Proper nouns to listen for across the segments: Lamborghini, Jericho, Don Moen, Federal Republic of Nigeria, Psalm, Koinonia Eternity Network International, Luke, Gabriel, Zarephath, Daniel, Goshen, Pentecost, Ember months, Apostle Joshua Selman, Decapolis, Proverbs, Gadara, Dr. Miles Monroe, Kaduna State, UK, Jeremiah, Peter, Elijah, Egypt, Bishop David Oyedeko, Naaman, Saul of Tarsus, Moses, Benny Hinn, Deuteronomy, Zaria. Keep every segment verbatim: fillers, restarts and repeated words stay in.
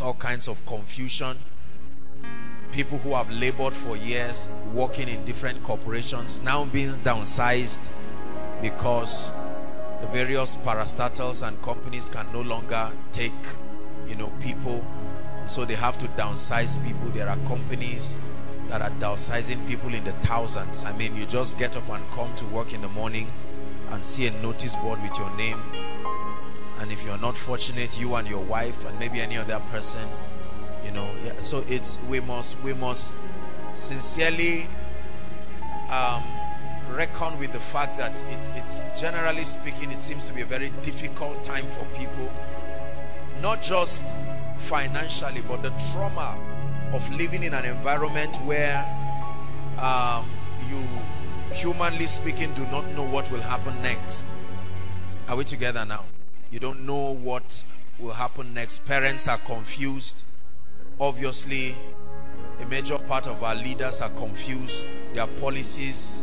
experience all kinds of confusion. People who have labored for years, working in different corporations, now being downsized because the various parastatals and companies can no longer take, you know, people. So they have to downsize people. There are companies that are downsizing people in the thousands. I mean, you just get up and come to work in the morning and see a notice board with your name. And if you're not fortunate, you and your wife and maybe any other person, you know. Yeah, so it's we must we must sincerely um, reckon with the fact that it, it's generally speaking, it seems to be a very difficult time for people, not just financially, but the trauma of living in an environment where um, you, humanly speaking, do not know what will happen next. Are we together now? You don't know what will happen next. Parents are confused. Obviously, a major part of our leaders are confused. Their policies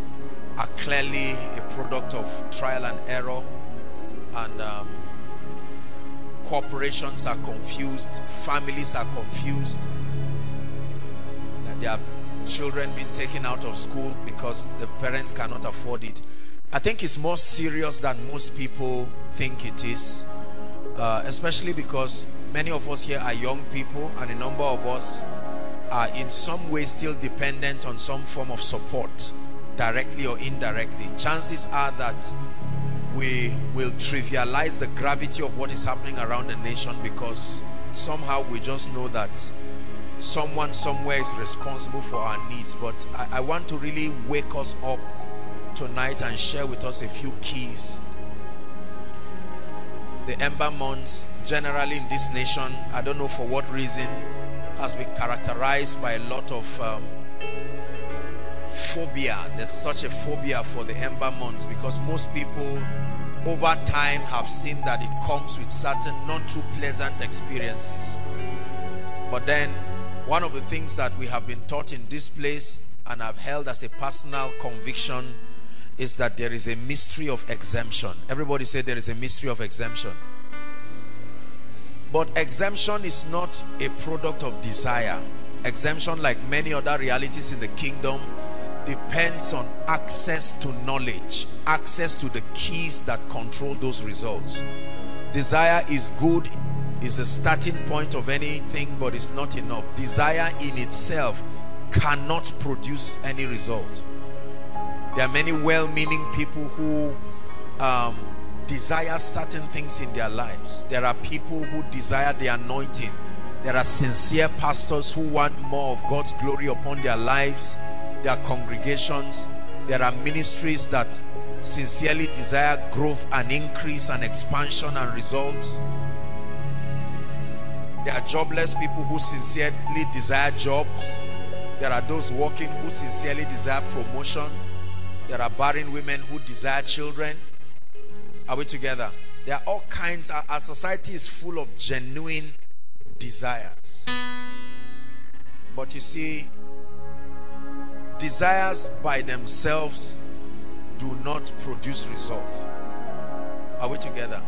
are clearly a product of trial and error. And um, corporations are confused. Families are confused. Their children being taken out of school because the parents cannot afford it. I think it's more serious than most people think it is, uh, especially because many of us here are young people, and a number of us are in some way still dependent on some form of support, directly or indirectly. Chances are that we will trivialize the gravity of what is happening around the nation because somehow we just know that someone somewhere is responsible for our needs. But I, I want to really wake us up tonight and share with us a few keys. The ember months generally in this nation, I don't know for what reason, has been characterized by a lot of um, phobia. There's such a phobia for the ember months because most people over time have seen that it comes with certain not too pleasant experiences. But then one of the things that we have been taught in this place and I've held as a personal conviction is that there is a mystery of exemption. Everybody say there is a mystery of exemption. But exemption is not a product of desire. Exemption, like many other realities in the kingdom, depends on access to knowledge, access to the keys that control those results. Desire is good, is the starting point of anything, but it's not enough. Desire in itself cannot produce any result. There are many well-meaning people who um, desire certain things in their lives. There are people who desire the anointing. There are sincere pastors who want more of God's glory upon their lives, their congregations. There are ministries that sincerely desire growth and increase and expansion and results. There are jobless people who sincerely desire jobs. There are those working who sincerely desire promotion. There are barren women who desire children. Are we together? There are all kinds. Our, our society is full of genuine desires. But you see, desires by themselves do not produce results. Are we together?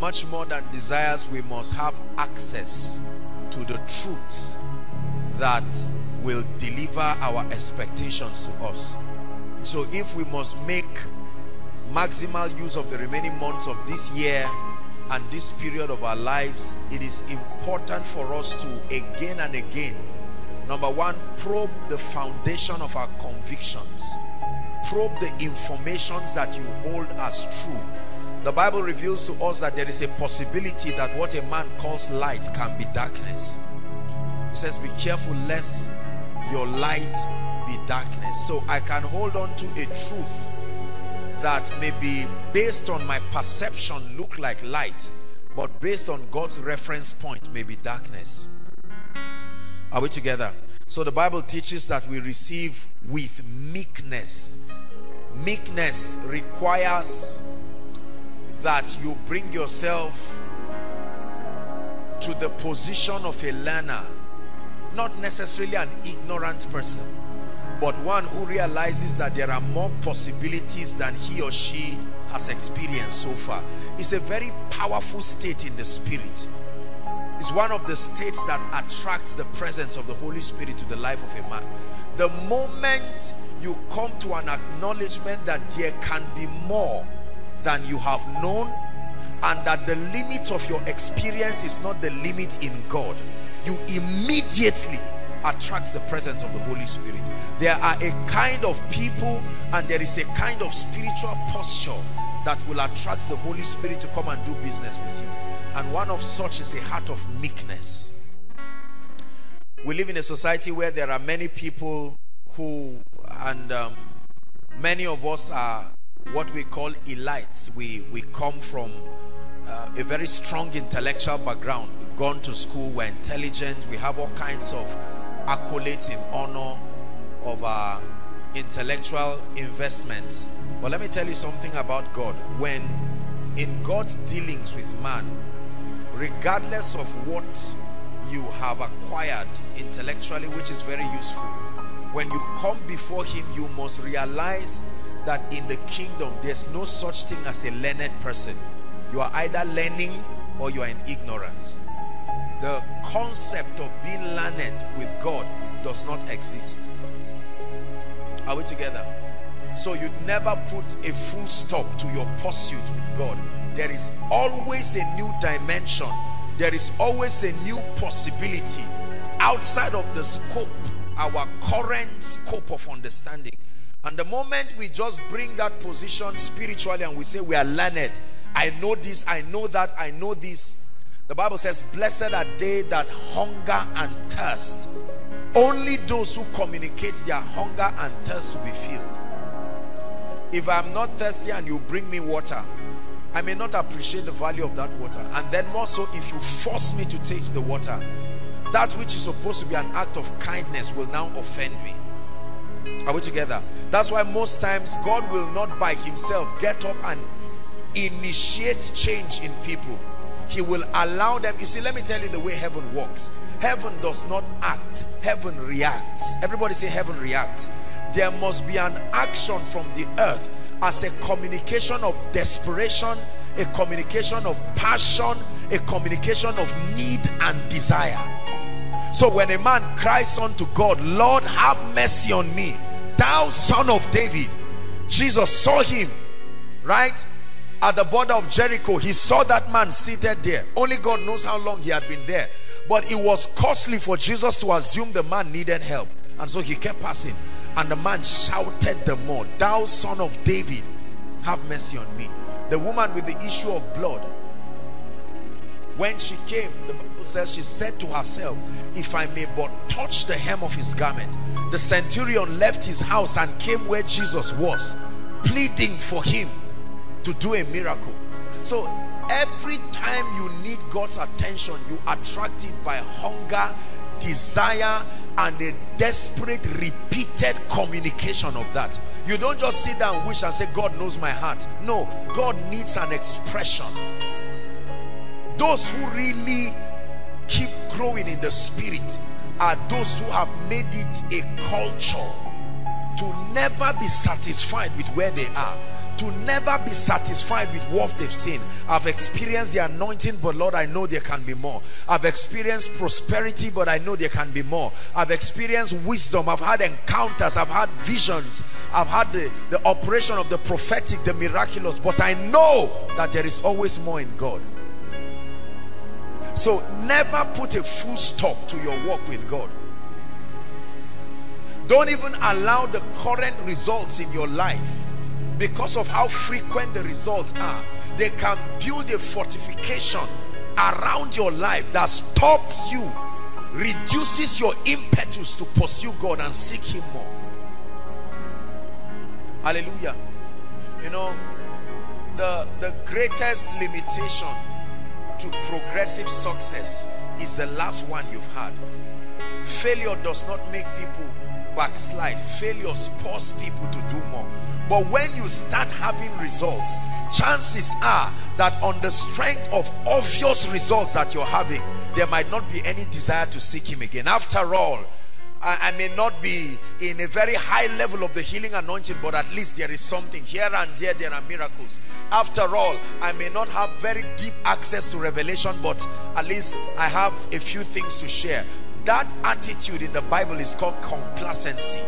Much more than desires, we must have access to the truths that will deliver our expectations to us. So if we must make maximal use of the remaining months of this year and this period of our lives, it is important for us to again and again, number one, probe the foundation of our convictions. Probe the informations that you hold as true. The Bible reveals to us that there is a possibility that what a man calls light can be darkness. It says, be careful lest your light be darkness. So I can hold on to a truth that may be based on my perception look like light, but based on God's reference point may be darkness. Are we together? So the Bible teaches that we receive with meekness. Meekness requires that you bring yourself to the position of a learner, not necessarily an ignorant person, but one who realizes that there are more possibilities than he or she has experienced so far. It's a very powerful state in the spirit. is one of the states that attracts the presence of the Holy Spirit to the life of a man. The moment you come to an acknowledgement that there can be more than you have known, and that the limit of your experience is not the limit in God, you immediately attract the presence of the Holy Spirit. There are a kind of people and there is a kind of spiritual posture that will attract the Holy Spirit to come and do business with you. And one of such is a heart of meekness. We live in a society where there are many people who, and um, many of us are what we call elites. We, we come from uh, a very strong intellectual background. We've gone to school, we're intelligent, we have all kinds of accolades in honor of our intellectual investments. But let me tell you something about God. When in God's dealings with man, regardless of what you have acquired intellectually, which is very useful, when you come before him, you must realize that in the kingdom there's no such thing as a learned person. You are either learning or you are in ignorance. The concept of being learned with God does not exist. Are we together? So you'd never put a full stop to your pursuit with God. There is always a new dimension. There is always a new possibility outside of the scope, our current scope of understanding. And the moment we just bring that position spiritually and we say we are learned, I know this, I know that, I know this. The Bible says, blessed are they that hunger and thirst. Only those who communicate their hunger and thirst will be filled. If I'm not thirsty and you bring me water, I may not appreciate the value of that water. And then more so, if you force me to take the water, that which is supposed to be an act of kindness will now offend me. Are we together? That's why most times God will not by himself get up and initiate change in people. He will allow them. You see, let me tell you the way heaven works. Heaven does not act, heaven reacts. Everybody say heaven reacts. There must be an action from the earth as a communication of desperation, a communication of passion, a communication of need and desire. So when a man cries unto God, Lord, have mercy on me, thou son of David, Jesus saw him, right? At the border of Jericho, he saw that man seated there. Only God knows how long he had been there. But it was costly for Jesus to assume the man needed help. And so he kept passing. And the man shouted the more, thou son of David, have mercy on me. The woman with the issue of blood, when she came, the Bible says she said to herself, if I may but touch the hem of his garment. The centurion left his house and came where Jesus was, pleading for him to do a miracle. So every time you need God's attention, you attract it by hunger, desire, and a desperate, repeated communication of that. You don't just sit down and wish and say, God knows my heart. No, God needs an expression. Those who really keep growing in the spirit are those who have made it a culture to never be satisfied with where they are, to never be satisfied with what they've seen. I've experienced the anointing, but Lord, I know there can be more. I've experienced prosperity, but I know there can be more. I've experienced wisdom. I've had encounters. I've had visions. I've had the, the operation of the prophetic, the miraculous, but I know that there is always more in God. So never put a full stop to your walk with God. Don't even allow the current results in your life, because of how frequent the results are, they can build a fortification around your life that stops you, reduces your impetus to pursue God and seek him more. Hallelujah. You know, the, the greatest limitation to progressive success is the last one you've had. Failure does not make people backslide. Failure spurs people to do more. But when you start having results, chances are that on the strength of obvious results that you're having, there might not be any desire to seek him again. After all, I may not be in a very high level of the healing anointing, but at least there is something. Here and there, there are miracles. After all, I may not have very deep access to revelation, but at least I have a few things to share. That attitude in the Bible is called complacency.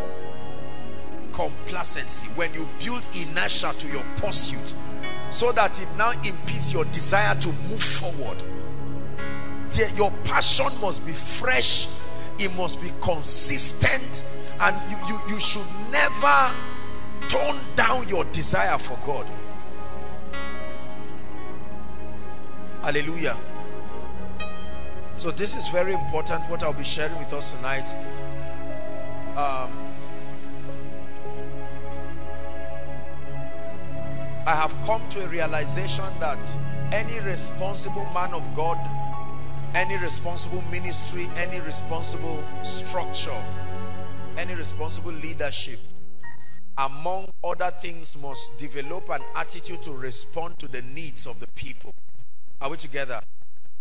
Complacency. When you build inertia to your pursuit, so that it now impedes your desire to move forward. Your passion must be fresh. It must be consistent, and you, you, you should never tone down your desire for God. Hallelujah. So this is very important, what I'll be sharing with us tonight. Um, I have come to a realization that any responsible man of God, any responsible ministry, any responsible structure, any responsible leadership, among other things, must develop an attitude to respond to the needs of the people. Are we together?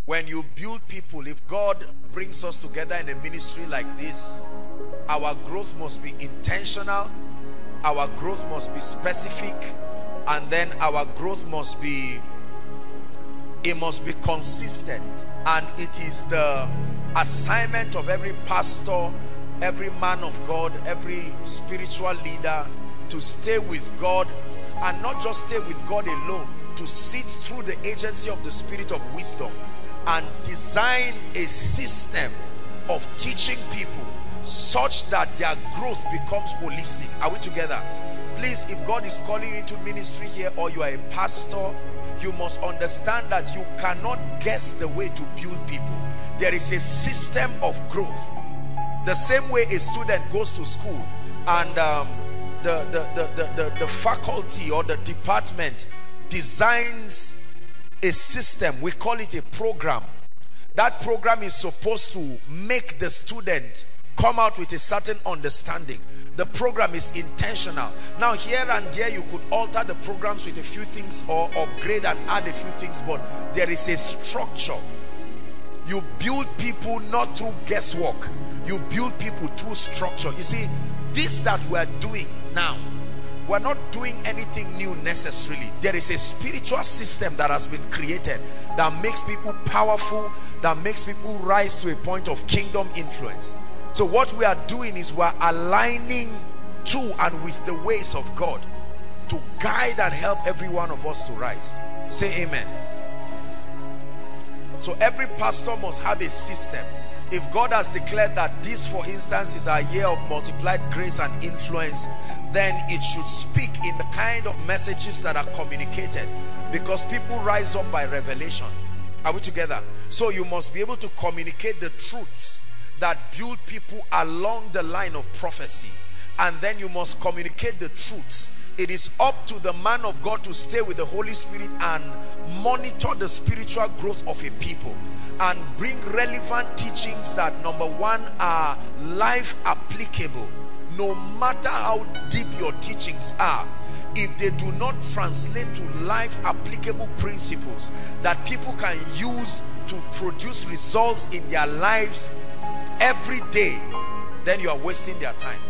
When you build people, if God brings us together in a ministry like this, our growth must be intentional, our growth must be specific, and then our growth must be it must be consistent. And it is the assignment of every pastor, every man of God, every spiritual leader to stay with God, and not just stay with God alone, to sit through the agency of the Spirit of wisdom and design a system of teaching people such that their growth becomes holistic. Are we together? Please, if God is calling you to ministry here, or you are a pastor, you must understand that you cannot guess the way to build people. There is a system of growth. The same way a student goes to school, and um, the, the, the, the, the, the faculty or the department designs a system. We call it a program. That program is supposed to make the student come out with a certain understanding. The program is intentional. Now, here and there, you could alter the programs with a few things, or upgrade and add a few things, but there is a structure. You build people not through guesswork. You build people through structure. You see, this that we are doing now, we're not doing anything new necessarily. There is a spiritual system that has been created that makes people powerful, that makes people rise to a point of kingdom influence. So what we are doing is we are aligning to and with the ways of God to guide and help every one of us to rise. Say amen. So every pastor must have a system. If God has declared that this, for instance, is a year of multiplied grace and influence, then it should speak in the kind of messages that are communicated, because people rise up by revelation. Are we together? So you must be able to communicate the truths that build people along the line of prophecy, and then you must communicate the truth. It is up to the man of God to stay with the Holy Spirit and monitor the spiritual growth of a people and bring relevant teachings that, number one, are life applicable. No matter how deep your teachings are, if they do not translate to life applicable principles that people can use to produce results in their lives every day, then you are wasting their time.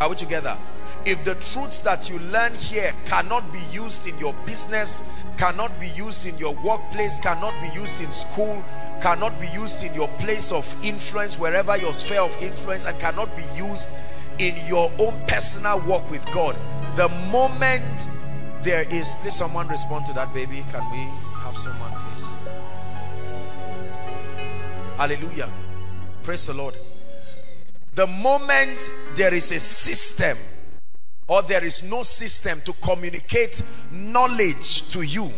Are we together? If the truths that you learn here cannot be used in your business, cannot be used in your workplace, cannot be used in school, cannot be used in your place of influence, wherever your sphere of influence, and cannot be used in your own personal walk with God, the moment there is, please someone respond to that baby. Can we have someone, please? Hallelujah. Praise the Lord. The moment there is a system, or there is no system to communicate knowledge to you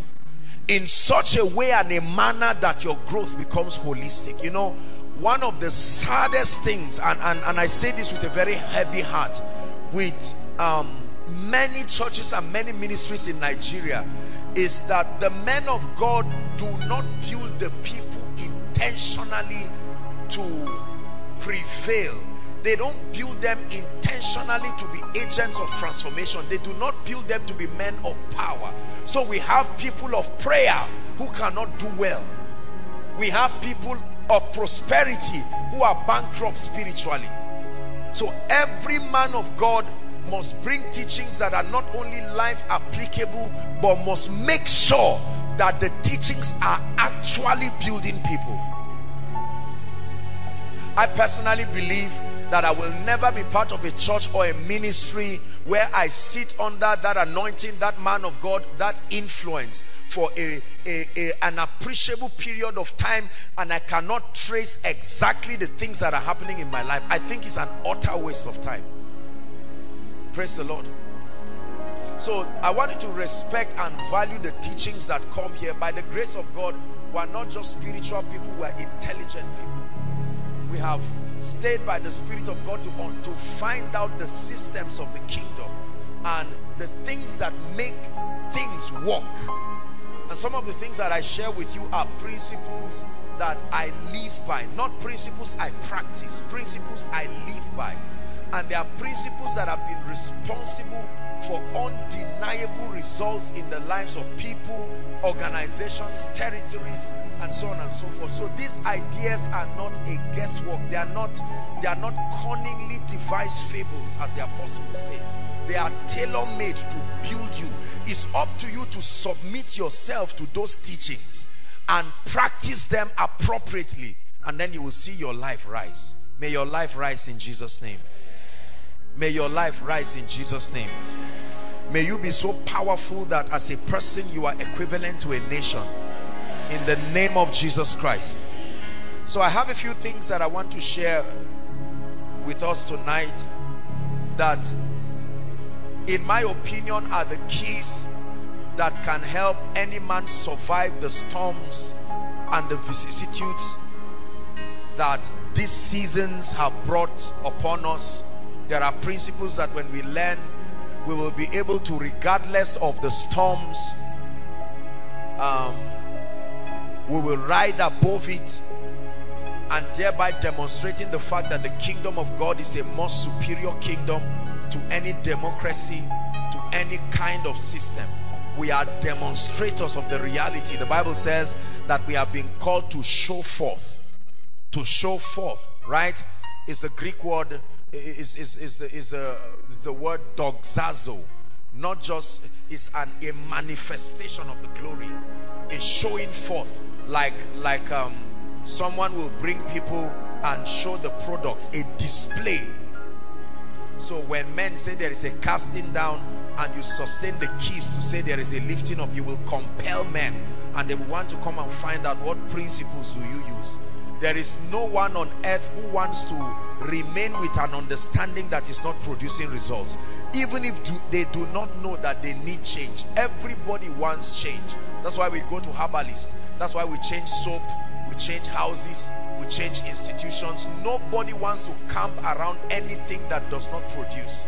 in such a way and a manner that your growth becomes holistic. You know, one of the saddest things, and, and, and I say this with a very heavy heart, with um, many churches and many ministries in Nigeria, is that the men of God do not build the people intentionally to prevail. They don't build them intentionally to be agents of transformation. They do not build them to be men of power. So we have people of prayer who cannot do well. We have people of prosperity who are bankrupt spiritually. So every man of God must bring teachings that are not only life applicable, but must make sure that the teachings are actually building people. I personally believe that I will never be part of a church or a ministry where I sit under that anointing, that man of God, that influence for a, a, a, an appreciable period of time, and I cannot trace exactly the things that are happening in my life. I think it's an utter waste of time. Praise the Lord. So I want you to respect and value the teachings that come here. By the grace of God, we are not just spiritual people, we are intelligent people. We have stayed by the Spirit of God to, to find out the systems of the kingdom and the things that make things work. And some of the things that I share with you are principles that I live by, not principles I practice, principles I live by. And there are principles that have been responsible for undeniable results in the lives of people, organizations, territories, and so on and so forth. So these ideas are not a guesswork. They are not, they are not cunningly devised fables, as the apostle would say. They are tailor-made to build you. It's up to you to submit yourself to those teachings and practice them appropriately, and then you will see your life rise. May your life rise in Jesus' name. May your life rise in Jesus' name. May you be so powerful that as a person you are equivalent to a nation, in the name of Jesus Christ. So I have a few things that I want to share with us tonight that in my opinion are the keys that can help any man survive the storms and the vicissitudes that these seasons have brought upon us. There are principles that when we learn, we will be able to, regardless of the storms, um, we will ride above it, and thereby demonstrating the fact that the kingdom of God is a more superior kingdom to any democracy, to any kind of system. We are demonstrators of the reality. The Bible says that we have been called to show forth, to show forth, right? It's the Greek word. Is, is, is, is, a, is the word doxazo. Not just, it's an, a manifestation of the glory, a showing forth, like, like um, someone will bring people and show the products, a display. So when men say there is a casting down and you sustain the keys to say there is a lifting up, you will compel men and they will want to come and find out what principles do you use. There is no one on earth who wants to remain with an understanding that is not producing results. Even if do, they do not know that they need change. Everybody wants change. That's why we go to herbalists. That's why we change soap. We change houses. We change institutions. Nobody wants to camp around anything that does not produce.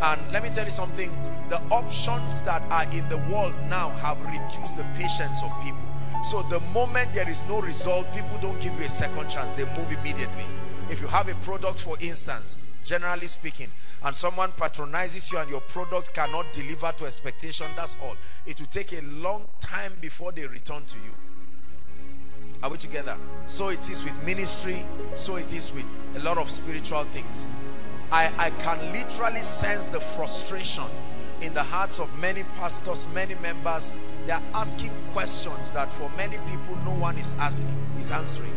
And let me tell you something. The options that are in the world now have reduced the patience of people. So the moment there is no result, people don't give you a second chance. They move immediately. If you have a product, for instance, generally speaking, and someone patronizes you and your product cannot deliver to expectation, that's all. It will take a long time before they return to you. Are we together? So it is with ministry. So it is with a lot of spiritual things. I, I can literally sense the frustration in the hearts of many pastors, many members. They are asking questions that for many people no one is asking, is answering.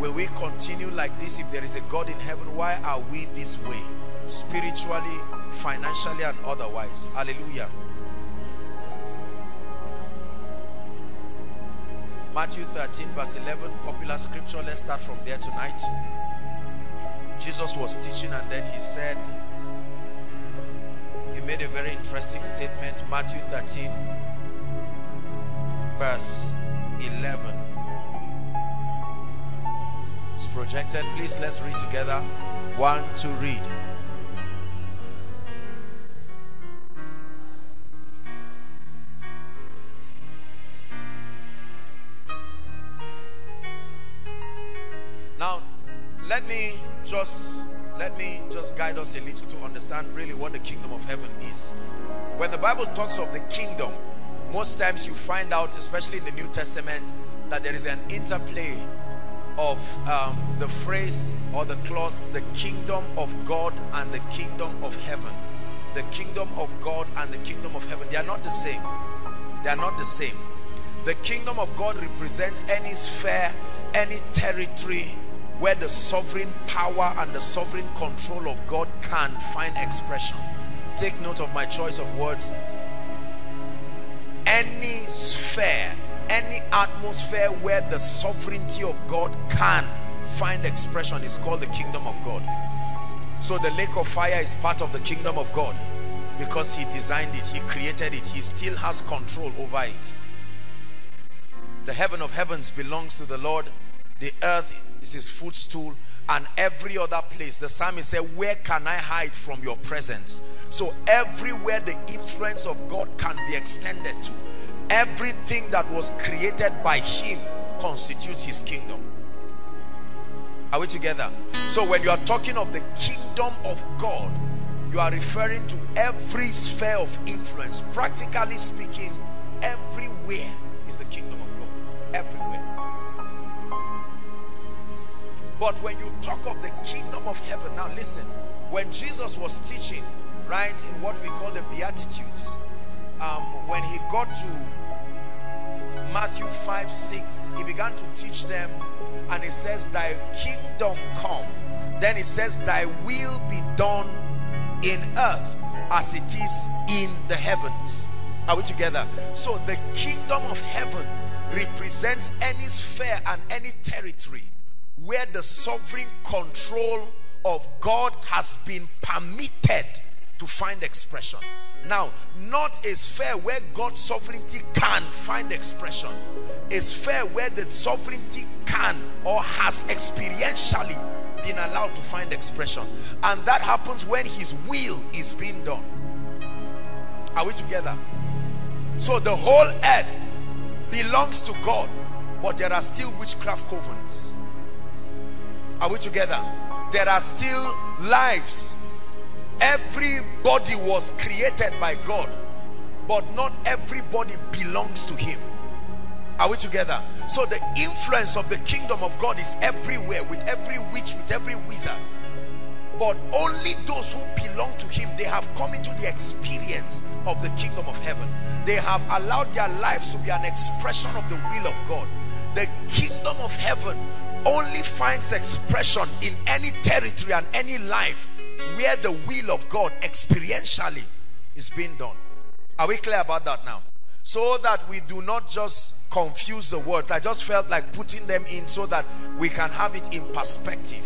Will we continue like this? If there is a God in heaven, why are we this way? Spiritually, financially, and otherwise. Hallelujah. Matthew thirteen verse eleven, popular scripture. Let's start from there tonight. Jesus was teaching and then he said, he made a very interesting statement. Matthew thirteen verse eleven. It's projected. Please, let's read together. One, two, read. Now, let me just... Let me just guide us a little to understand really what the kingdom of heaven is. When the Bible talks of the kingdom, Most times you find out, especially in the New Testament, that there is an interplay of um, the phrase or the clause, the kingdom of God and the kingdom of heaven. The kingdom of God and the kingdom of heaven, they are not the same. They are not the same. The kingdom of God represents any sphere, any territory where the sovereign power and the sovereign control of God can find expression. Take note of my choice of words. Any sphere, any atmosphere where the sovereignty of God can find expression is called the kingdom of God. So the lake of fire is part of the kingdom of God because he designed it, he created it, he still has control over it. The heaven of heavens belongs to the Lord, the earth is his footstool, and every other place. The psalmist said, where can I hide from your presence? So everywhere the influence of God can be extended to, everything that was created by him constitutes his kingdom. Are we together? So when you are talking of the kingdom of God, you are referring to every sphere of influence. Practically speaking, everywhere is the kingdom of God. Everywhere. But when you talk of the kingdom of heaven, now listen, when Jesus was teaching, right, in what we call the Beatitudes, um, when he got to Matthew five, six, he began to teach them, and it says, thy kingdom come. Then it says, thy will be done in earth as it is in the heavens. Are we together? So the kingdom of heaven represents any sphere and any territory where the sovereign control of God has been permitted to find expression. Now, not a sphere where God's sovereignty can find expression. A sphere where the sovereignty can or has experientially been allowed to find expression. And that happens when his will is being done. Are we together? So the whole earth belongs to God, but there are still witchcraft covens. Are we together? There are still lives. Everybody was created by God, but not everybody belongs to him. Are we together? So the influence of the kingdom of God is everywhere, with every witch, with every wizard. But only those who belong to him, they have come into the experience of the kingdom of heaven. They have allowed their lives to be an expression of the will of God. The kingdom of heaven only finds expression in any territory and any life where the will of God experientially is being done. Are we clear about that now? So that we do not just confuse the words. I just felt like putting them in so that we can have it in perspective.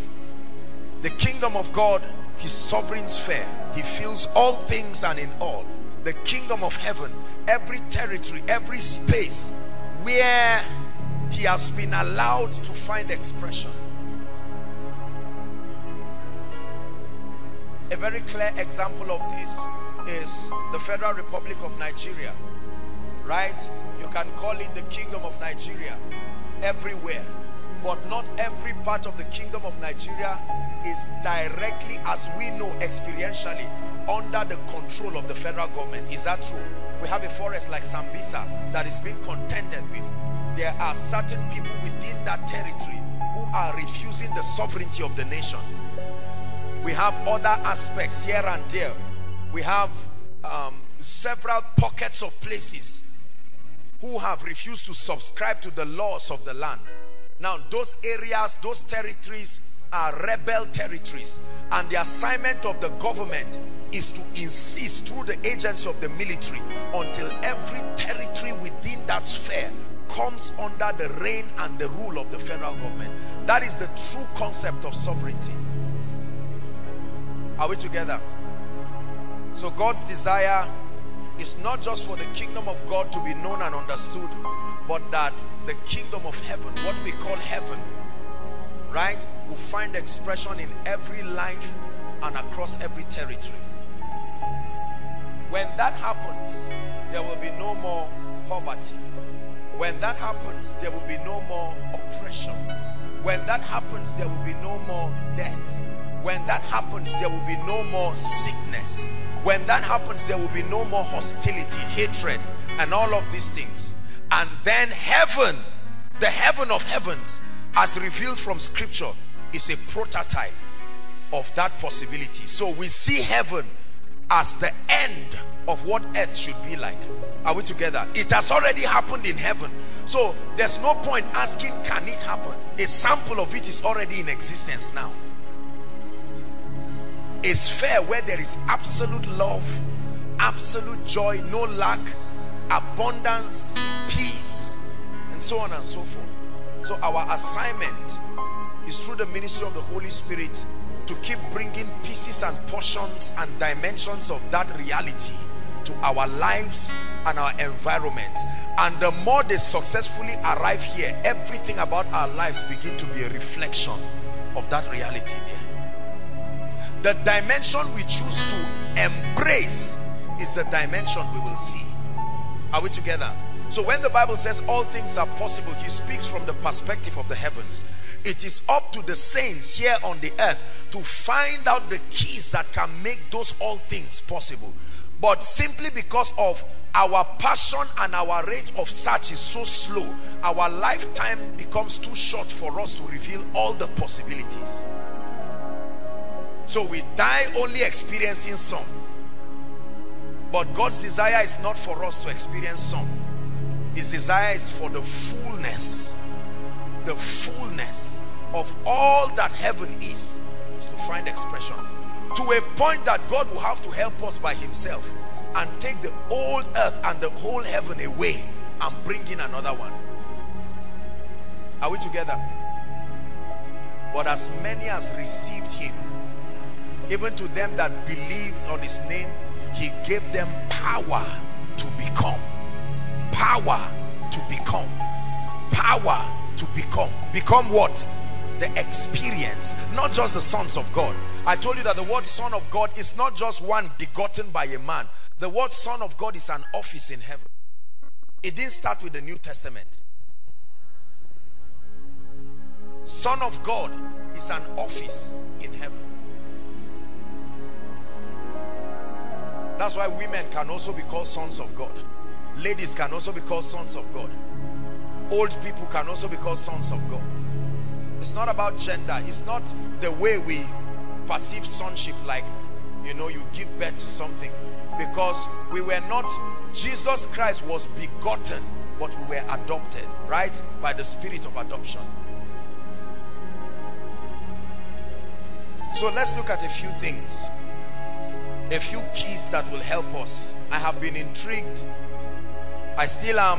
The kingdom of God, his sovereign sphere, he fills all things and in all. The kingdom of heaven, every territory, every space where he has been allowed to find expression. A very clear example of this is the Federal Republic of Nigeria, right? You can call it the Kingdom of Nigeria everywhere, but not every part of the Kingdom of Nigeria is directly, as we know experientially, under the control of the federal government. Is that true? We have a forest like Sambisa that is being contended with. There are certain people within that territory who are refusing the sovereignty of the nation. We have other aspects here and there. We have um, several pockets of places who have refused to subscribe to the laws of the land. Now, those areas, those territories are rebel territories, and the assignment of the government is to insist through the agency of the military until every territory within that sphere comes under the reign and the rule of the federal government. That is the true concept of sovereignty. Are we together? So God's desire is not just for the kingdom of God to be known and understood, but that the kingdom of heaven, what we call heaven, right, will find expression in every life and across every territory. When that happens, there will be no more poverty. When that happens, there will be no more oppression. When that happens, there will be no more death. When that happens, there will be no more sickness. When that happens, there will be no more hostility, hatred. and all of these things. And then heaven, the heaven of heavens, as revealed from scripture, is a prototype of that possibility. So we see heaven as the end of what earth should be like. Are we together? It has already happened in heaven, so there's no point asking can it happen. A sample of it is already in existence now. A sphere where there is absolute love, absolute joy, no lack, abundance, peace, and so on and so forth. So our assignment is, through the ministry of the Holy Spirit, to keep bringing pieces and portions and dimensions of that reality to our lives and our environments. And the more they successfully arrive here, everything about our lives begin to be a reflection of that reality there. The dimension we choose to embrace is the dimension we will see. Are we together? So when the Bible says all things are possible, he speaks from the perspective of the heavens. It is up to the saints here on the earth to find out the keys that can make those all things possible. But simply because of our passion and our rate of search is so slow, our lifetime becomes too short for us to reveal all the possibilities. So we die only experiencing some. But God's desire is not for us to experience some. His desire is for the fullness, the fullness of all that heaven is, is to find expression. To a point that God will have to help us by himself and take the old earth and the whole heaven away and bring in another one. Are we together? But as many as received him, even to them that believed on his name, he gave them power to become. Power to become. Power to become. Become what? The experience, not just the sons of God. I told you that the word son of God is not just one begotten by a man. The word son of God is an office in heaven. It didn't start with the New Testament. Son of God is an office in heaven. That's why women can also be called sons of God. Ladies can also be called sons of God. Old people can also be called sons of God. It's not about gender. It's not the way we perceive sonship, like, you know, you give birth to something. Because we were not, Jesus Christ was begotten, but we were adopted, right? By the spirit of adoption. So let's look at a few things, a few keys that will help us. I have been intrigued, I still am,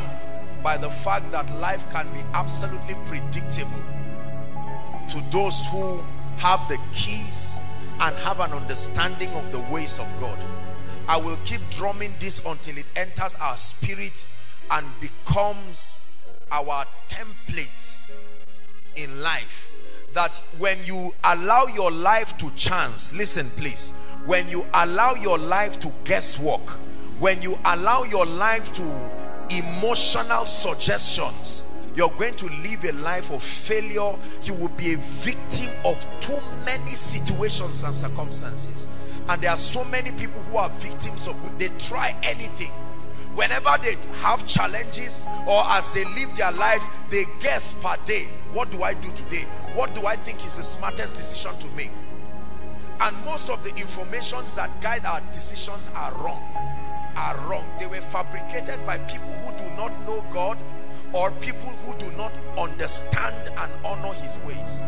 by the fact that life can be absolutely predictable to those who have the keys and have an understanding of the ways of God. I will keep drumming this until it enters our spirit and becomes our template in life. That when you allow your life to chance, listen please, when you allow your life to guesswork, when you allow your life to emotional suggestions, you're going to live a life of failure. You will be a victim of too many situations and circumstances. And there are so many people who are victims of, they try anything. Whenever they have challenges, or as they live their lives, they guess per day. What do I do today? What do I think is the smartest decision to make? And most of the informations that guide our decisions are wrong. Are wrong. They were fabricated by people who do not know God, or people who do not understand and honor his ways.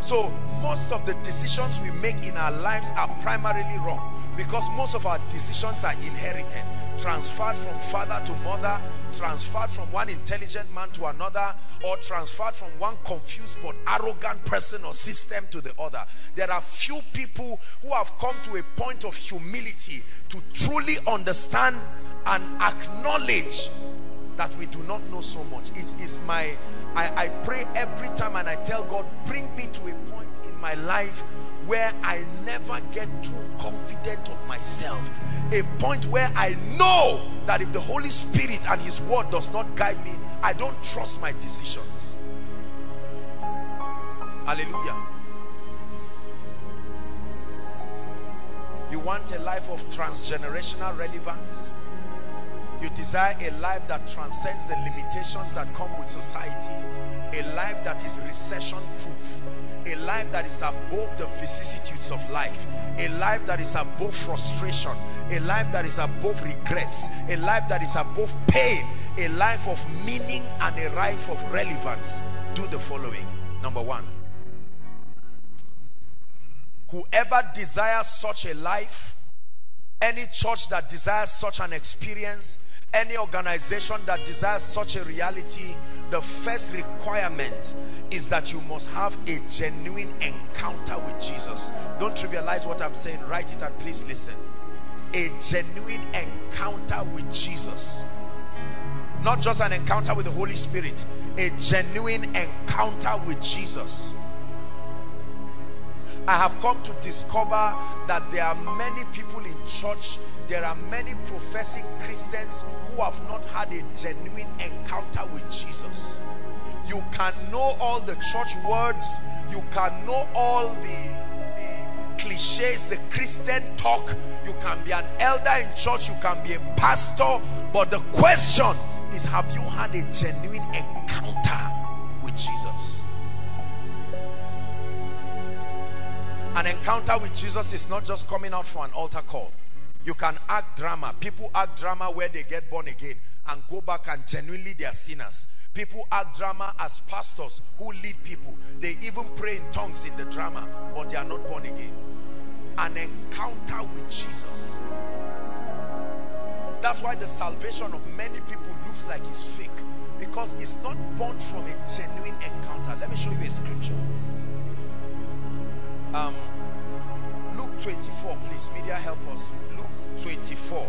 So most of the decisions we make in our lives are primarily wrong, because most of our decisions are inherited, transferred from father to mother, transferred from one intelligent man to another, or transferred from one confused but arrogant person or system to the other. There are few people who have come to a point of humility to truly understand and acknowledge that we do not know so much. It is my, I, I pray every time and I tell God, bring me to a point in my life where I never get too confident of myself. A point where I know that if the Holy Spirit and his word does not guide me, I don't trust my decisions. Hallelujah. You want a life of transgenerational relevance? You desire a life that transcends the limitations that come with society, a life that is recession proof, a life that is above the vicissitudes of life, a life that is above frustration, a life that is above regrets, a life that is above pain, a life of meaning and a life of relevance. Do the following. Number one, whoever desires such a life, any church that desires such an experience, any organization that desires such a reality, the first requirement is that you must have a genuine encounter with Jesus. Don't trivialize what I'm saying. Write it and please listen. A genuine encounter with Jesus. Not just an encounter with the Holy Spirit. A genuine encounter with Jesus. I have come to discover that there are many people in church, there are many professing Christians who have not had a genuine encounter with Jesus. You can know all the church words, you can know all the, the cliches, the Christian talk, you can be an elder in church, you can be a pastor, but the question is, have you had a genuine encounter with Jesus? An encounter with Jesus is not just coming out for an altar call. You can act drama. People act drama where they get born again and go back and genuinely they are sinners. People act drama as pastors who lead people. They even pray in tongues in the drama, but they are not born again. An encounter with Jesus. That's why the salvation of many people looks like it's fake, because it's not born from a genuine encounter. Let me show you a scripture. Um, Luke twenty-four, please. Media, help us. Luke twenty-four.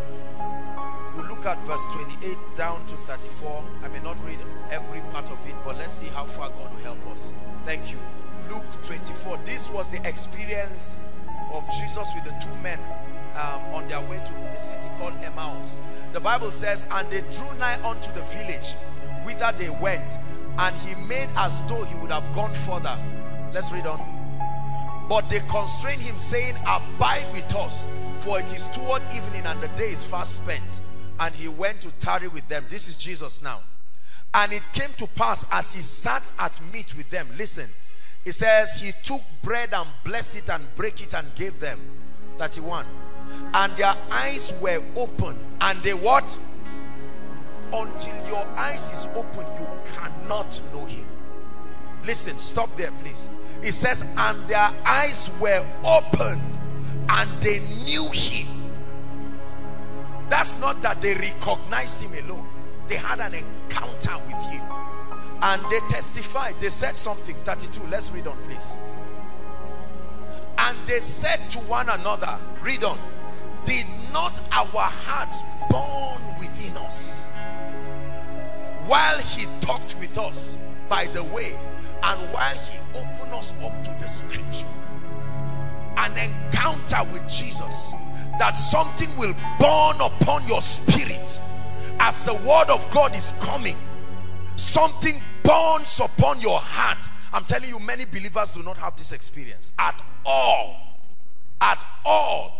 We'll look at verse twenty-eight down to thirty-four. I may not read every part of it, but let's see how far God will help us. Thank you. Luke twenty-four. This was the experience of Jesus with the two men um, on their way to a city called Emmaus. The Bible says, and they drew nigh unto the village whither they went, and he made as though he would have gone further. Let's read on. But they constrained him, saying, abide with us, for it is toward evening, and the day is fast spent. And he went to tarry with them. This is Jesus now. And it came to pass, as he sat at meat with them, listen, it says, he took bread and blessed it and brake it and gave them. thirty-one. And their eyes were open. And they what? Until your eyes is open, you cannot know him. Listen, stop there, please. It says, and their eyes were open, and they knew him. That's not that they recognized him alone. They had an encounter with him. And they testified. They said something. thirty-two. Let's read on, please. And they said to one another, read on. Did not our hearts burn within us while he talked with us by the way, and while he opened us up to the scripture? An encounter with Jesus, that something will burn upon your spirit as the word of God is coming. Something burns upon your heart. I'm telling you, many believers do not have this experience at all. At all.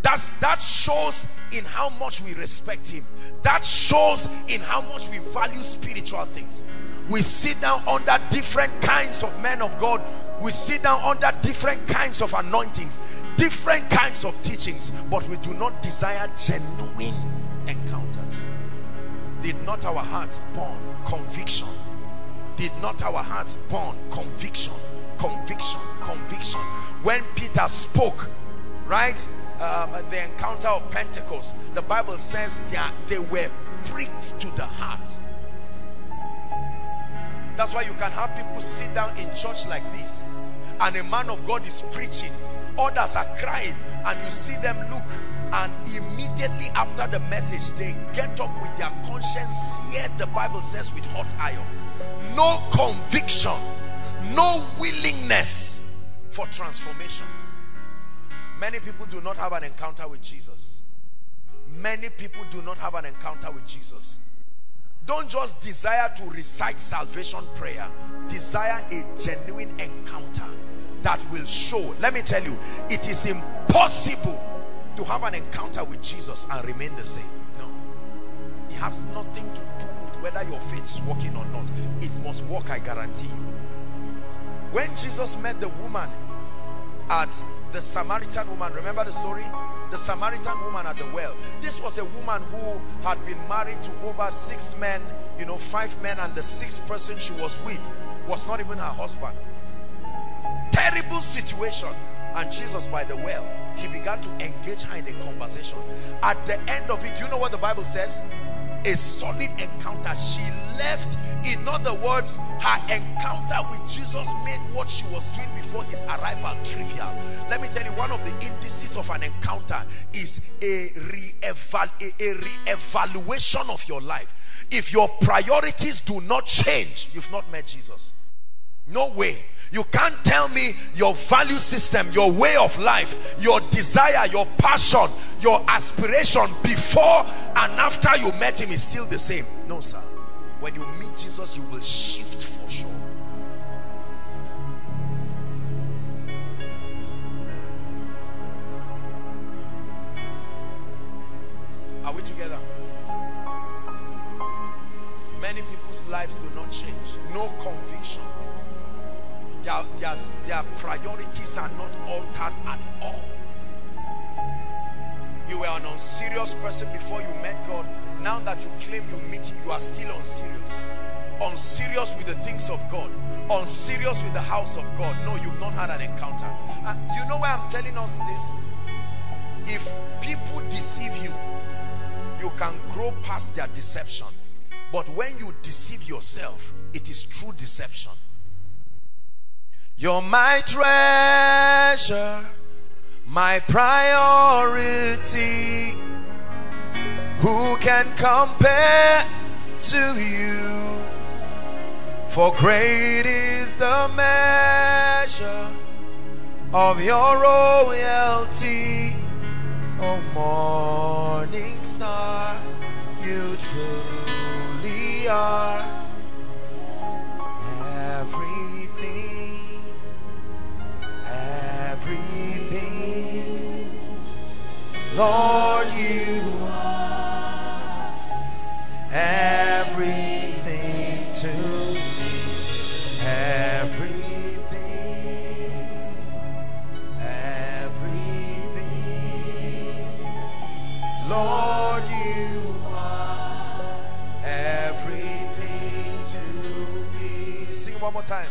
That's, that shows in how much we respect him. That shows in how much we value spiritual things. We sit down under different kinds of men of God. We sit down under different kinds of anointings, different kinds of teachings, but we do not desire genuine encounters. Did not our hearts burn? Conviction. Did not our hearts burn? Conviction, conviction, conviction. When Peter spoke, right? Uh, the encounter of Pentecost, the Bible says they were pricked to the heart. That's why you can have people sit down in church like this, and a man of God is preaching, others are crying, and you see them look, and immediately after the message they get up with their conscience seared, the Bible says, with hot iron. No conviction, no willingness for transformation. Many people do not have an encounter with Jesus. Many people do not have an encounter with Jesus. Don't just desire to recite salvation prayer. Desire a genuine encounter that will show. Let me tell you, it is impossible to have an encounter with Jesus and remain the same. No. It has nothing to do with whether your faith is working or not. It must work, I guarantee you. When Jesus met the woman at the Samaritan woman, remember the story? The Samaritan woman at the well. This was a woman who had been married to over six men, you know, five men, and the sixth person she was with was not even her husband. Terrible situation. And Jesus, by the well, he began to engage her in a conversation. At the end of it, you know what the Bible says? A solid encounter. She left. In other words, her encounter with Jesus made what she was doing before his arrival trivial. Let me tell you, one of the indices of an encounter is a re-eval- a re-evaluation of your life. If your priorities do not change, you've not met Jesus. No way. You can't tell me your value system, your way of life, your desire, your passion, your aspiration before and after you met him is still the same. No, sir. When you meet Jesus, you will shift for sure. Are we together? Many people's lives do not change. No conviction. Their, their, their priorities are not altered at all. You were an unserious person before you met God. Now that you claim you meet him, you are still unserious. Unserious with the things of God. Unserious with the house of God. No, you've not had an encounter. Uh, you know why I'm telling us this? If people deceive you, you can grow past their deception. But when you deceive yourself, it is true deception. You're my treasure, my priority. Who can compare to you? For great is the measure of your royalty. Oh, morning star, you truly are everything. Everything, Lord, you are everything to me. Everything, everything, Lord, you are everything to me. Sing one more time.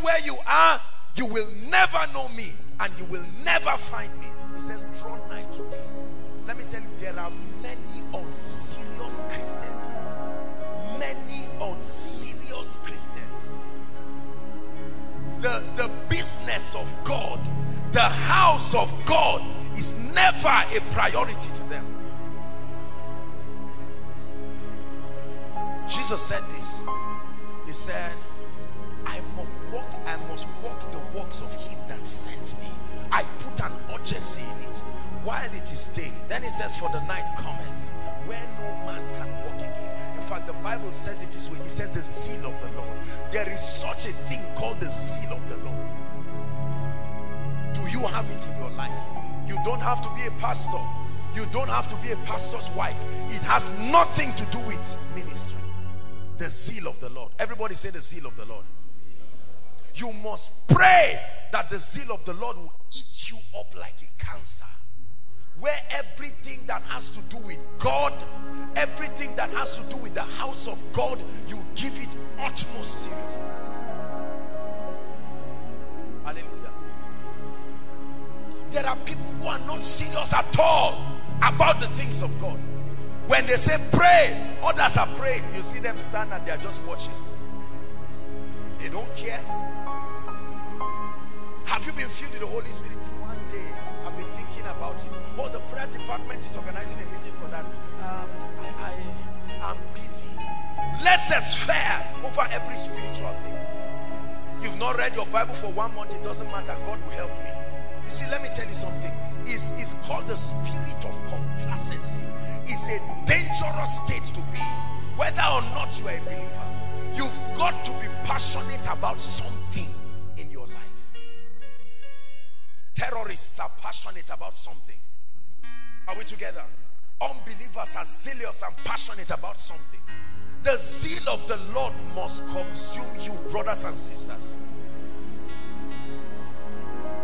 Where you are, you will never know me and you will never find me. He says, draw nigh to me. Let me tell you, there are many unserious Christians. Many unserious Christians. The, the business of God, the house of God is never a priority to them. Jesus said this. He said, I must walk, I must walk the works of him that sent me. I put an urgency in it while it is day. Then it says, for the night cometh where no man can walk again. In fact, the Bible says it this way. It says the zeal of the Lord. There is such a thing called the zeal of the Lord. Do you have it in your life? You don't have to be a pastor. You don't have to be a pastor's wife. It has nothing to do with ministry. The zeal of the Lord. Everybody say the zeal of the Lord. You must pray that the zeal of the Lord will eat you up like a cancer, where everything that has to do with God, everything that has to do with the house of God, you give it utmost seriousness. Hallelujah. There are people who are not serious at all about the things of God. When they say pray, others are praying. You see them stand and they are just watching. They don't care. Have you been filled with the Holy Spirit? One day, I've been thinking about it. Oh, the prayer department is organizing a meeting for that. Um, I, I, I'm busy. Let's spare over every spiritual thing. You've not read your Bible for one month. It doesn't matter. God will help me. You see, let me tell you something. It's, it's called the spirit of complacency. It's a dangerous state to be in, whether or not you are a believer. You've got to be passionate about something in your life. Terrorists are passionate about something. Are we together? Unbelievers are zealous and passionate about something. The zeal of the Lord must consume you, brothers and sisters.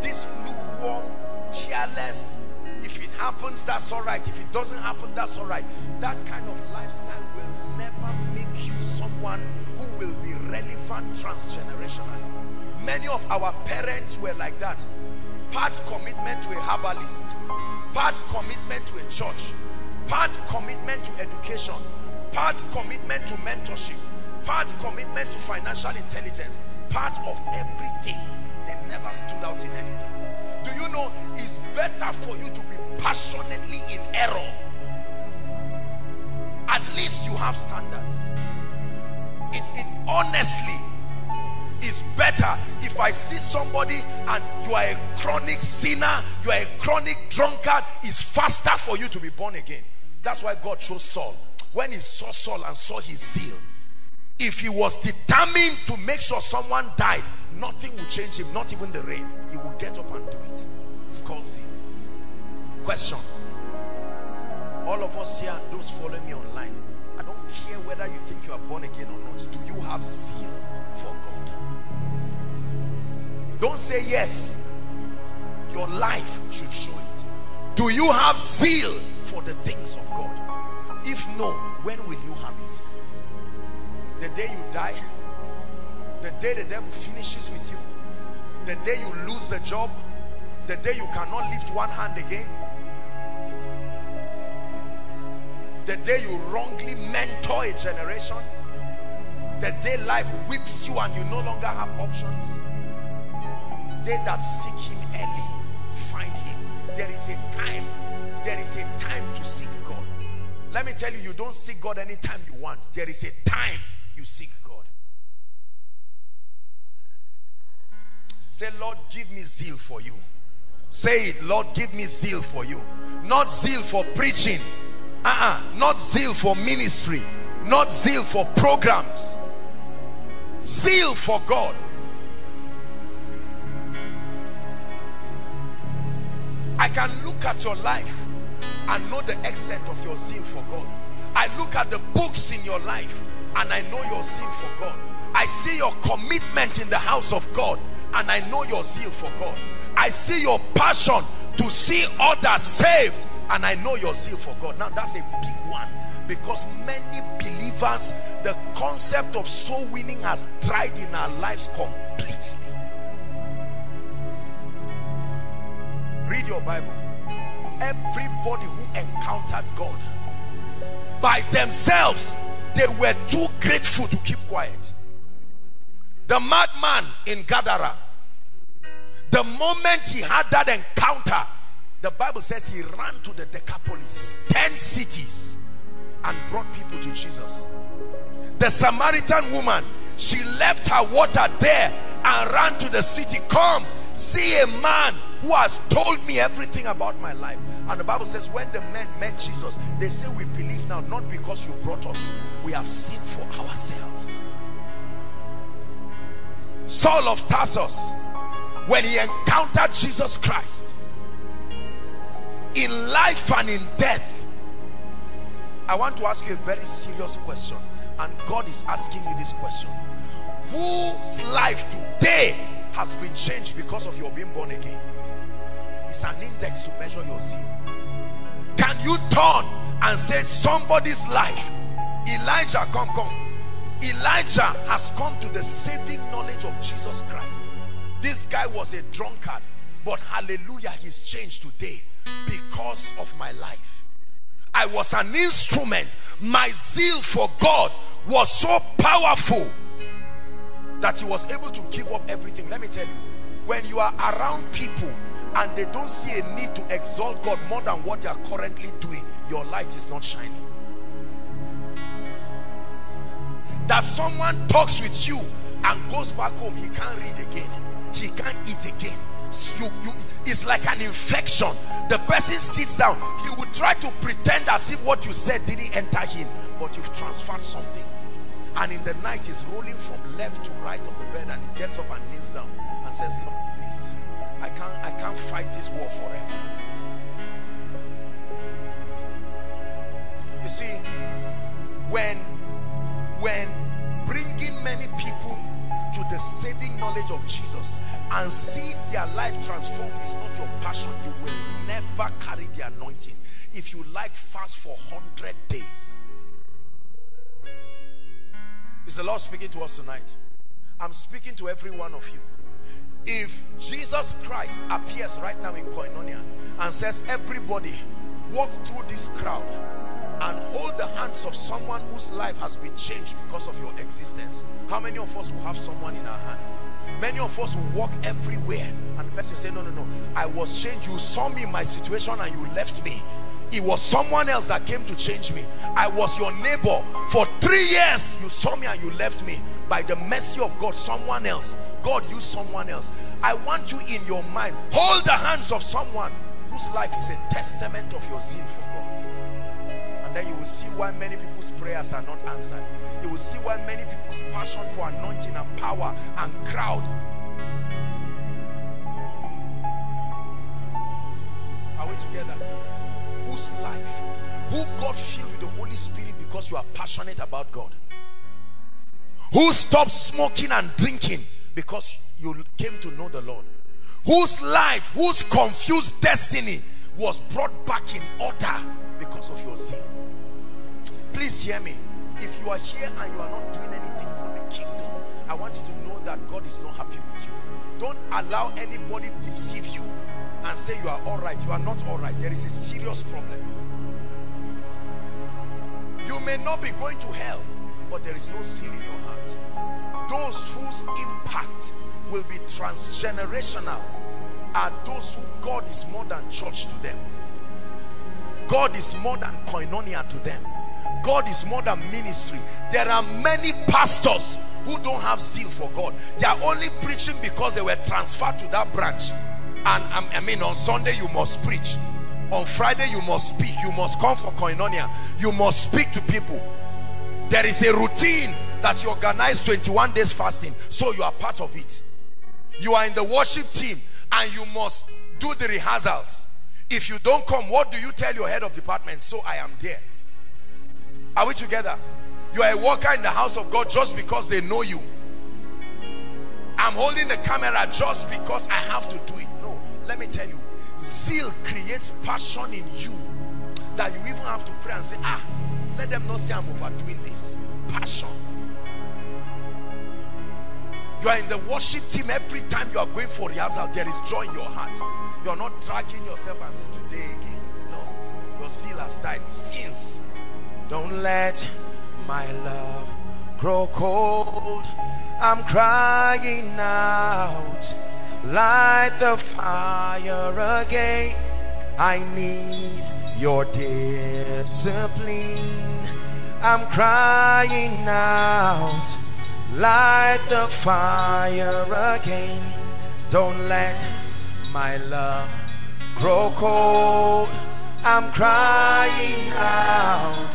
This lukewarm, careless, if it happens, that's all right. If it doesn't happen, that's all right. That kind of lifestyle will never make you someone who will be relevant transgenerationally. Many of our parents were like that. Part commitment to a herbalist, part commitment to a church, part commitment to education, part commitment to mentorship, part commitment to financial intelligence, part of everything. They never stood out in anything. Do you know it's better for you to be passionately in error? At least you have standards. It, it honestly is better. If I see somebody and you are a chronic sinner, you are a chronic drunkard, it's faster for you to be born again. That's why God chose Saul. When he saw Saul and saw his zeal, if he was determined to make sure someone died, nothing will change him, not even the rain. He will get up and do it. It's called zeal. Question. All of us here, those following me online, I don't care whether you think you are born again or not. Do you have zeal for God? Don't say yes. Your life should show it. Do you have zeal for the things of God? If no, when will you have it? The day you die, the day the devil finishes with you, the day you lose the job, the day you cannot lift one hand again, the day you wrongly mentor a generation, the day life whips you and you no longer have options. They that seek him early find him. There is a time, there is a time to seek God. Let me tell you, you don't seek God anytime you want. There is a time you seek God. Say, Lord, give me zeal for you. Say it, Lord, give me zeal for you. Not zeal for preaching, uh-uh. Not zeal for ministry, not zeal for programs. Zeal for God. I can look at your life and know the extent of your zeal for God. I look at the books in your life and I know your zeal for God. I see your commitment in the house of God and I know your zeal for God. I see your passion to see others saved and I know your zeal for God. Now that's a big one, because many believers, the concept of soul winning has dried in our lives completely. Read your Bible. Everybody who encountered God by themselves, they were too grateful to keep quiet. The madman in Gadara, the moment he had that encounter, the Bible says he ran to the Decapolis, ten cities, and brought people to Jesus. The Samaritan woman, she left her water there and ran to the city. Come, see a man who has told me everything about my life. And the Bible says when the men met Jesus, they say, we believe now, not because you brought us, we have seen for ourselves. Saul of Tarsus, when he encountered Jesus Christ, in life and in death, I want to ask you a very serious question, and God is asking you this question. whose life today has been changed because of your being born again. It's an index to measure your zeal. Can you turn and say, somebody's life, Elijah, come, come. Elijah has come to the saving knowledge of Jesus Christ. This guy was a drunkard, but hallelujah, he's changed today because of my life. I was an instrument. My zeal for God was so powerful that he was able to give up everything. Let me tell you, when you are around people and they don't see a need to exalt God more than what they are currently doing, your light is not shining. That someone talks with you and goes back home, he can't read again, he can't eat again. You, you, it's like an infection. The person sits down, he will try to pretend as if what you said didn't enter him, but you've transferred something. And in the night, he's rolling from left to right of the bed, and he gets up and kneels down and says, Lord, please, I can't, I can't fight this war forever. You see, when, when bringing many people to the saving knowledge of Jesus and seeing their life transformed is not your passion, you will never carry the anointing. If you like, fast for one hundred days. Is the Lord speaking to us tonight? I'm speaking to every one of you. If Jesus Christ appears right now in Koinonia and says, everybody walk through this crowd and hold the hands of someone whose life has been changed because of your existence, how many of us will have someone in our hand? Many of us will walk everywhere and the person will say, no, no, no, I was changed. You saw me in my situation and you left me. It was someone else that came to change me. I was your neighbor for three years, you saw me and you left me. By the mercy of God, someone else, God used someone else. I want you in your mind, hold the hands of someone whose life is a testament of your zeal for God. And then you will see why many people's prayers are not answered. You will see why many people's passion for anointing and power and crowd. Are we together? Whose life, who got filled with the Holy Spirit because you are passionate about God? Who stopped smoking and drinking because you came to know the Lord? Whose life, whose confused destiny was brought back in order because of your zeal? Please hear me. If you are here and you are not doing anything for the kingdom, I want you to know that God is not happy with you. Don't allow anybody to deceive you and say you are all right. You are not all right. There is a serious problem. You may not be going to hell, but there is no zeal in your heart. Those whose impact will be transgenerational are those who God is more than church to them. God is more than koinonia to them. God is more than ministry. There are many pastors who don't have zeal for God. They are only preaching because they were transferred to that branch. And I mean, on Sunday you must preach, on Friday you must speak, you must come for koinonia, you must speak to people. There is a routine that you organize, twenty-one days fasting, so you are part of it. You are in the worship team and you must do the rehearsals. If you don't come, what do you tell your head of department? So I am there. Are we together? You are a worker in the house of God just because they know you. I'm holding the camera just because I have to do it. No, let me tell you, zeal creates passion in you that you even have to pray and say, ah, let them not say I'm overdoing this. Passion. You are in the worship team. Every time you are going for rehearsal, there is joy in your heart. You are not dragging yourself and saying, today again. No, your zeal has died since. Don't let my love grow cold. I'm crying out. Light the fire again. I need your discipline. I'm crying out. Light the fire again. Don't let my love grow cold. I'm crying out.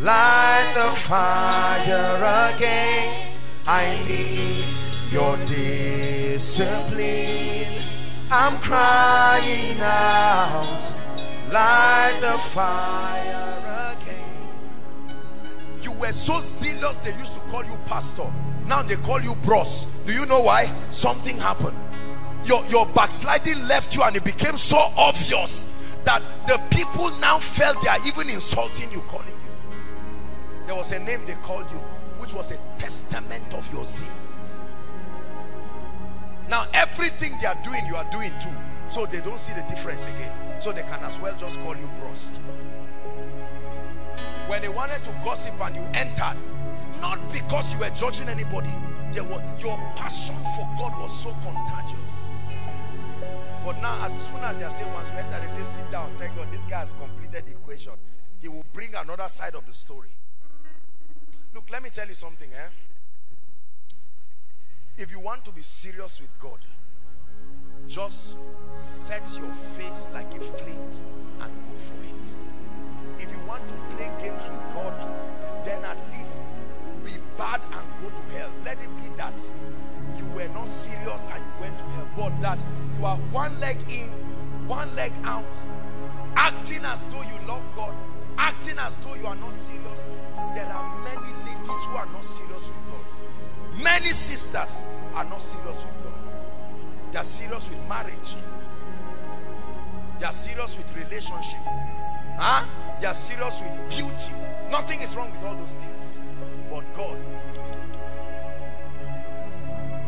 Light the fire again. I need your discipline. I'm crying out. Light the fire again. You were so zealous, they used to call you pastor. Now they call you bros. Do you know why? Something happened. Your, your backsliding left you, and it became so obvious that the people now felt they are even insulting you, calling you. There was a name they called you, which was a testament of your zeal. Now everything they are doing, you are doing too. So they don't see the difference again. So they can as well just call you bros. When they wanted to gossip and you entered, not because you were judging anybody, there was, your passion for God was so contagious. But now, as soon as they are saying, once you enter, they say, sit down, thank God, this guy has completed the equation. He will bring another side of the story. Look, let me tell you something. Eh? If you want to be serious with God, just set your face like a flint and go for it. If you want to play games with God, then at least be bad and go to hell. Let it be that you were not serious and you went to hell, but that you are one leg in, one leg out, acting as though you love God, acting as though you are not serious. There are many ladies who are not serious with God. Many sisters are not serious with God. They are serious with marriage. They are serious with relationship. Huh? They are serious with beauty. Nothing is wrong with all those things. But God.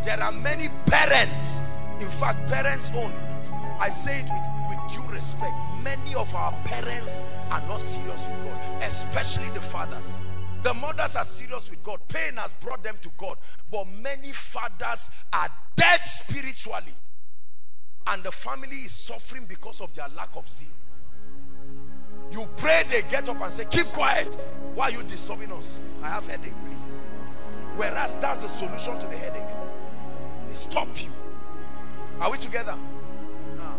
There are many parents. In fact, parents own. I say it with, with due respect. Many of our parents are not serious with God. Especially the fathers. The mothers are serious with God. Pain has brought them to God. But many fathers are dead spiritually. And the family is suffering because of their lack of zeal. You pray, they get up and say, keep quiet. Why are you disturbing us? I have headache, please. Whereas that's the solution to the headache. They stop you. Are we together? Now,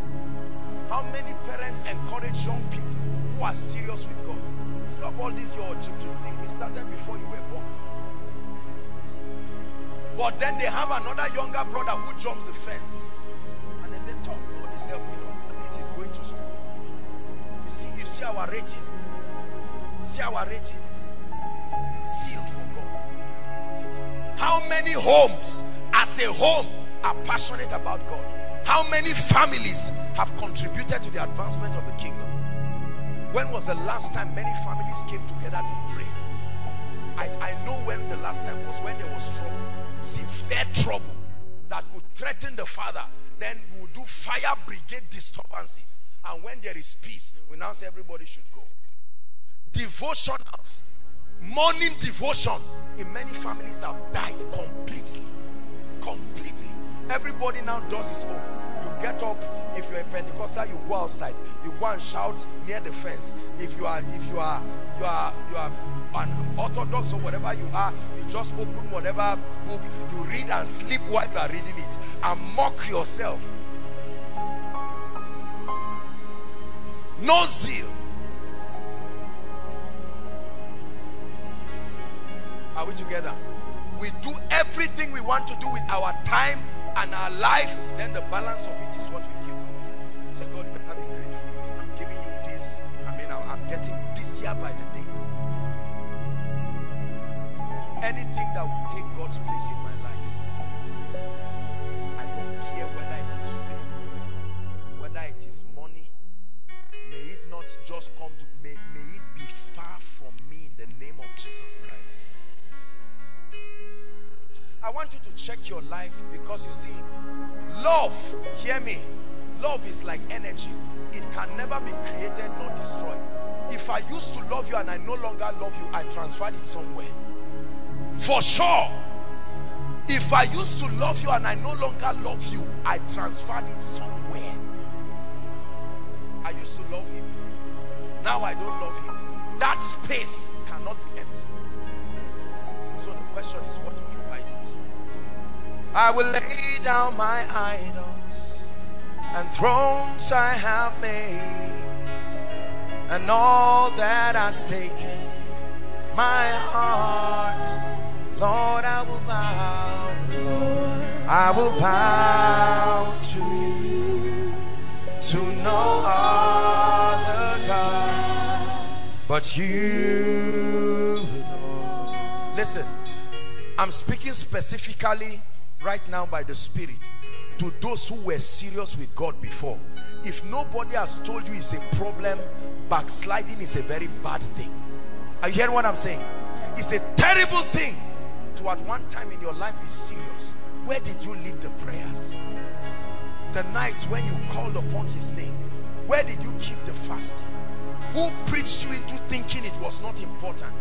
how many parents encourage young people who are serious with God? Stop all this your gym gym thing. We started before you were born. But then they have another younger brother who jumps the fence. And they say, Tom, God is helping us. This is going to school. You see, you see our rating. See our rating. Sealed for God. How many homes as a home are passionate about God? How many families have contributed to the advancement of the kingdom? When was the last time many families came together to pray? I, I know when the last time was, when there was trouble, severe trouble that could threaten the father. Then we would do fire brigade disturbances. And when there is peace, we now say everybody should go. Devotionals, morning devotion, in many families have died completely. Completely. Everybody now does his own. You get up, if you're a Pentecostal, you go outside. You go and shout near the fence. If you are, if you are, you are, you are an Orthodox or whatever you are, you just open whatever book you read and sleep while you are reading it and mock yourself. No zeal. Are we together? We do everything we want to do with our time and our life. Then the balance of it is what we give God. Say, God, you better be grateful. I'm giving you this. I mean, I'm getting busier by the day. Anything that will take God's place in my life, I don't care whether it is fame, whether it is money. May it not just come to me. May, may it be far from me in the name of Jesus Christ. I want you to check your life, because you see, love, hear me, love is like energy. It can never be created nor destroyed. If I used to love you and I no longer love you, I transferred it somewhere. For sure. If I used to love you and I no longer love you, I transferred it somewhere. I used to love him. Now I don't love him. That space cannot be empty. So the question is, what occupied it? I will lay down my idols and thrones I have made, and all that has taken my heart. Lord, I will bow. Lord, I will bow to you. To no other God but you. Listen, I'm speaking specifically right now by the Spirit to those who were serious with God before. If nobody has told you it's a problem, backsliding is a very bad thing. Are you hearing what I'm saying? It's a terrible thing to at one time in your life be serious. Where did you leave the prayers? The nights when you called upon his name, where did you keep the fasting? Who preached you into thinking it was not important?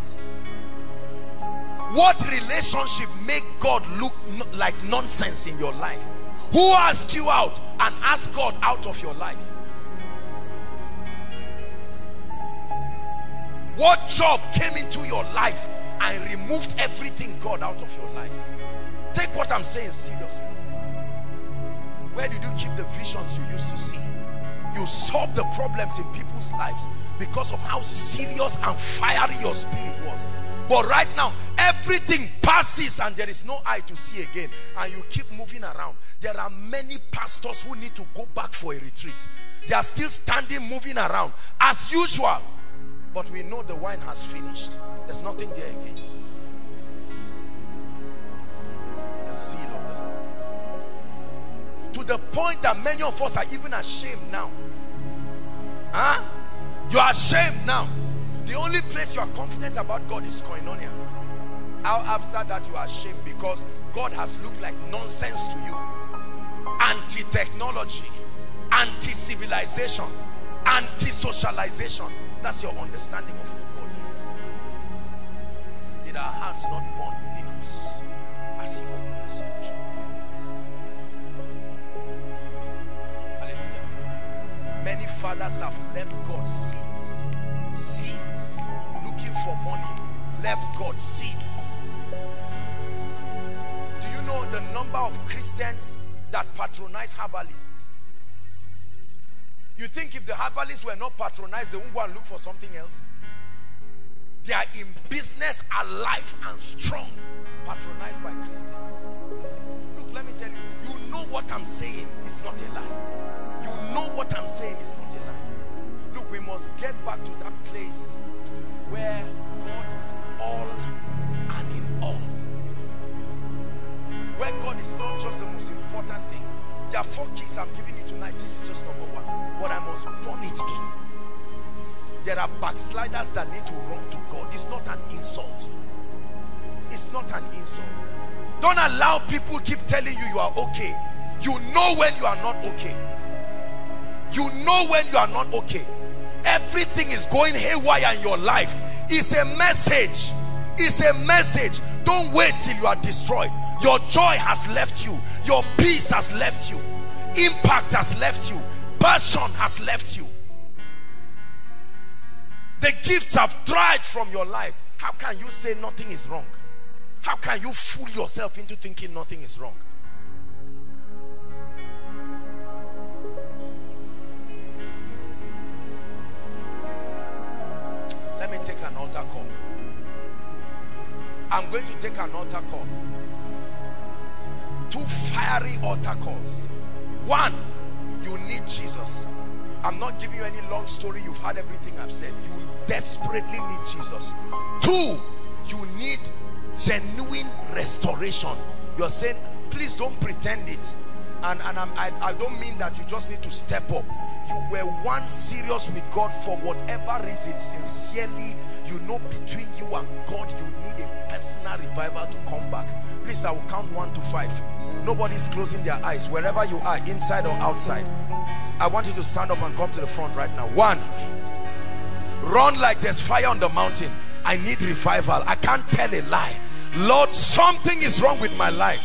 What relationship make God look like nonsense in your life? Who asked you out and asked God out of your life? What job came into your life and removed everything God out of your life? Take what I'm saying seriously. Where did you keep the visions you used to see? You solved the problems in people's lives because of how serious and fiery your spirit was. But right now, everything passes and there is no eye to see again. And you keep moving around. There are many pastors who need to go back for a retreat. They are still standing, moving around as usual. But we know the wine has finished. There's nothing there again. The zeal of the Lord. To the point that many of us are even ashamed now. Huh? You are ashamed now. The only place you are confident about God is Koinonia. How after that you are ashamed because God has looked like nonsense to you. Anti-technology, anti-civilization, anti-socialization. That's your understanding of who God is. Did our hearts not burn within us as he opened the scripture? Hallelujah. Many fathers have left God sins. Sins. Looking for money. Left God sins. Do you know the number of Christians that patronize herbalists? You think if the herbalists were not patronized, they won't go and look for something else? They are in business, alive and strong, patronized by Christians. Look, let me tell you, you know what I'm saying is not a lie. You know what I'm saying is not a lie. Look, we must get back to that place where God is all and in all. Where God is not just the most important thing. There are four keys I'm giving you tonight. This is just number one. But I must burn it in. There are backsliders that need to run to God. It's not an insult. It's not an insult. Don't allow people keep telling you you are okay. You know when you are not okay. You know when you are not okay. Everything is going haywire in your life. It's a message. It's a message. Don't wait till you are destroyed. Your joy has left you. Your peace has left you. Impact has left you. Passion has left you. The gifts have dried from your life. How can you say nothing is wrong? How can you fool yourself into thinking nothing is wrong? Let me take an altar call. I'm going to take an altar call. Two fiery altar calls. One, you need Jesus. I'm not giving you any long story. You've heard everything I've said. You desperately need Jesus. Two, you need genuine restoration. You're saying, please don't pretend it. And, and I'm, I, I don't mean that you just need to step up. You were once serious with God for whatever reason. Sincerely, you know between you and God, you need a personal revival to come back. Please, I will count one to five. Nobody's closing their eyes. Wherever you are, inside or outside, I want you to stand up and come to the front right now. One, run like there's fire on the mountain. I need revival. I can't tell a lie. Lord, something is wrong with my life.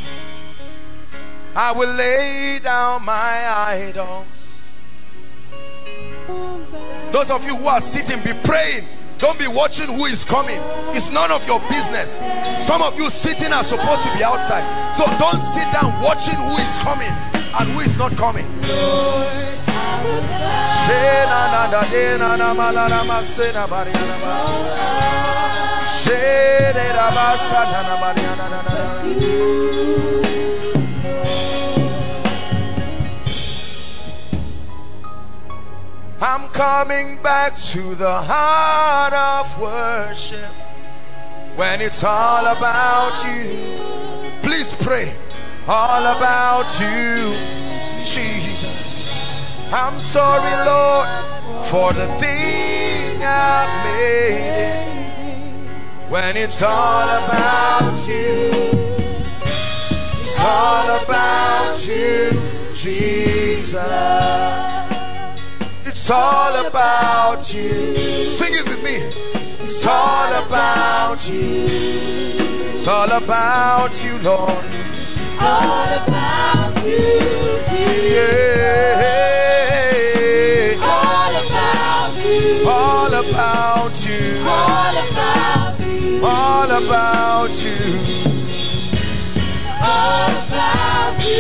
I will lay down my idols. Those of you who are sitting, be praying. Don't be watching who is coming. It's none of your business. Some of you sitting are supposed to be outside. So don't sit down watching who is coming and who is not coming. I'm coming back to the heart of worship. when it's all about you. Please pray, all about you, Jesus. I'm sorry, Lord, for the thing I've made it. When it's all about you, it's all about you, Jesus. It's all about you. Sing it with me. It's all about you. It's all about you, Lord. It's all about you, Jesus. Yeah. It's all about you. All about you. It's all about you. All about you. It's all about you,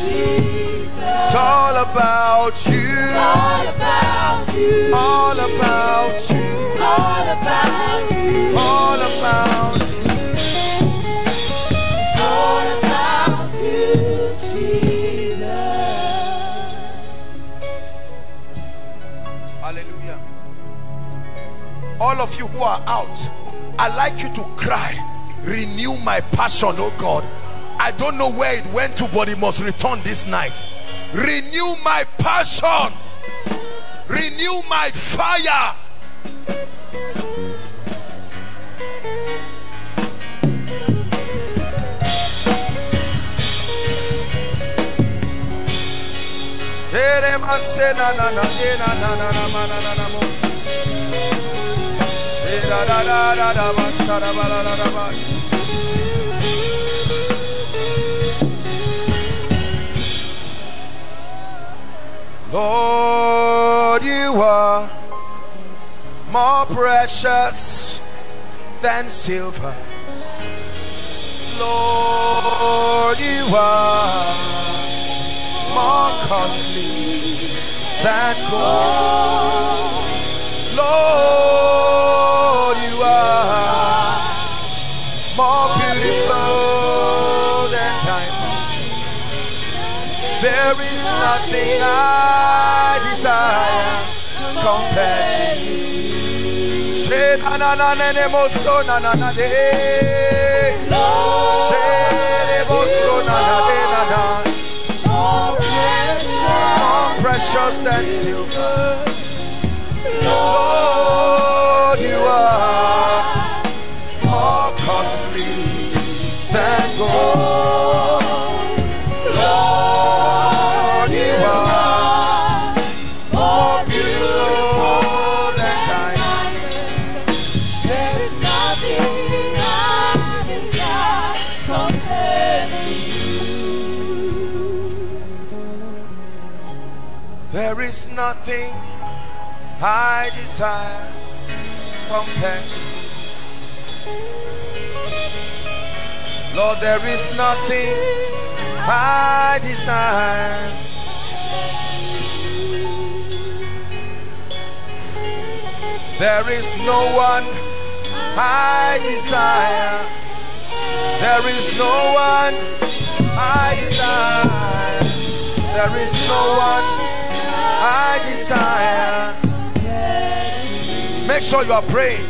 Jesus. It's all about you. It's all about you. All about you. It's all about you. All about you. It's all about you, Jesus. Hallelujah. All of you who are out, I'd like you to cry, renew my passion, oh God. I don't know where it went to, but it must return this night. Renew my passion, renew my fire. Lord, you are more precious than silver. Lord, you are more costly than gold. Lord, you are more beautiful than diamond. There is nothing I desire compared to you. She na na na na ne mo so na na na de. She ne mo so na na de na na. More precious than silver. Lord, you are more costly than gold. Nothing I desire compared to you. Lord, there is nothing I desire. There is no one I desire. There is no one I desire. There is no one I desire. Make sure you are praying.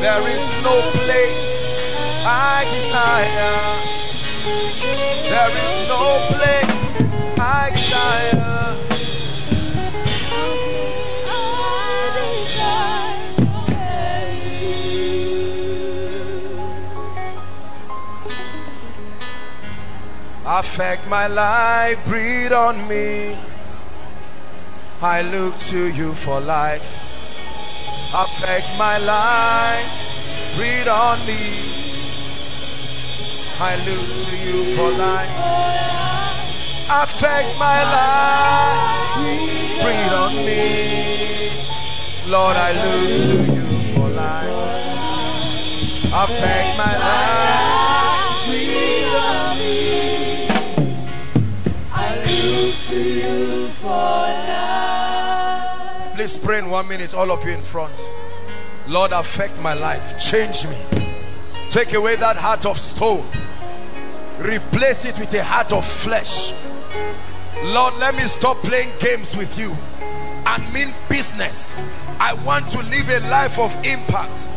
There is no place I desire. There is no place I desire. Affect my life, breathe on me. I look to you for life. Affect my life, breathe on me. I look to you for life. Affect my life, breathe on me. Lord, I look to you for life. Affect my life, breathe on me. To you for life. Please pray in one minute, all of you in front. Lord, affect my life, change me. Take away that heart of stone, replace it with a heart of flesh. Lord, let me stop playing games with you and mean business. I want to live a life of impact.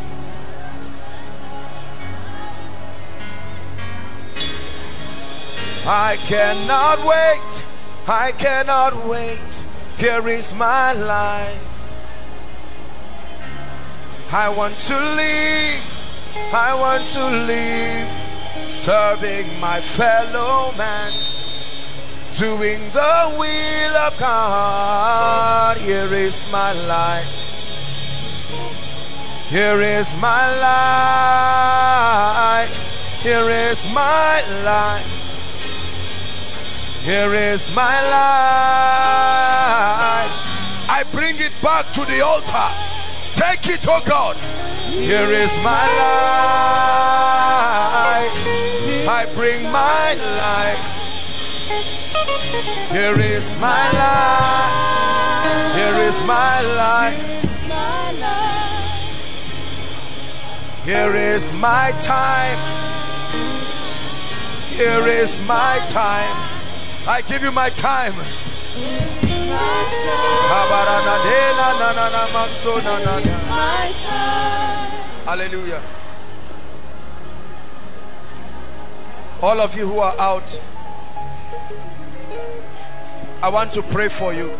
I cannot wait, I cannot wait, here is my life. I want to live, I want to live, serving my fellow man, doing the will of God. Here is my life, here is my life, here is my life. Here is my life. I bring it back to the altar. Take it, oh God. Here is my life. I bring my life. Here is my life. Here is my life. Here is my time. Here is my time. I give you my time. Hallelujah. All of you who are out, I want to pray for you.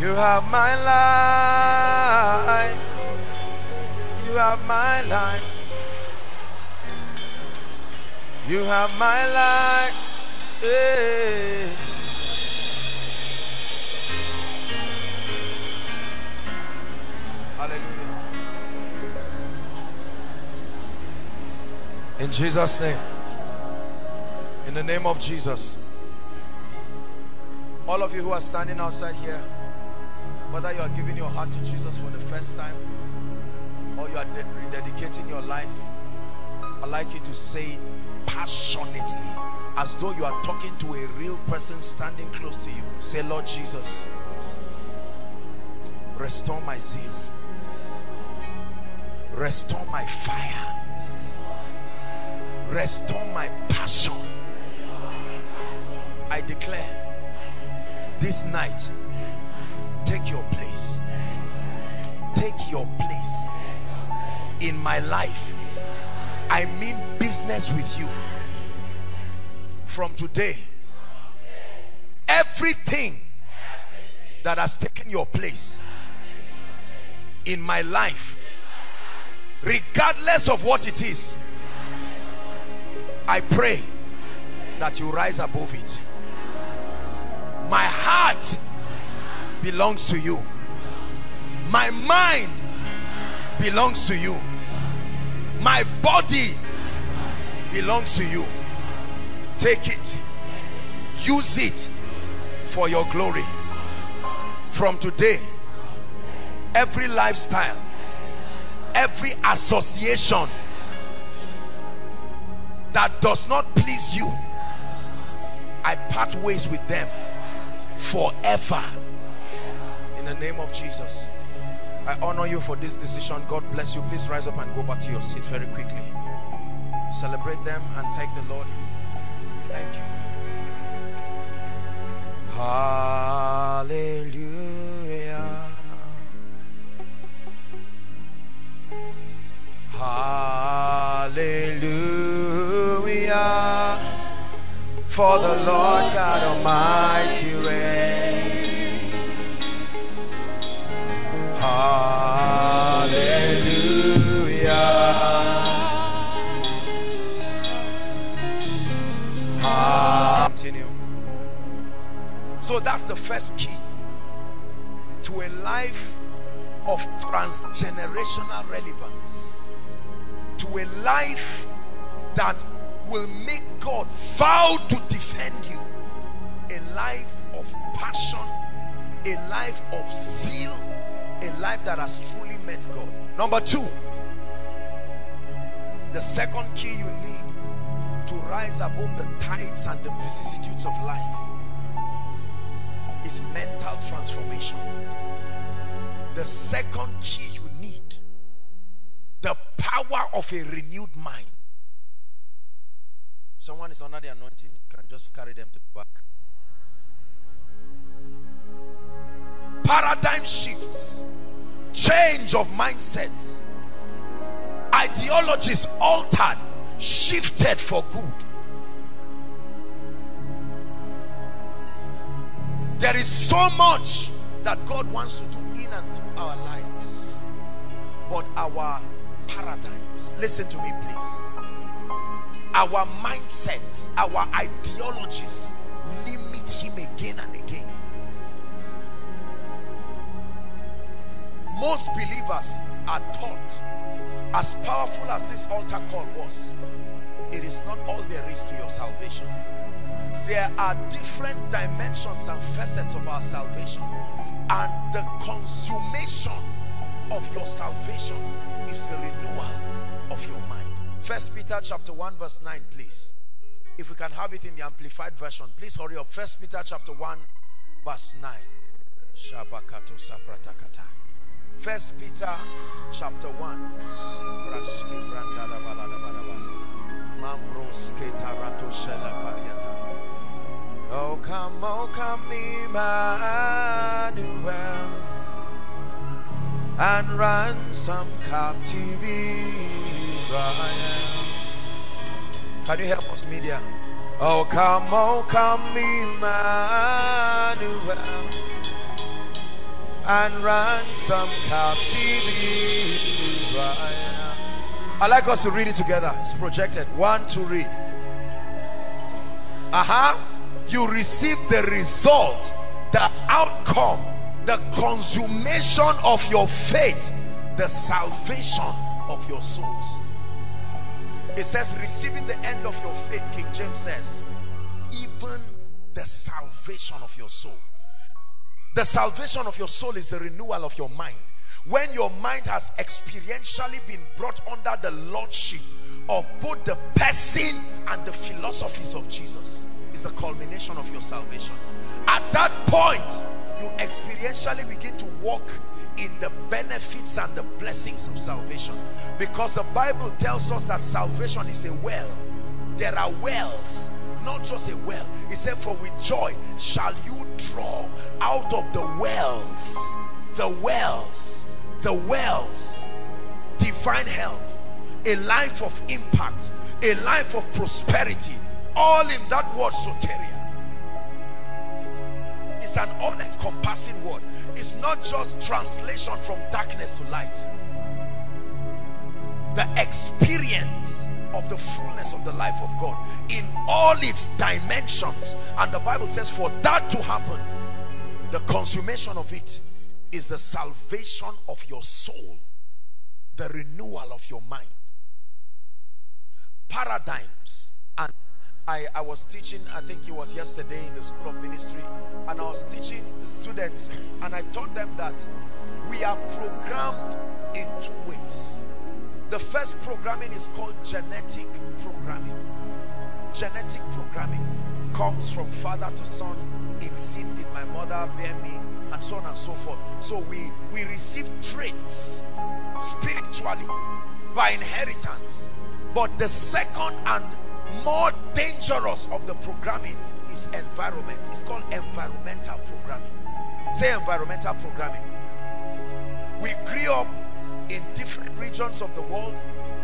You have my life. You have my life. You have my life. Hey. Hallelujah. In Jesus' name. In the name of Jesus. All of you who are standing outside here, whether you are giving your heart to Jesus for the first time or you are rededicating your life, I'd like you to say it passionately, as though you are talking to a real person standing close to you. Say, Lord Jesus, restore my zeal, restore my fire, restore my passion. I declare this night, take your place. Take your place in my life. I mean business with you. From today, everything that has taken your place in my life, regardless of what it is, I pray that you rise above it. My heart belongs to you. My mind belongs to you. My body belongs to you. Take it, use it for your glory. From today, every lifestyle, every association that does not please you, I part ways with them forever. In the name of Jesus, I honor you for this decision. God bless you. Please rise up and go back to your seat very quickly. Celebrate them and thank the Lord. Thank you. Hallelujah. Hallelujah. For the Lord God Almighty reigns. Hallelujah. Hallelujah. Continue. So that's the first key to a life of transgenerational relevance, to a life that will make God vow to defend you, a life of passion, a life of zeal, a life that has truly met God. Number two, the second key you need to rise above the tides and the vicissitudes of life is mental transformation. The second key you need, the power of a renewed mind. someone is under the anointing, you can just carry them to the back. Paradigm shifts, change of mindsets, ideologies altered, shifted for good. There is so much that God wants to do in and through our lives, but our paradigms, listen to me please, our mindsets, our ideologies limit him again and again. Most believers are taught, as powerful as this altar call was, it is not all there is to your salvation. There are different dimensions and facets of our salvation, and the consummation of your salvation is the renewal of your mind. First Peter chapter one verse nine, please. If we can have it in the amplified version, please hurry up. First Peter chapter one verse nine. Shabakato sapratakata. First Peter chapter one. Oh come, oh come, Emmanuel, and ransom captive Israel. Can you help us, media? Oh come, oh come, Emmanuel, and ransom captive Israel. I'd like us to read it together. It's projected. One, two, read. Aha. You receive the result, the outcome, the consummation of your faith, the salvation of your souls. It says, receiving the end of your faith, King James says, even the salvation of your soul. The salvation of your soul is the renewal of your mind. When your mind has experientially been brought under the lordship of both the person and the philosophies of Jesus, is the culmination of your salvation. At that point, you experientially begin to walk in the benefits and the blessings of salvation, because the Bible tells us that salvation is a well. There are wells. Not just a well. He said, for with joy shall you draw out of the wells, the wells, the wells, divine health, a life of impact, a life of prosperity, all in that word soteria. It's an all-encompassing word. It's not just translation from darkness to light. The experience of the fullness of the life of God in all its dimensions. And the Bible says for that to happen, the consummation of it is the salvation of your soul, the renewal of your mind. Paradigms. And I, I was teaching, I think it was yesterday in the School of Ministry, and I was teaching the students, and I taught them that we are programmed in two ways. The first programming is called genetic programming. Genetic programming comes from father to son. In sin did my mother bear me, and so on and so forth. So we, we receive traits spiritually by inheritance. But the second and more dangerous of the programming is environment. It's called environmental programming. Say environmental programming. We grew up in different regions of the world,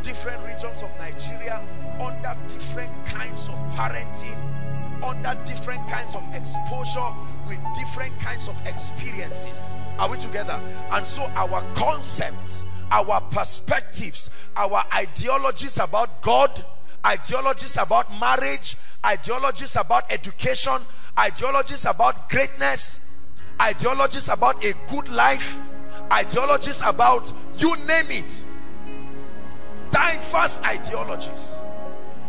different regions of Nigeria, under different kinds of parenting, under different kinds of exposure, with different kinds of experiences. Are we together? And so our concepts, our perspectives, our ideologies about God, ideologies about marriage, ideologies about education, ideologies about greatness, ideologies about a good life, ideologies about, you name it, diverse ideologies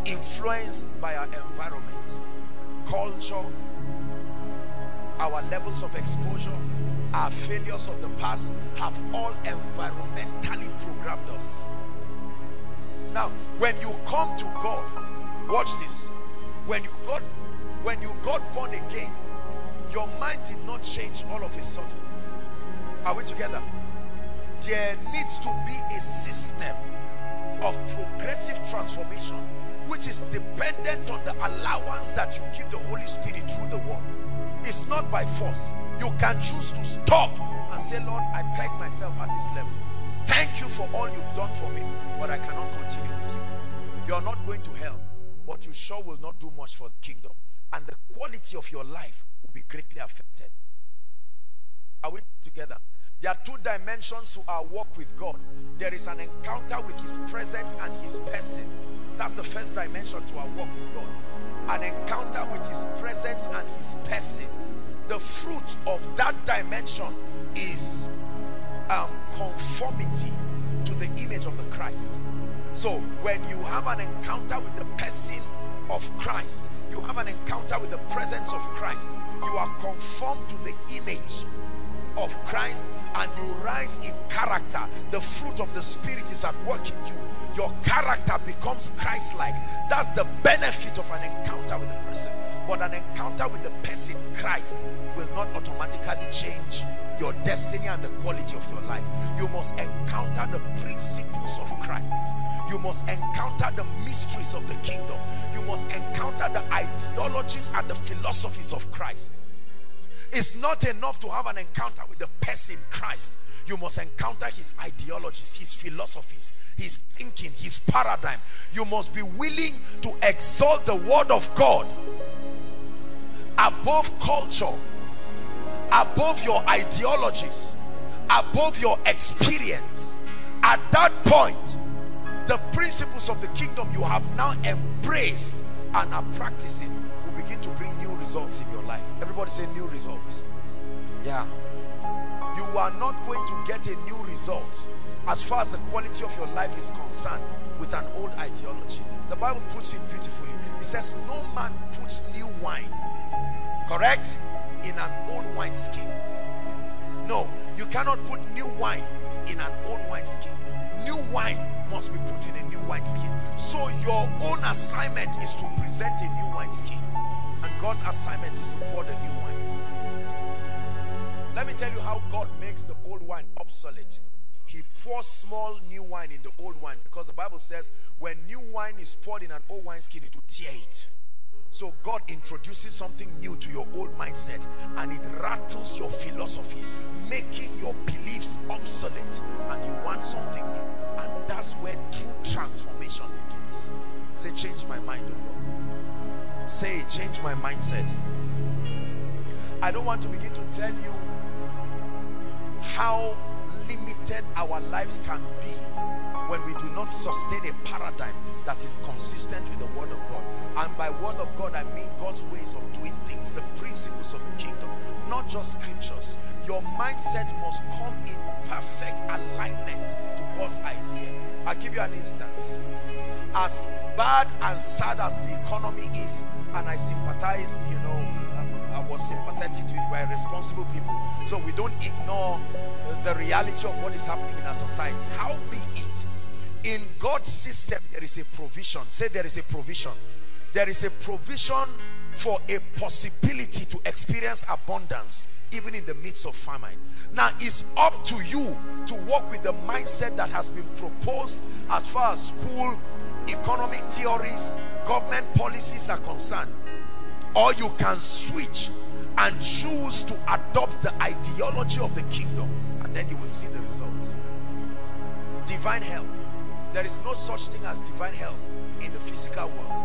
influenced by our environment, culture, our levels of exposure, our failures of the past, have all environmentally programmed us. Now, when you come to God, watch this, when you got, when you got born again, your mind did not change all of a sudden. Are we together? There needs to be a system of progressive transformation which is dependent on the allowance that you give the Holy Spirit through the word. It's not by force. You can choose to stop and say, Lord, I peg myself at this level. Thank you for all you've done for me, but I cannot continue with you. You are not going to hell, but you sure will not do much for the kingdom. And the quality of your life will be greatly affected. Are we together? There are two dimensions to our walk with God. There is an encounter with his presence and his person. That's the first dimension to our walk with God. An encounter with his presence and his person. The fruit of that dimension is um, conformity to the image of the Christ. So when you have an encounter with the person of Christ, you have an encounter with the presence of Christ, you are conformed to the image of Christ and you rise in character. The fruit of the Spirit is at work in you. Your character becomes Christ-like. That's the benefit of an encounter with a person. But an encounter with the person Christ will not automatically change your destiny and the quality of your life. You must encounter the principles of Christ. You must encounter the mysteries of the kingdom. You must encounter the ideologies and the philosophies of Christ. It's not enough to have an encounter with the person Christ. You must encounter his ideologies, his philosophies, his thinking, his paradigm. You must be willing to exalt the word of God above culture, above your ideologies, above your experience. At that point, the principles of the kingdom you have now embraced and are practicing will begin to bring new results in your life. Everybody say new results. Yeah. You are not going to get a new result as far as the quality of your life is concerned with an old ideology. The Bible puts it beautifully. It says, no man puts new wine, correct, in an old wineskin. No, you cannot put new wine in an old wineskin. New wine must be put in a new wineskin. So your own assignment is to present a new wineskin. And God's assignment is to pour the new wine. Let me tell you how God makes the old wine obsolete. He pours small new wine in the old wine, because the Bible says when new wine is poured in an old wineskin, it will tear it. So God introduces something new to your old mindset and it rattles your philosophy, making your beliefs obsolete, and you want something new. And that's where true transformation begins. Say, change my mind, oh God. Say, change my mindset. I don't want to begin to tell you how limited our lives can be when we do not sustain a paradigm that is consistent with the word of God. And by word of God, I mean God's ways of doing things, the principles of the kingdom, not just scriptures. Your mindset must come in perfect alignment to God's idea. I'll give you an instance. As bad and sad as the economy is, and I sympathize, you know, I was sympathetic to it. We're responsible people, so we don't ignore the reality of what is happening in our society. How be it, in God's system there is a provision. Say, there is a provision. There is a provision for a possibility to experience abundance even in the midst of famine. Now it's up to you to work with the mindset that has been proposed as far as school, economic theories, government policies are concerned. Or you can switch and choose to adopt the ideology of the kingdom, and then you will see the results. Divine health. There is no such thing as divine health in the physical world.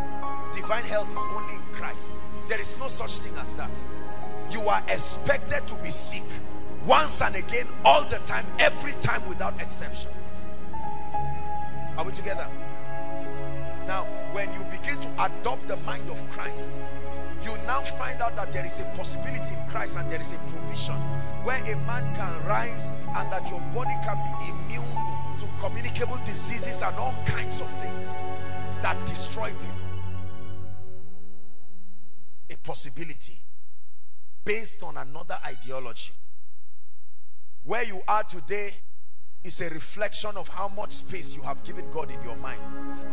Divine health is only in Christ. There is no such thing as that. You are expected to be sick once and again, all the time, every time, without exception. Are we together? Now, when you begin to adopt the mind of Christ, you now find out that there is a possibility in Christ, and there is a provision where a man can rise and that your body can be immune to communicable diseases and all kinds of things that destroy people. A possibility based on another ideology. Where you are today is a reflection of how much space you have given God in your mind.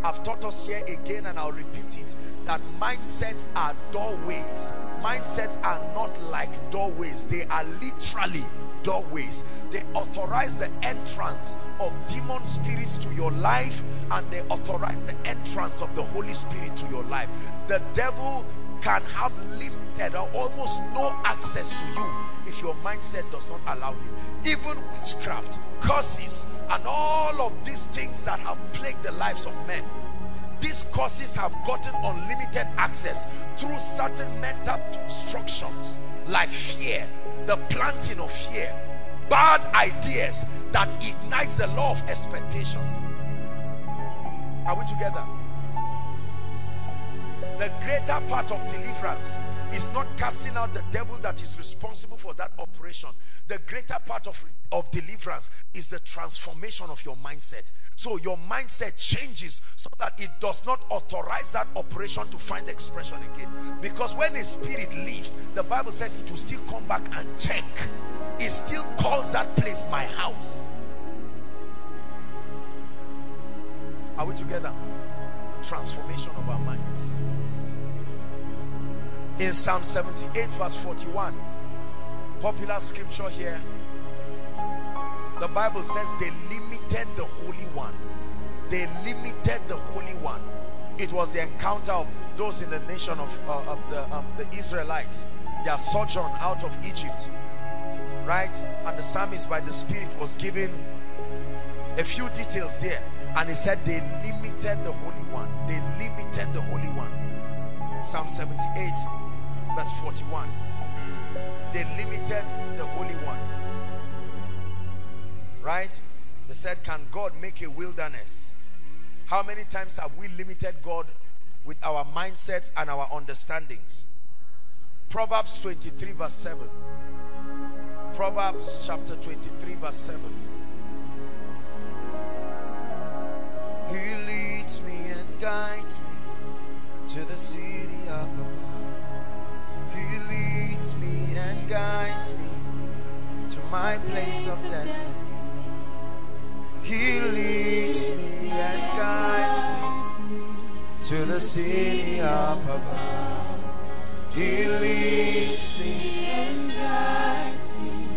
I've taught us here again, and I'll repeat it, that mindsets are doorways. Mindsets are not like doorways. They are literally doorways. They authorize the entrance of demon spirits to your life, and they authorize the entrance of the Holy Spirit to your life. The devil can have limited or almost no access to you if your mindset does not allow him. Even witchcraft, curses, and all of these things that have plagued the lives of men, these curses have gotten unlimited access through certain mental obstructions like fear, the planting of fear, bad ideas that ignites the law of expectation. Are we together? The greater part of deliverance is not casting out the devil that is responsible for that operation. The greater part of, of deliverance is the transformation of your mindset. So your mindset changes so that it does not authorize that operation to find expression again. Because when a spirit leaves, the Bible says it will still come back and check. It still calls that place my house. Are we together? Transformation of our minds. In Psalm seventy-eight verse forty-one, popular scripture here, the Bible says they limited the Holy One. They limited the Holy One. It was the encounter of those in the nation of, uh, of the, um, the Israelites, their sojourn out of Egypt, right? And the psalmist by the Spirit was given a few details there. And he said they limited the Holy One. They limited the Holy One. Psalm seventy-eight verse forty-one. They limited the Holy One. Right? They said, can God make a wilderness? How many times have we limited God with our mindsets and our understandings? Proverbs twenty-three verse seven. Proverbs chapter twenty-three verse seven. He leads me and guides me to the city up above. He leads me and guides me to my place of destiny. He leads me and guides me to the city up above. He leads me and guides me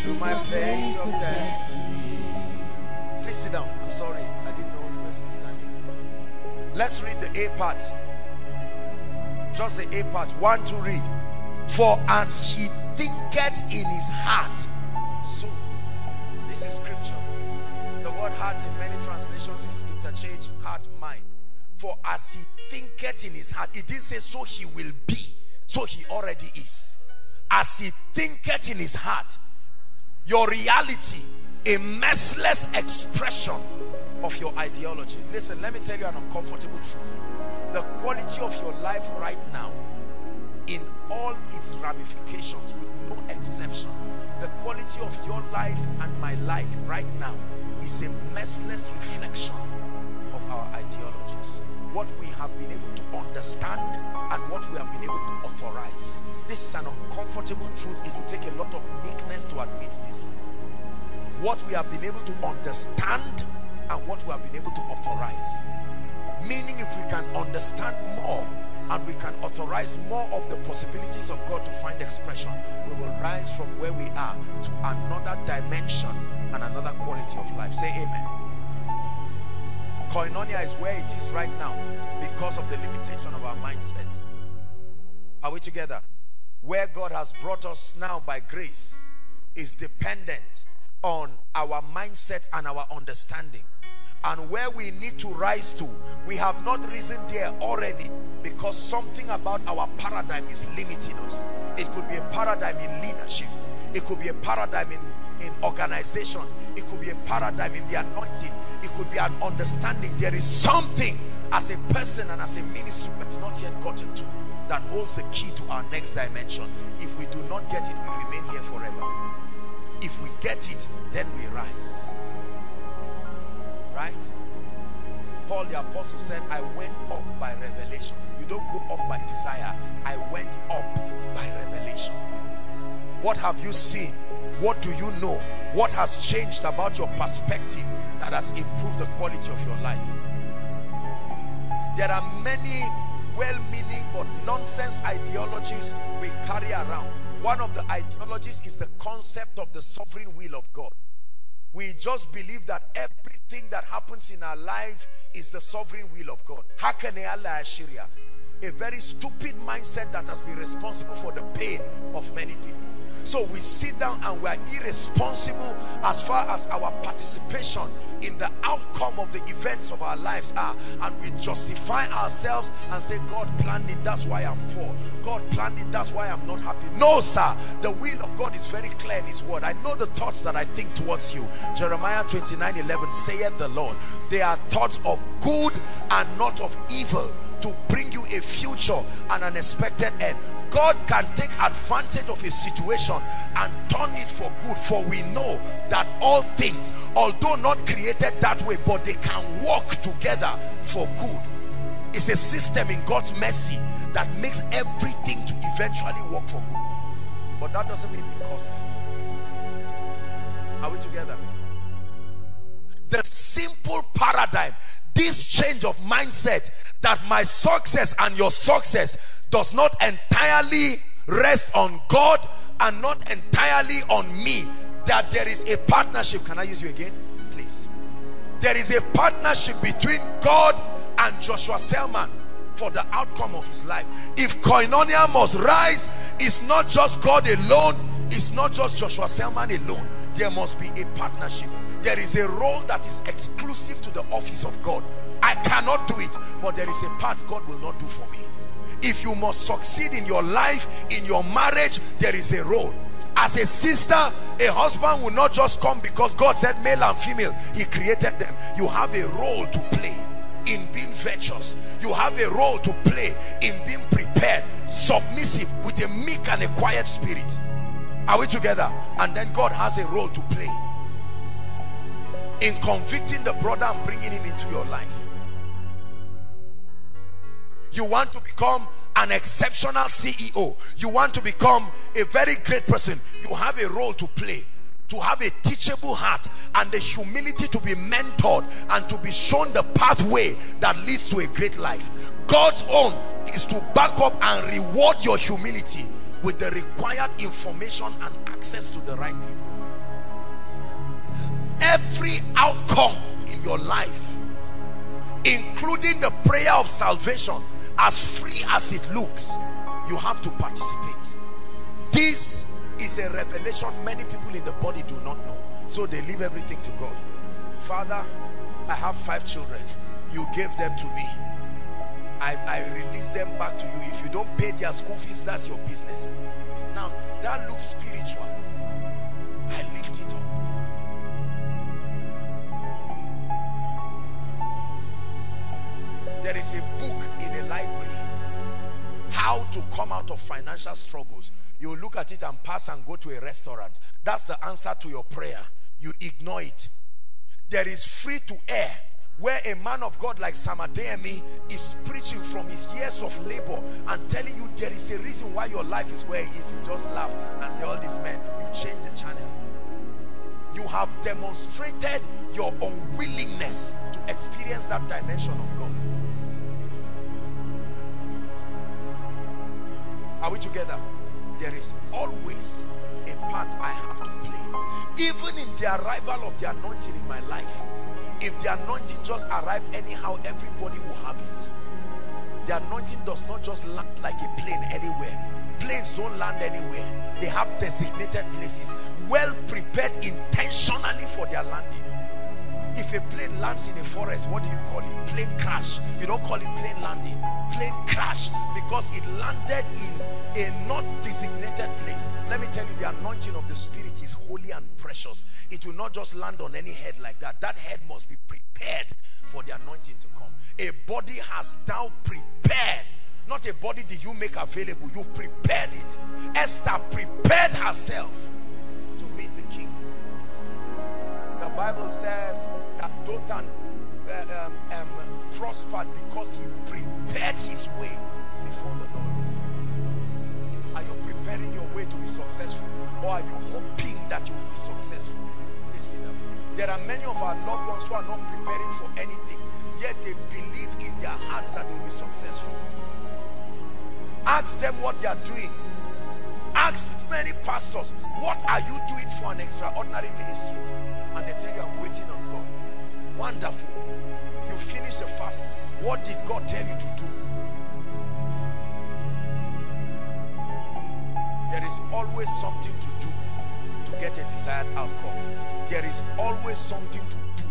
to my place of destiny. Please sit down. I'm sorry. I didn't know. Let's read the A part. Just the A part. One to read. For as he thinketh in his heart, so. This is scripture. The word heart in many translations is interchanged heart, mind. For as he thinketh in his heart, it didn't say so he will be, so he already is. As he thinketh in his heart, your reality, a merciless expression of your ideology. Listen, let me tell you an uncomfortable truth. The quality of your life right now, in all its ramifications, with no exception, the quality of your life and my life right now is a merciless reflection of our ideologies, what we have been able to understand and what we have been able to authorize. This is an uncomfortable truth. It will take a lot of meekness to admit this. What we have been able to understand and what we have been able to authorize. Meaning, if we can understand more and we can authorize more of the possibilities of God to find expression, we will rise from where we are to another dimension and another quality of life. Say amen. Koinonia is where it is right now because of the limitation of our mindset. Are we together? Where God has brought us now by grace is dependent on our mindset and our understanding. And where we need to rise to, we have not risen there already because something about our paradigm is limiting us. It could be a paradigm in leadership. It could be a paradigm in, in organization. It could be a paradigm in the anointing. It could be an understanding. There is something as a person and as a ministry but not yet gotten to that holds the key to our next dimension. If we do not get it, we remain here forever. If we get it, then we rise. Right? Paul the Apostle said, I went up by revelation. You don't go up by desire. I went up by revelation. What have you seen? What do you know? What has changed about your perspective that has improved the quality of your life? There are many well-meaning but nonsense ideologies we carry around One of the ideologies is the concept of the sovereign will of God. We just believe that everything that happens in our life is the sovereign will of God. A very stupid mindset that has been responsible for the pain of many people. So we sit down and we are irresponsible as far as our participation in the outcome of the events of our lives are, and we justify ourselves and say, God planned it, that's why I'm poor. God planned it, that's why I'm not happy. No, sir, the will of God is very clear in his word. I know the thoughts that I think towards you. Jeremiah twenty-nine eleven saith the Lord, they are thoughts of good and not of evil, to bring you a future and an expected end. God can take advantage of his situation and turn it for good, for we know that all things, although not created that way, but they can work together for good. It's a system in God's mercy that makes everything to eventually work for good. But that doesn't mean it cost it. Are we together? The simple paradigm, this change of mindset that my success and your success does not entirely rest on God and not entirely on me, that there is a partnership. Can I use you again, please? There is a partnership between God and Joshua Selman for the outcome of his life. If Koinonia must rise, it's not just God alone, it's not just Joshua Selman alone. There must be a partnership. There is a role that is exclusive to the office of God. I cannot do it, but there is a part God will not do for me. If you must succeed in your life, in your marriage, there is a role. As a sister, a husband will not just come because God said male and female, he created them. You have a role to play in being virtuous. You have a role to play in being prepared, submissive, with a meek and a quiet spirit. Are we together? And then God has a role to play in convicting the brother and bringing him into your life. You want to become an exceptional C E O. You want to become a very great person. You have a role to play, to have a teachable heart and the humility to be mentored and to be shown the pathway that leads to a great life. God's own is to back up and reward your humility with the required information and access to the right people. Every outcome in your life, including the prayer of salvation, as free as it looks, you have to participate. This is a revelation many people in the body do not know, so they leave everything to God. Father, I have five children. You gave them to me. I, I release them back to you. If you don't pay their school fees, that's your business. Now, that looks spiritual. I lift it up. There is a book in a library, How to Come Out of Financial Struggles. You look at it and pass and go to a restaurant. That's the answer to your prayer. You ignore it. There is Free to Air, where a man of God like Samadayemi is preaching from his years of labor and telling you there is a reason why your life is where it is. You just laugh and say, all these men, you change the channel. You have demonstrated your unwillingness to experience that dimension of God. Are we together? There is always a part I have to play. Even in the arrival of the anointing in my life, if the anointing just arrived anyhow, everybody will have it. The anointing does not just land like a plane anywhere. Planes don't land anywhere. They have designated places, well prepared intentionally for their landing. If a plane lands in a forest, what do you call it? Plane crash. You don't call it plane landing. Plane crash, because it landed in a not designated place. Let me tell you, the anointing of the Spirit is holy and precious. It will not just land on any head like that. That head must be prepared for the anointing to come. A body has thou prepared. Not a body did you make available. You prepared it. Esther prepared herself to meet the king. The Bible says that Dothan uh, um, um, prospered because he prepared his way before the Lord. Are you preparing your way to be successful, or are you hoping that you will be successful? Listen up. There are many of our loved ones who are not preparing for anything, yet they believe in their hearts that they will be successful. Ask them what they are doing ask many pastors, what are you doing for an extraordinary ministry? And they tell you, I'm waiting on God. Wonderful. You finish the fast. What did God tell you to do? There is always something to do to get a desired outcome. There is always something to do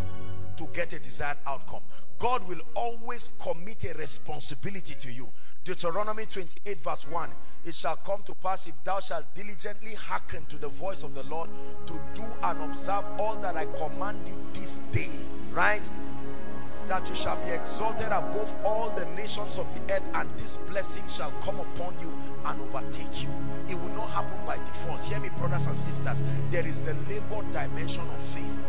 to get a desired outcome. God will always commit a responsibility to you. Deuteronomy twenty-eight verse one, it shall come to pass, if thou shalt diligently hearken to the voice of the Lord, to do and observe all that I command you this day, right? That you shall be exalted above all the nations of the earth, and this blessing shall come upon you and overtake you. It will not happen by default. Hear me, brothers and sisters. There is the labor dimension of faith.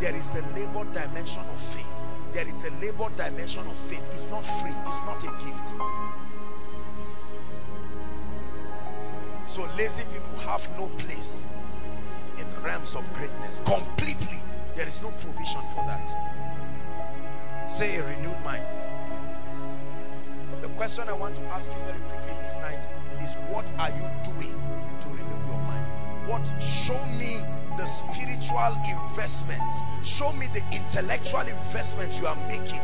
There is the labor dimension of faith. There is a labor dimension of faith. It's not free. It's not a gift. So lazy people have no place in the realms of greatness. Completely. There is no provision for that. Say a renewed mind. The question I want to ask you very quickly this night is, what are you doing to renew your mind? What? Show me the spiritual investments. Show me the intellectual investments you are making.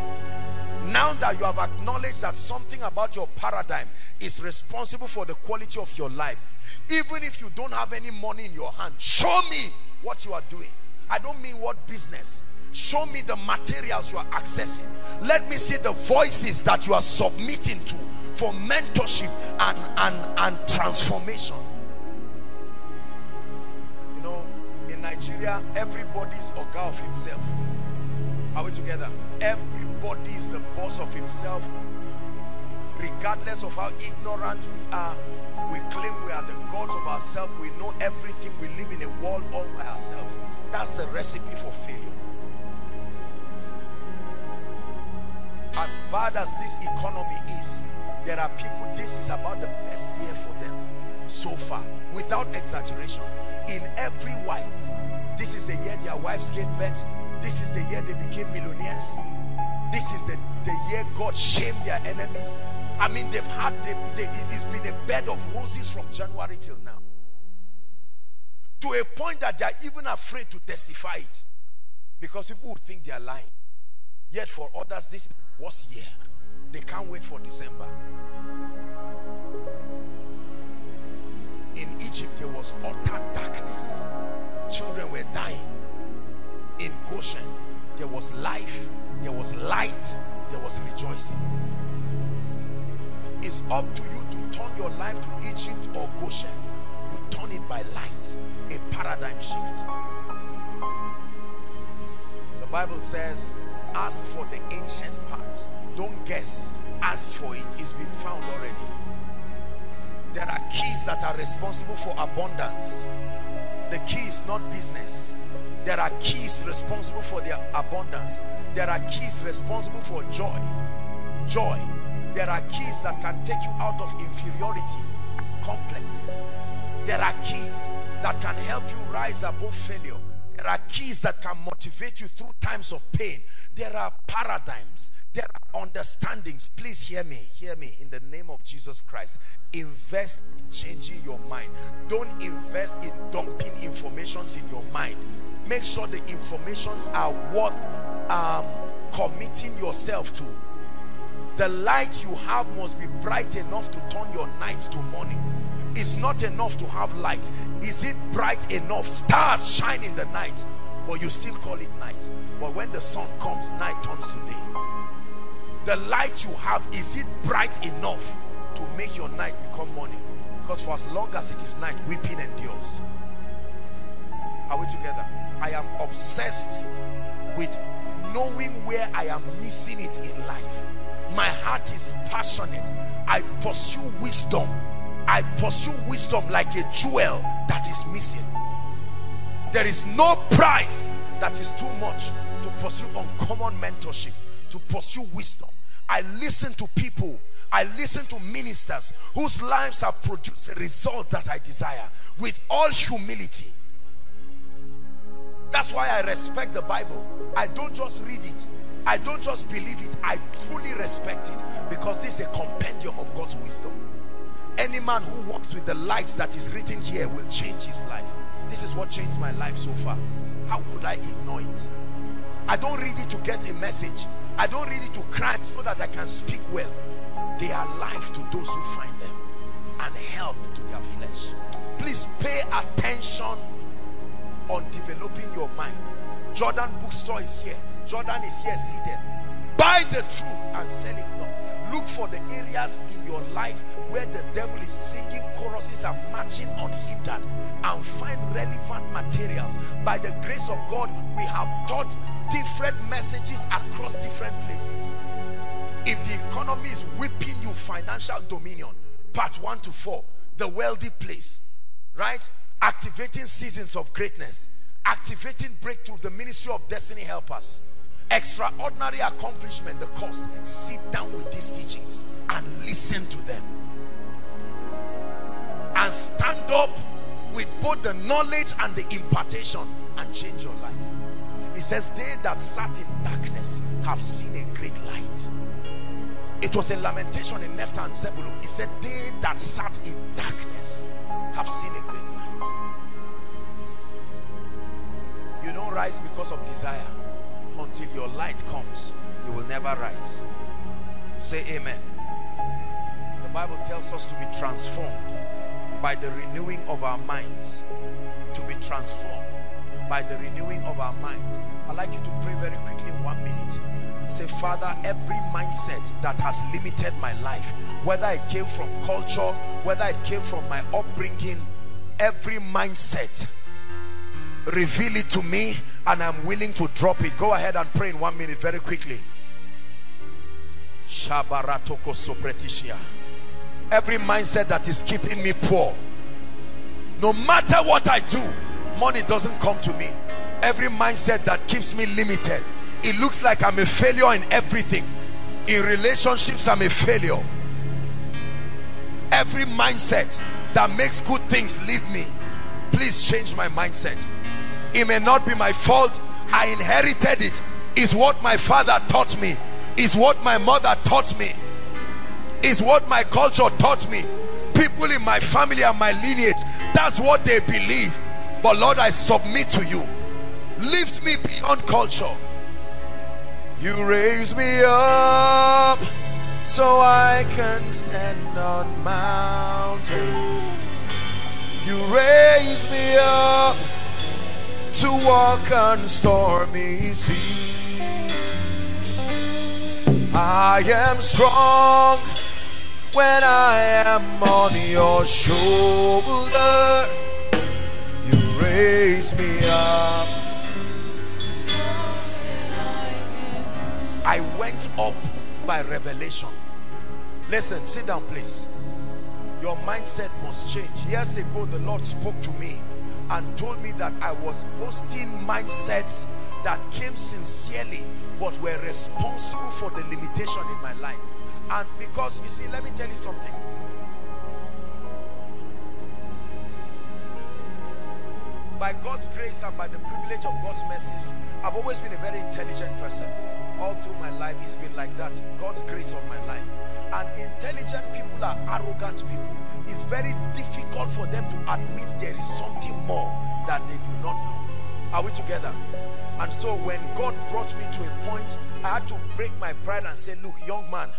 Now that you have acknowledged that something about your paradigm is responsible for the quality of your life, even if you don't have any money in your hand, show me what you are doing. I don't mean what business. Show me the materials you are accessing. Let me see the voices that you are submitting to for mentorship and, and, and transformation. You know, in Nigeria, everybody's oga of himself. Are we together? Everybody is the boss of himself. Regardless of how ignorant we are, we claim we are the gods of ourselves. We know everything. We live in a world all by ourselves. That's the recipe for failure. As bad as this economy is, there are people, this is about the best year for them so far, without exaggeration. In every white, this is the year their wives gave birth. This is the year they became millionaires. This is the, the year God shamed their enemies. I mean, they've had, they, they, it's been a bed of roses from January till now. To a point that they are even afraid to testify it, because people would think they are lying. Yet for others, this is the worst year. They can't wait for December. In Egypt, there was utter darkness. Children were dying. In Goshen, there was life, there was light, there was rejoicing. It's up to you to turn your life to Egypt or Goshen. You turn it by light, a paradigm shift. The Bible says, ask for the ancient part. Don't guess, ask for it. It's been found already. There are keys that are responsible for abundance. The key is not business. There are keys responsible for their abundance. There are keys responsible for joy. Joy. There are keys that can take you out of inferiority, complex. There are keys that can help you rise above failure. There are keys that can motivate you through times of pain. There are paradigms. There are understandings. Please hear me. Hear me in the name of Jesus Christ. Invest in changing your mind. Don't invest in dumping informations in your mind. Make sure the informations are worth um, committing yourself to. The light you have must be bright enough to turn your night to morning. It's not enough to have light. Is it bright enough? Stars shine in the night, but you still call it night. But when the sun comes, night turns to day. The light you have, is it bright enough to make your night become morning? Because for as long as it is night, weeping endures. Are we together? I am obsessed with knowing where I am missing it in life. My heart is passionate. I pursue wisdom. I pursue wisdom like a jewel that is missing. There is no price that is too much to pursue uncommon mentorship, to pursue wisdom. I listen to people. I listen to ministers whose lives have produced the results that I desire with all humility. That's why I respect the Bible. I don't just read it. I don't just believe it. I truly respect it, because this is a compendium of God's wisdom. Any man who walks with the light that is written here will change his life. This is what changed my life so far. How could I ignore it? I don't read it to get a message. I don't read it to cry so that I can speak well. They are life to those who find them and health to their flesh. Please pay attention on developing your mind. Jordan Bookstore is here. Jordan is here seated. Buy the truth and sell it not. Look for the areas in your life where the devil is singing choruses and marching unhindered, and find relevant materials. By the grace of God, we have taught different messages across different places. If the economy is whipping you, financial dominion, part one to four, the wealthy place, right? Activating seasons of greatness, activating breakthrough, the ministry of destiny helpers. Extraordinary accomplishment, the cost. Sit down with these teachings and listen to them, and stand up with both the knowledge and the impartation, and change your life. It says they that sat in darkness have seen a great light. It was a lamentation in Naphtali and Zebulun. It said they that sat in darkness have seen a great light. You don't rise because of desire. Until your light comes, you will never rise. Say amen. The Bible tells us to be transformed by the renewing of our minds. To be transformed by the renewing of our minds. I'd like you to pray very quickly in one minute and say, Father, every mindset that has limited my life, whether it came from culture, whether it came from my upbringing, every mindset, reveal it to me, and I'm willing to drop it. Go ahead and pray in one minute very quickly. Every mindset that is keeping me poor, no matter what I do, money doesn't come to me. Every mindset that keeps me limited, it looks like I'm a failure in everything. In relationships, I'm a failure. Every mindset that makes good things leave me, please change my mindset. It may not be my fault. I inherited it. It's what my father taught me. It's what my mother taught me. It's what my culture taught me. People in my family and my lineage, that's what they believe. But Lord, I submit to you. Lift me beyond culture. You raise me up so I can stand on mountains. You raise me up to walk on stormy seas. I am strong when I am on your shoulder. You raise me up. I went up by revelation. Listen, sit down, please. Your mindset must change. Years ago, the Lord spoke to me and told me that I was hosting mindsets that came sincerely but were responsible for the limitation in my life. And because, you see, let me tell you something. By God's grace and by the privilege of God's mercies, I've always been a very intelligent person. All through my life, it's been like that. God's grace on my life. And intelligent people are arrogant people. It's very difficult for them to admit there is something more that they do not know. Are we together? And so when God brought me to a point, I had to break my pride and say, look, young man,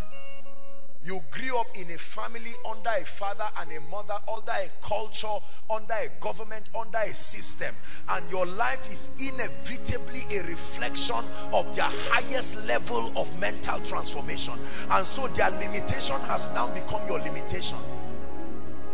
you grew up in a family under a father and a mother, under a culture, under a government, under a system. And your life is inevitably a reflection of their highest level of mental transformation. And so their limitation has now become your limitation.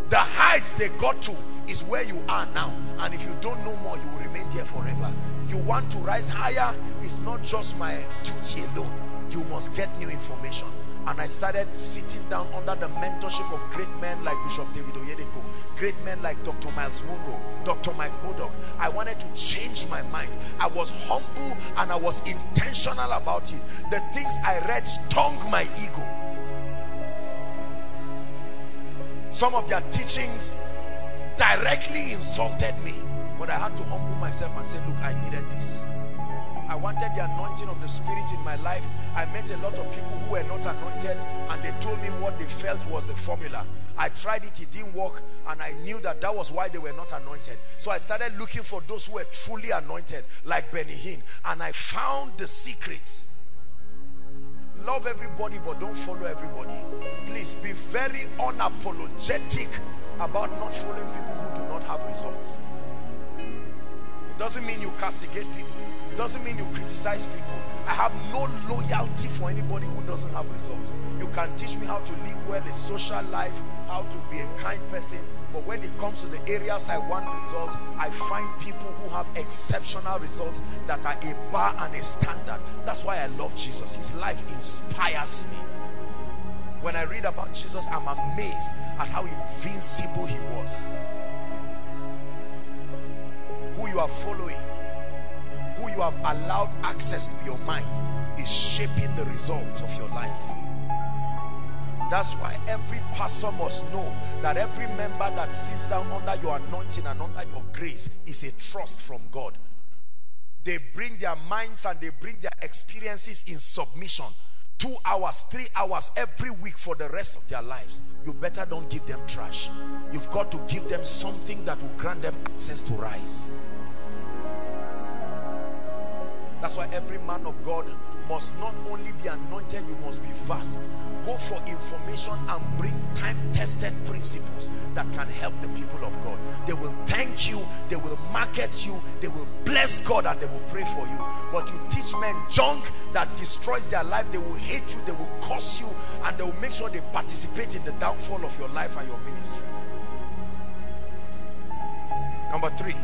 The heights they got to is where you are now. And if you don't know more, you will remain there forever. You want to rise higher, it's not just my duty alone. You must get new information. And I started sitting down under the mentorship of great men like Bishop David Oyedeko, great men like Doctor Miles Monroe, Doctor Mike Modoc. I wanted to change my mind. I was humble and I was intentional about it. The things I read stung my ego. Some of their teachings directly insulted me, but I had to humble myself and say, look, I needed this. I wanted the anointing of the Spirit in my life. I met a lot of people who were not anointed, and they told me what they felt was the formula. I tried it, it didn't work, and I knew that that was why they were not anointed. So I started looking for those who were truly anointed, like Benny Hinn, and I found the secrets. Love everybody, but don't follow everybody. Please be very unapologetic about not following people who do not have results. It doesn't mean you castigate people. It doesn't mean you criticize people. I have no loyalty for anybody who doesn't have results. You can teach me how to live well, a social life, how to be a kind person, but when it comes to the areas I want results, I find people who have exceptional results that are a bar and a standard. That's why I love Jesus. His life inspires me. When I read about Jesus, I'm amazed at how invincible he was. Who you are following, who you have allowed access to your mind, is shaping the results of your life. That's why every pastor must know that every member that sits down under your anointing and under your grace is a trust from God. They bring their minds and they bring their experiences in submission. Two hours, three hours every week for the rest of their lives. You better don't give them trash. You've got to give them something that will grant them access to rise. That's why every man of God must not only be anointed, you must be vast. Go for information and bring time-tested principles that can help the people of God. They will thank you, they will market you, they will bless God, and they will pray for you. But you teach men junk that destroys their life, they will hate you, they will curse you, and they will make sure they participate in the downfall of your life and your ministry. Number three,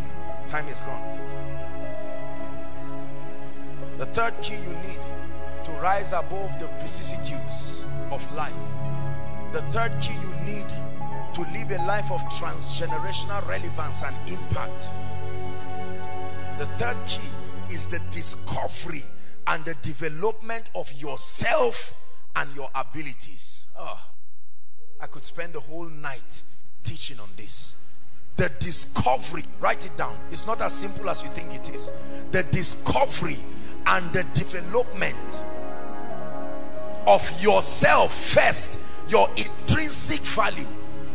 time is gone. The third key you need to rise above the vicissitudes of life. The third key you need to live a life of transgenerational relevance and impact. The third key is the discovery and the development of yourself and your abilities. Oh, I could spend the whole night teaching on this. The discovery, write it down. It's not as simple as you think it is. The discovery and the development of yourself first, your intrinsic value,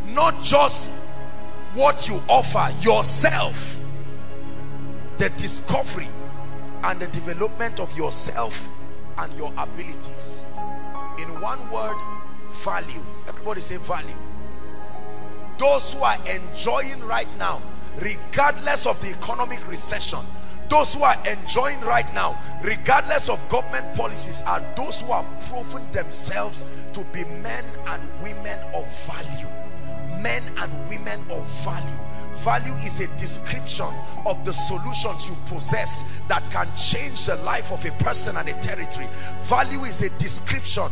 not just what you offer, yourself. The discovery and the development of yourself and your abilities. In one word, value. Everybody say value. Those who are enjoying right now, regardless of the economic recession, those who are enjoying right now, regardless of government policies, are those who have proven themselves to be men and women of value. Men and women of value. Value is a description of the solutions you possess that can change the life of a person and a territory. Value is a description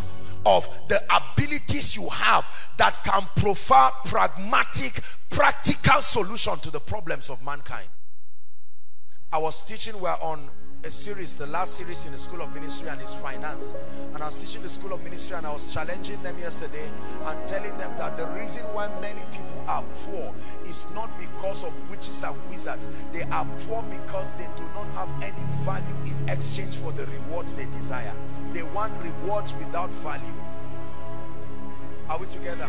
of the abilities you have that can provide pragmatic, practical solution to the problems of mankind. I was teaching, we're on a series, the last series in the School of Ministry, and it's finance. And I was teaching the School of Ministry, and I was challenging them yesterday and telling them that the reason why many people are poor is not because of witches and wizards. They are poor because they do not have any value in exchange for the rewards they desire. They want rewards without value. Are we together?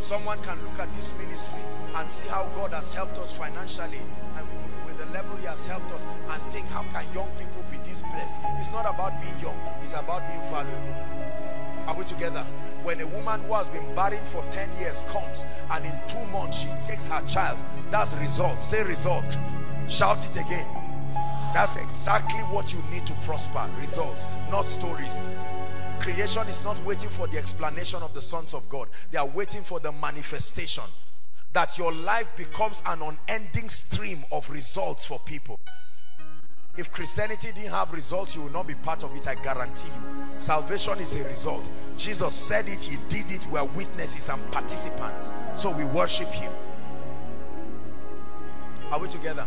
Someone can look at this ministry and see how God has helped us financially and with the level he has helped us, and think, how can young people be this blessed? It's not about being young, it's about being valuable. Are we together? When a woman who has been barren for ten years comes and in two months she takes her child, that's result. Say result. Shout it again. That's exactly what you need to prosper. Results, not stories. Creation is not waiting for the explanation of the sons of God. They are waiting for the manifestation. That your life becomes an unending stream of results for people. If Christianity didn't have results, you will not be part of it, I guarantee you. Salvation is a result. Jesus said it, he did it, we are witnesses and participants. So we worship him. Are we together?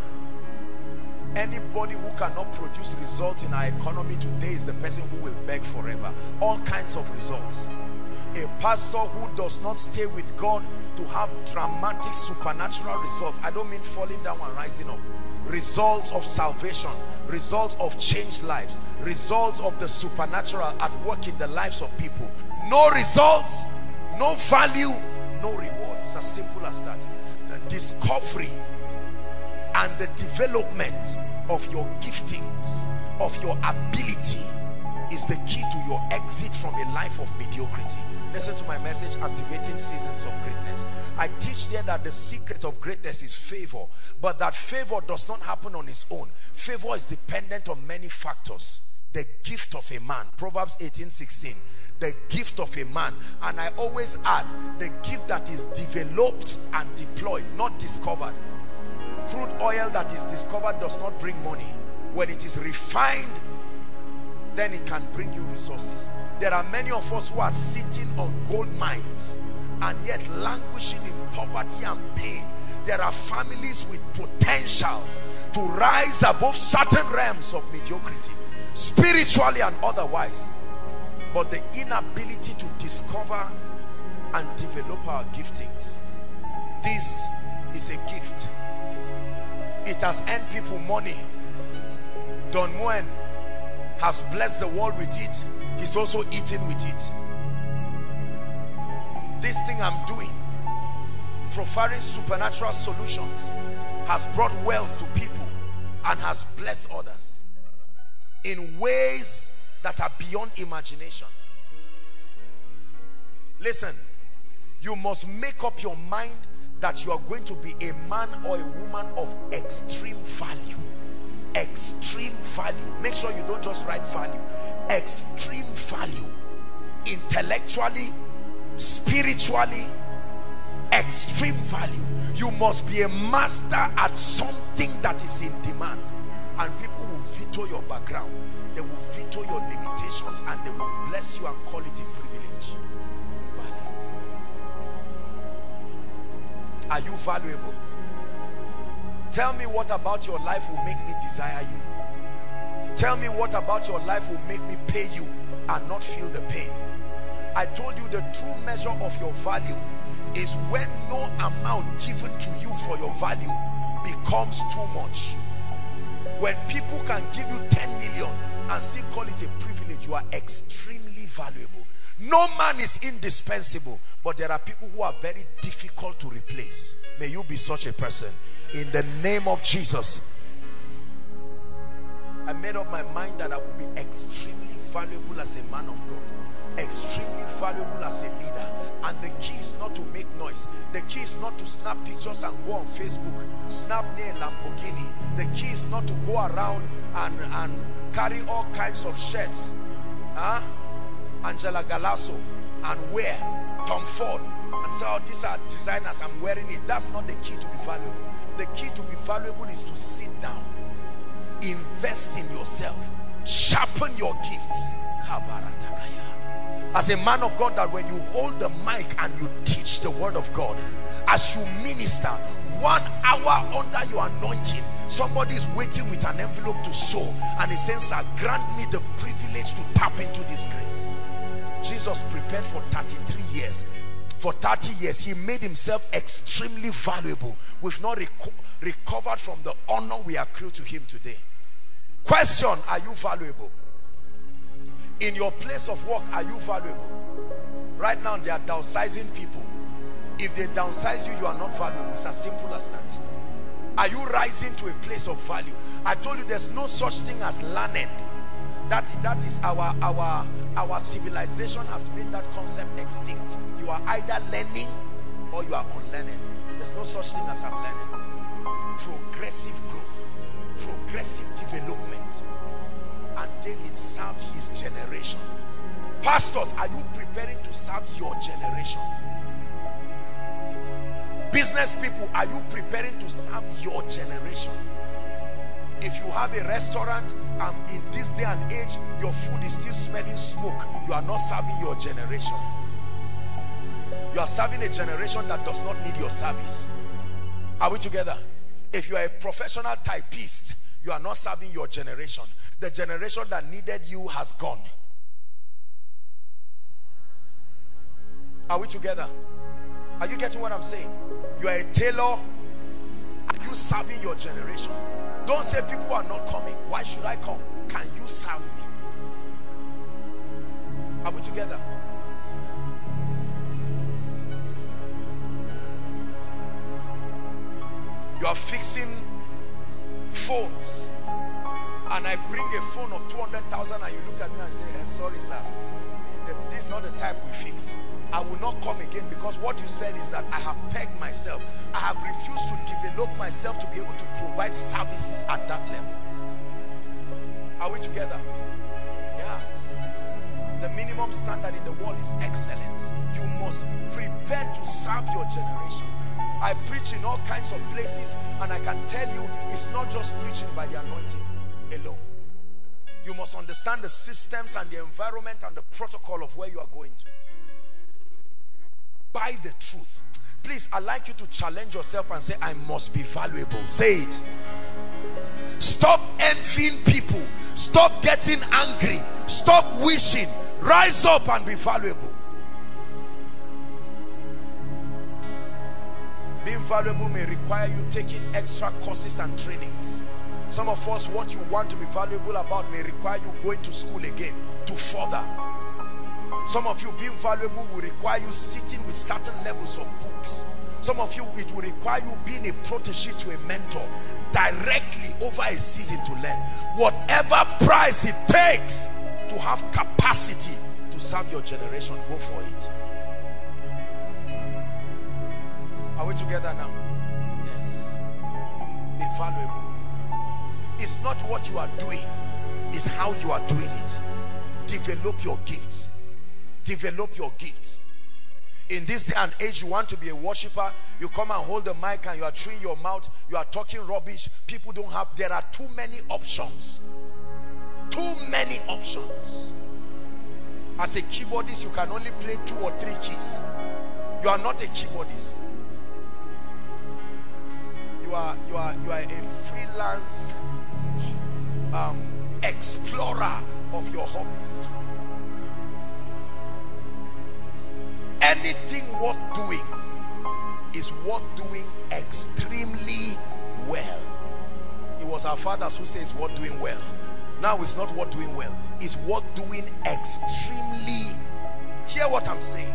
Anybody who cannot produce results in our economy today is the person who will beg forever. All kinds of results. a pastor who does not stay with God to have dramatic supernatural results. I don't mean falling down and rising up. Results of salvation, results of changed lives, results of the supernatural at work in the lives of people. No results, no value, no reward. It's as simple as that. The discovery and the development of your giftings, of your ability, is the key to your exit from a life of mediocrity. Listen to my message, Activating Seasons of Greatness. I teach there that the secret of greatness is favor, but that favor does not happen on its own. Favor is dependent on many factors. The gift of a man, Proverbs eighteen sixteen, the gift of a man. And I always add, the gift that is developed and deployed, not discovered. Crude oil that is discovered does not bring money. When it is refined, then it can bring you resources. There are many of us who are sitting on gold mines and yet languishing in poverty and pain. There are families with potentials to rise above certain realms of mediocrity, spiritually and otherwise, but the inability to discover and develop our giftings. This is a gift. It has earned people money. Don Moen has blessed the world with it. He's also eating with it. This thing I'm doing, providing supernatural solutions, has brought wealth to people and has blessed others in ways that are beyond imagination. Listen, you must make up your mind that you are going to be a man or a woman of extreme value. Extreme value. Make sure you don't just write value. Extreme value. Intellectually, spiritually, extreme value. You must be a master at something that is in demand. And people will veto your background. They will veto your limitations and they will bless you and call it a privilege. Value. Are you valuable? Tell me what about your life will make me desire you. Tell me what about your life will make me pay you and not feel the pain. I told you the true measure of your value is when no amount given to you for your value becomes too much. When people can give you ten million and still call it a privilege, you are extremely valuable. No man is indispensable, but there are people who are very difficult to replace. May you be such a person. In the name of Jesus. I made up my mind that I will be extremely valuable as a man of God, extremely valuable as a leader. And the key is not to make noise. The key is not to snap pictures and go on Facebook, snap near Lamborghini. The key is not to go around and, and carry all kinds of shirts, huh? Angela Galasso, and wear Tom Ford and say, oh, these are designers, I'm wearing it. That's not the key to be valuable. The key to be valuable is to sit down, invest in yourself, sharpen your gifts. As a man of God, that when you hold the mic and you teach the word of God, as you minister, one hour under your anointing, somebody is waiting with an envelope to sow, and he says, sir, grant me the privilege to tap into this grace. Jesus prepared for thirty-three years. For thirty years, he made himself extremely valuable. We've not reco recovered from the honor we accrue to him today. Question, are you valuable? In your place of work, are you valuable? Right now, they are downsizing people. If they downsize you, you are not valuable. It's as simple as that. Are you rising to a place of value? I told you there's no such thing as learned. That, that is our, our, our civilization has made that concept extinct. You are either learning or you are unlearned. There's no such thing as unlearned. Progressive growth, progressive development. And David served his generation. Pastors, are you preparing to serve your generation? Business people, are you preparing to serve your generation? If you have a restaurant and in this day and age your food is still smelling smoke, you are not serving your generation. You are serving a generation that does not need your service. Are we together? If you are a professional typist, you are not serving your generation. The generation that needed you has gone. Are we together? Are you getting what I'm saying? You are a tailor. Are you serving your generation? Don't say people are not coming. Why should I come? Can you serve me? Are we together? You are fixing phones, and I bring a phone of two hundred thousand and you look at me and say, hey, sorry sir, this is not the type we fix. I will not come again, because what you said is that I have pegged myself. I have refused to develop myself to be able to provide services at that level. Are we together? Yeah. The minimum standard in the world is excellence. You must prepare to serve your generation. I preach in all kinds of places, and I can tell you it's not just preaching by the anointing alone. You must understand the systems and the environment and the protocol of where you are going to. By the truth. Please, I'd like you to challenge yourself and say, I must be valuable. Say it. Stop envying people. Stop getting angry. Stop wishing. Rise up and be valuable. Being valuable may require you taking extra courses and trainings. Some of us, what you want to be valuable about may require you going to school again to further. Some of you, being valuable will require you sitting with certain levels of books. Some of you, it will require you being a protege to a mentor directly over a season to learn. Whatever price it takes to have capacity to serve your generation, go for it. Are we together now? Yes. Be valuable. It's not what you are doing, it's how you are doing it. Develop your gifts. Develop your gifts. In this day and age, you want to be a worshiper, you come and hold the mic and you are chewing your mouth, you are talking rubbish. People don't have, there are too many options. Too many options. As a keyboardist, you can only play two or three keys. You are not a keyboardist. You are, you are, you are a freelance um, explorer of your hobbies. Anything worth doing is worth doing extremely well. It was our fathers who said it's worth doing well. Now it's not worth doing well. It's worth doing extremely. Hear what I'm saying.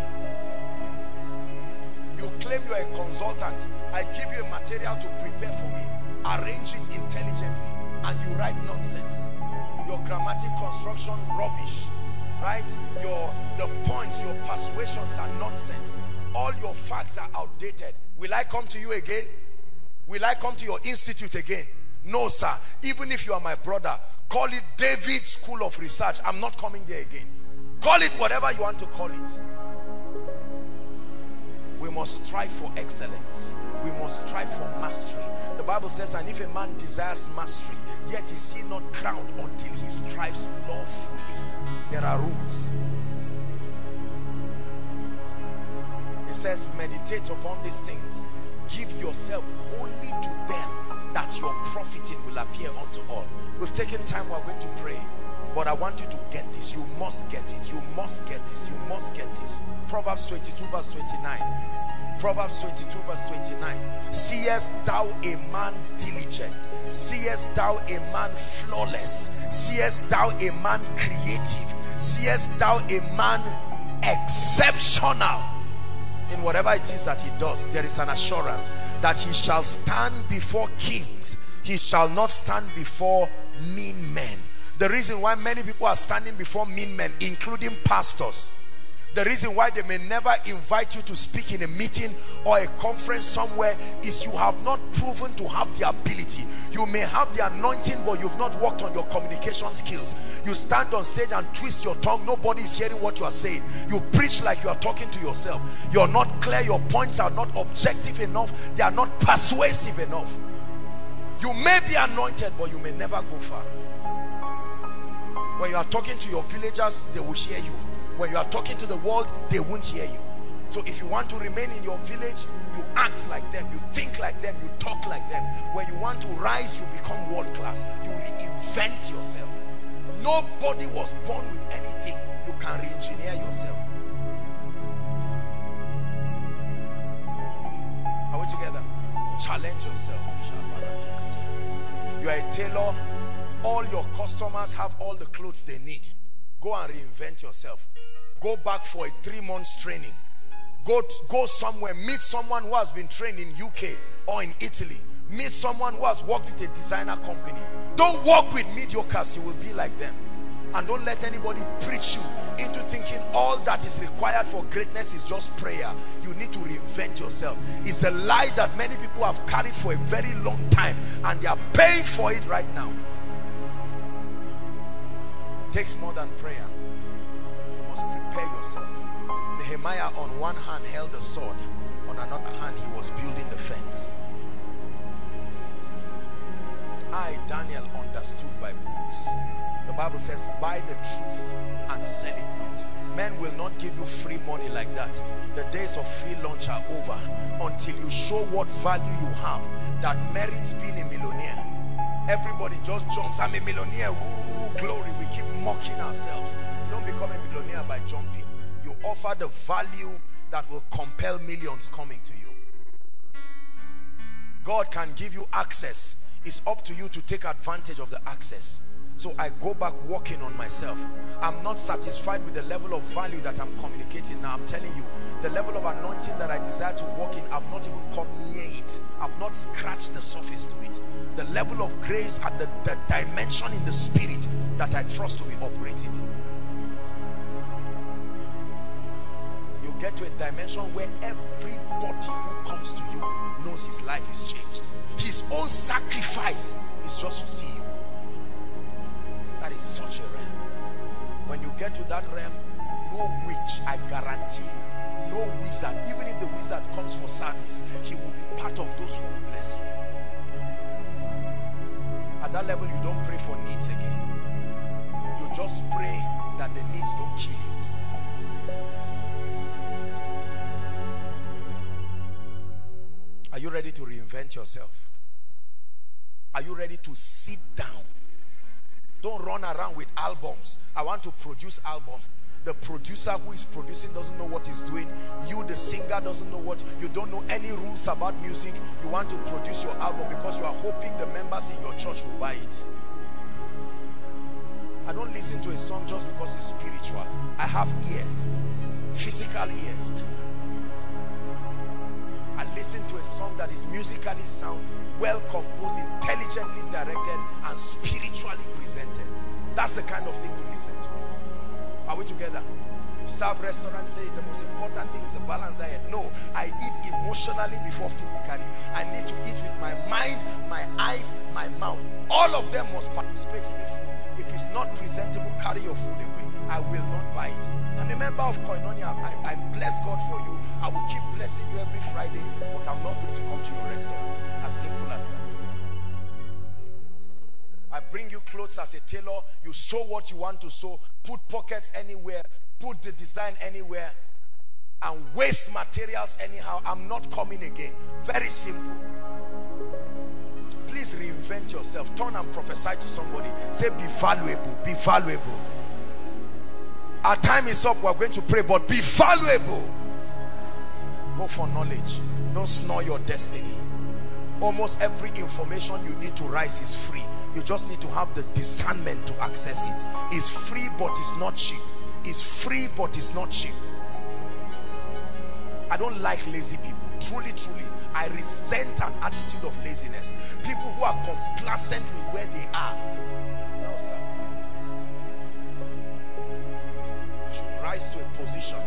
You claim you're a consultant. I give you a material to prepare for me. Arrange it intelligently. And you write nonsense. Your grammatic construction, rubbish. Right? Your, the points, your persuasions are nonsense. All your facts are outdated. Will I come to you again? Will I come to your institute again? No, sir. Even if you are my brother, call it David School of Research. I'm not coming there again. Call it whatever you want to call it. We must strive for excellence. We must strive for mastery. The Bible says, and if a man desires mastery, yet is he not crowned until he strives lawfully. There are rules. It says, meditate upon these things. Give yourself wholly to them, that your profiting will appear unto all. We've taken time, we're going to pray. But I want you to get this. You must get it. You must get this. You must get this. Proverbs twenty-two verse twenty-nine. Proverbs twenty-two verse twenty-nine. Seest thou a man diligent? Seest thou a man flawless? Seest thou a man creative? Seest thou a man exceptional? In whatever it is that he does, there is an assurance that he shall stand before kings. He shall not stand before mean men. The reason why many people are standing before mean men, including pastors, the reason why they may never invite you to speak in a meeting or a conference somewhere, is you have not proven to have the ability. You may have the anointing, but you've not worked on your communication skills. You stand on stage and twist your tongue. Nobody is hearing what you are saying. You preach like you are talking to yourself. You're not clear. Your points are not objective enough. They are not persuasive enough. You may be anointed, but you may never go far. When you are talking to your villagers, they will hear you. When you are talking to the world, they won't hear you. So if you want to remain in your village, you act like them, you think like them, you talk like them. When you want to rise, you become world class. You reinvent yourself. Nobody was born with anything. You can re-engineer yourself. you are a tailor, all your customers have all the clothes they need. Go and reinvent yourself. Go back for a three months training. Go, to, go somewhere, meet someone who has been trained in U K or in Italy. Meet someone who has worked with a designer company. Don't work with mediocres, you will be like them. And don't let anybody preach you into thinking all that is required for greatness is just prayer. You need to reinvent yourself. It's a lie that many people have carried for a very long time, and they are paying for it right now. It takes more than prayer. You must prepare yourself. Nehemiah on one hand held the sword, on another hand he was building the fence. I, Daniel, understood by books. The Bible says, buy the truth and sell it not. Men will not give you free money like that. The days of free lunch are over until you show what value you have that merits being a millionaire. Everybody just jumps, I'm a millionaire, ooh, glory. We keep mocking ourselves. You don't become a millionaire by jumping. You offer the value that will compel millions coming to you. God can give you access. It's up to you to take advantage of the access. So I go back working on myself. I'm not satisfied with the level of value that I'm communicating now. I'm telling you, the level of anointing that I desire to walk in, I've not even come near it. I've not scratched the surface to it. The level of grace and the, the dimension in the spirit that I trust to be operating in. You get to a dimension where everybody who comes to you knows his life is changed. His own sacrifice is just to see you. That is such a realm. When you get to that realm, no witch, I guarantee you, no wizard, even if the wizard comes for service, he will be part of those who will bless you. At that level, you don't pray for needs again. You just pray that the needs don't kill you. Are you ready to reinvent yourself? Are you ready to sit down? Don't run around with albums. I want to produce album. The producer who is producing doesn't know what he's doing. You, the singer, doesn't know what. You don't know any rules about music. You want to produce your album because you are hoping the members in your church will buy it. I don't listen to a song just because it's spiritual. I have ears, physical ears. I listen to a song that is musically sound, well composed, intelligently directed, and spiritually presented. That's the kind of thing to listen to. Are we together? You serve restaurant, say the most important thing is a balanced diet. No, I eat emotionally before physically. I need to eat with my mind, my eyes, my mouth. All of them must participate in the food. If it's not presentable, carry your food away. I will not buy it. I'm a member of Koinonia. I, I bless God for you. I will keep blessing you every Friday, but I'm not going to come to your restaurant. As simple as that. I bring you clothes as a tailor. You sew what you want to sew. Put pockets anywhere. Put the design anywhere. And waste materials anyhow. I'm not coming again. Very simple. Please reinvent yourself. Turn and prophesy to somebody. Say, be valuable. Be valuable. Our time is up. We're going to pray, but be valuable. Go for knowledge. Don't snore your destiny. Almost every information you need to rise is free. You just need to have the discernment to access it. It's free, but it's not cheap. It's free, but it's not cheap. I don't like lazy people. Truly, truly, I resent an attitude of laziness. People who are complacent with where they are. No, sir. You should rise to a position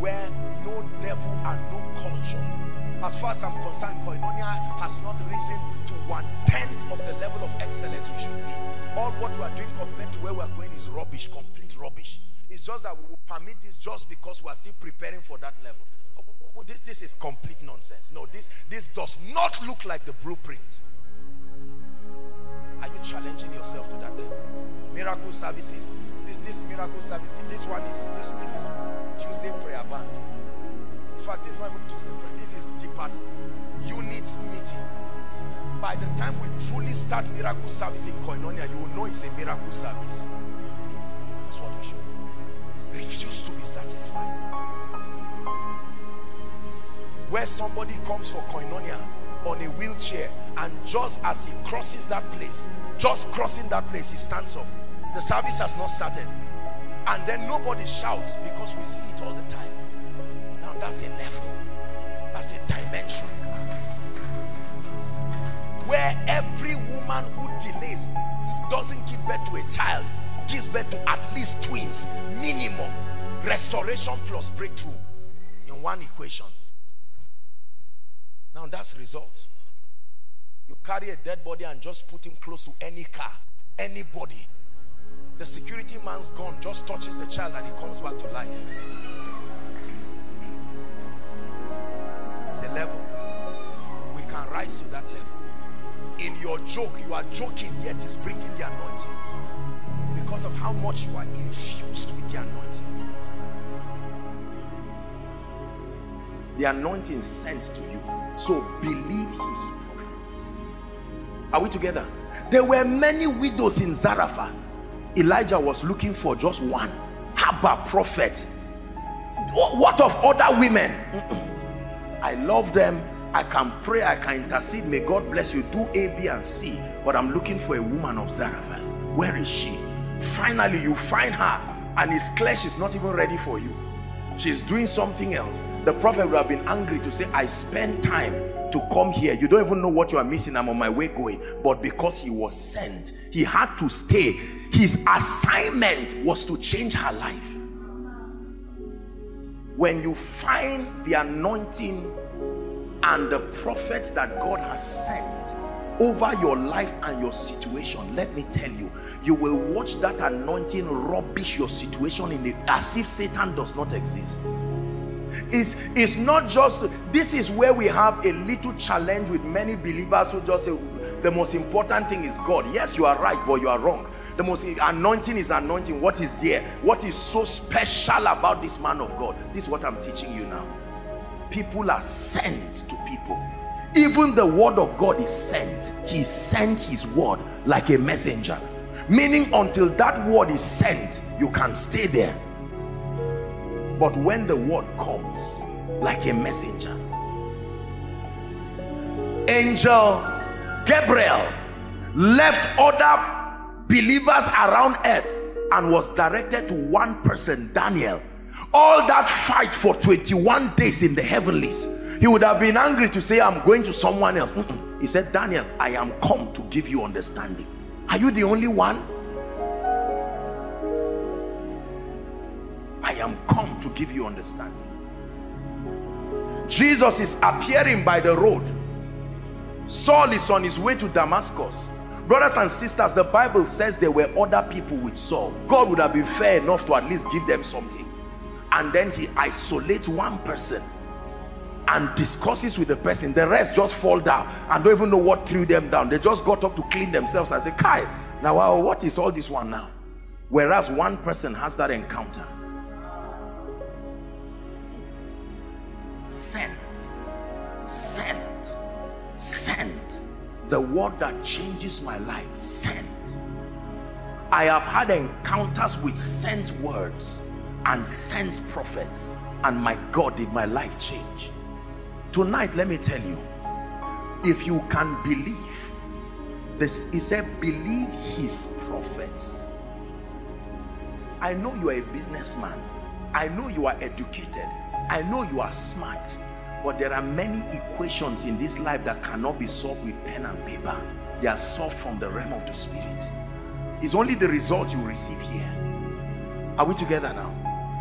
where no devil and no culture. As far as I'm concerned, Koinonia has not risen to one-tenth of the level of excellence we should be. All what we are doing compared to where we are going is rubbish, complete rubbish. It's just that we will permit this just because we are still preparing for that level. This, this is complete nonsense. No, this, this does not look like the blueprint. Are you challenging yourself to that level? Miracle services. This, this miracle service. This one is, this, this is Tuesday prayer band. In fact, this is not even Tuesday prayer. This is depart unit meeting. By the time we truly start miracle service in Koinonia, you will know it's a miracle service. That's what we should do. Refuse to be satisfied. Where somebody comes for Koinonia on a wheelchair, and just as he crosses that place, just crossing that place, he stands up. The service has not started, and then nobody shouts because we see it all the time. Now that's a level, that's a dimension where every woman who delays, doesn't give birth to a child, gives birth to at least twins, minimum. Restoration plus breakthrough in one equation. Now that's result. You carry a dead body and just put him close to any car, anybody. The security man's gun just touches the child and he comes back to life. It's a level. We can rise to that level. In your joke, you are joking, yet it's bringing the anointing because of how much you are infused with the anointing. The anointing sent to you, so believe his prophets. Are we together? There were many widows in Zarephath. Elijah was looking for just one. Haba prophet. What of other women? I love them. I can pray. I can intercede. May God bless you. Do A, B, and C. But I'm looking for a woman of Zarephath. Where is she? Finally, you find her, and it's clear she's not even ready for you. She's doing something else. The prophet would have been angry to say, I spent time to come here. You don't even know what you are missing. I'm on my way going. But because he was sent, he had to stay. His assignment was to change her life. When you find the anointing and the prophet that God has sent over your life and your situation, let me tell you, you will watch that anointing rubbish your situation in it as if Satan does not exist. It's, it's not just, this is where we have a little challenge with many believers who just say, the most important thing is God. Yes, you are right, but you are wrong. The most anointing is anointing. What is there? What is so special about this man of God? This is what I'm teaching you now. People are sent to people. Even the word of God is sent. He sent his word like a messenger. Meaning until that word is sent, you can stay there. But when the word comes like a messenger, angel Gabriel left other believers around earth and was directed to one person, Daniel. All that fight for twenty-one days in the heavenlies, he would have been angry to say, I'm going to someone else. Mm-mm. He said, Daniel, I am come to give you understanding. Are you the only one? I am come to give you understanding. Jesus is appearing by the road. Saul is on his way to Damascus. Brothers and sisters, the Bible says there were other people with Saul. God would have been fair enough to at least give them something. And then he isolates one person and discusses with the person. The rest just fall down and don't even know what threw them down. They just got up to clean themselves and say, Kai, now what is all this one now? Whereas one person has that encounter. Sent, sent, sent. The word that changes my life, sent. I have had encounters with sent words and sent prophets, and my God, did my life change. Tonight, let me tell you, if you can believe this, he said, believe his prophets. I know you are a businessman. I know you are educated. I know you are smart. But there are many equations in this life that cannot be solved with pen and paper. They are solved from the realm of the spirit. It's only the result you receive here. Are we together now?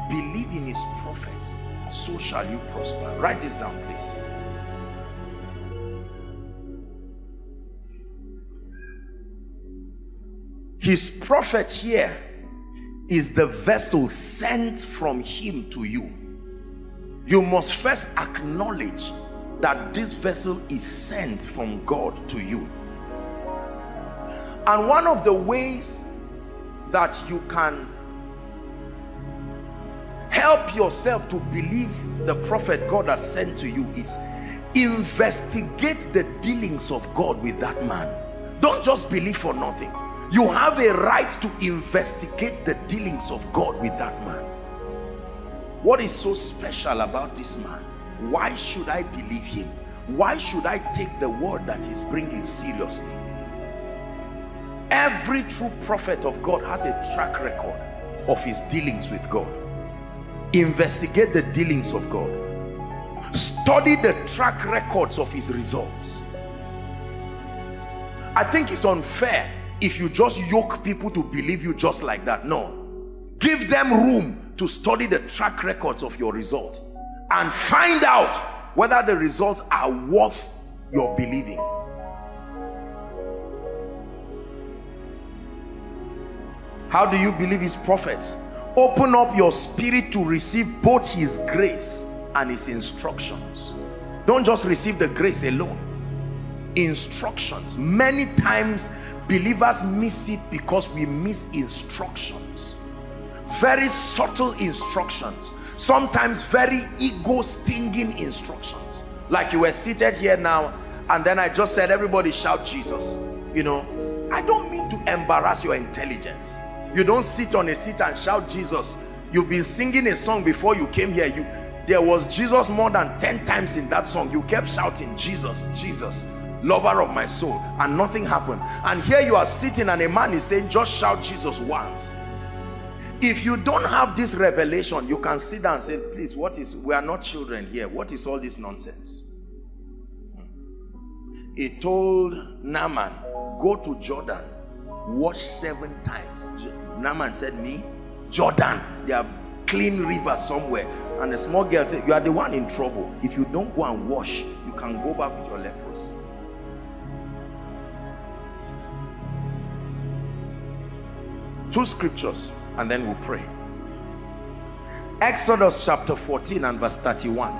Believe in his prophets, so shall you prosper. Write this down, please. His prophet here is the vessel sent from him to you. You must first acknowledge that this vessel is sent from God to you. And one of the ways that you can help yourself to believe the prophet God has sent to you is investigate the dealings of God with that man. Don't just believe for nothing. You have a right to investigate the dealings of God with that man. What is so special about this man? Why should I believe him? Why should I take the word that he's bringing seriously? Every true prophet of God has a track record of his dealings with God. Investigate the dealings of God. Study the track records of his results. I think it's unfair if you just yoke people to believe you just like that. No. Give them room to study the track records of your result and find out whether the results are worth your believing. How do you believe his prophets? Open up your spirit to receive both his grace and his instructions. Don't just receive the grace alone. Instructions. Many times believers miss it because we miss instructions. Very subtle instructions. Sometimes very ego-stinging instructions. Like you were seated here now and then I just said, everybody shout Jesus. You know, I don't mean to embarrass your intelligence. You don't sit on a seat and shout Jesus. You've been singing a song before you came here. You There was Jesus more than ten times in that song. You kept shouting, Jesus, Jesus, lover of my soul, and nothing happened. And here you are sitting and a man is saying, just shout Jesus once. If you don't have this revelation, you can sit down and say, please, what is, we are not children here. What is all this nonsense? He told Naaman, go to Jordan, wash seven times. Naaman said, me? Jordan, they are clean rivers somewhere. And the small girl said, you are the one in trouble. If you don't go and wash, you can go back with your leprosy. Two scriptures and then we'll pray. Exodus chapter fourteen and verse thirty-one.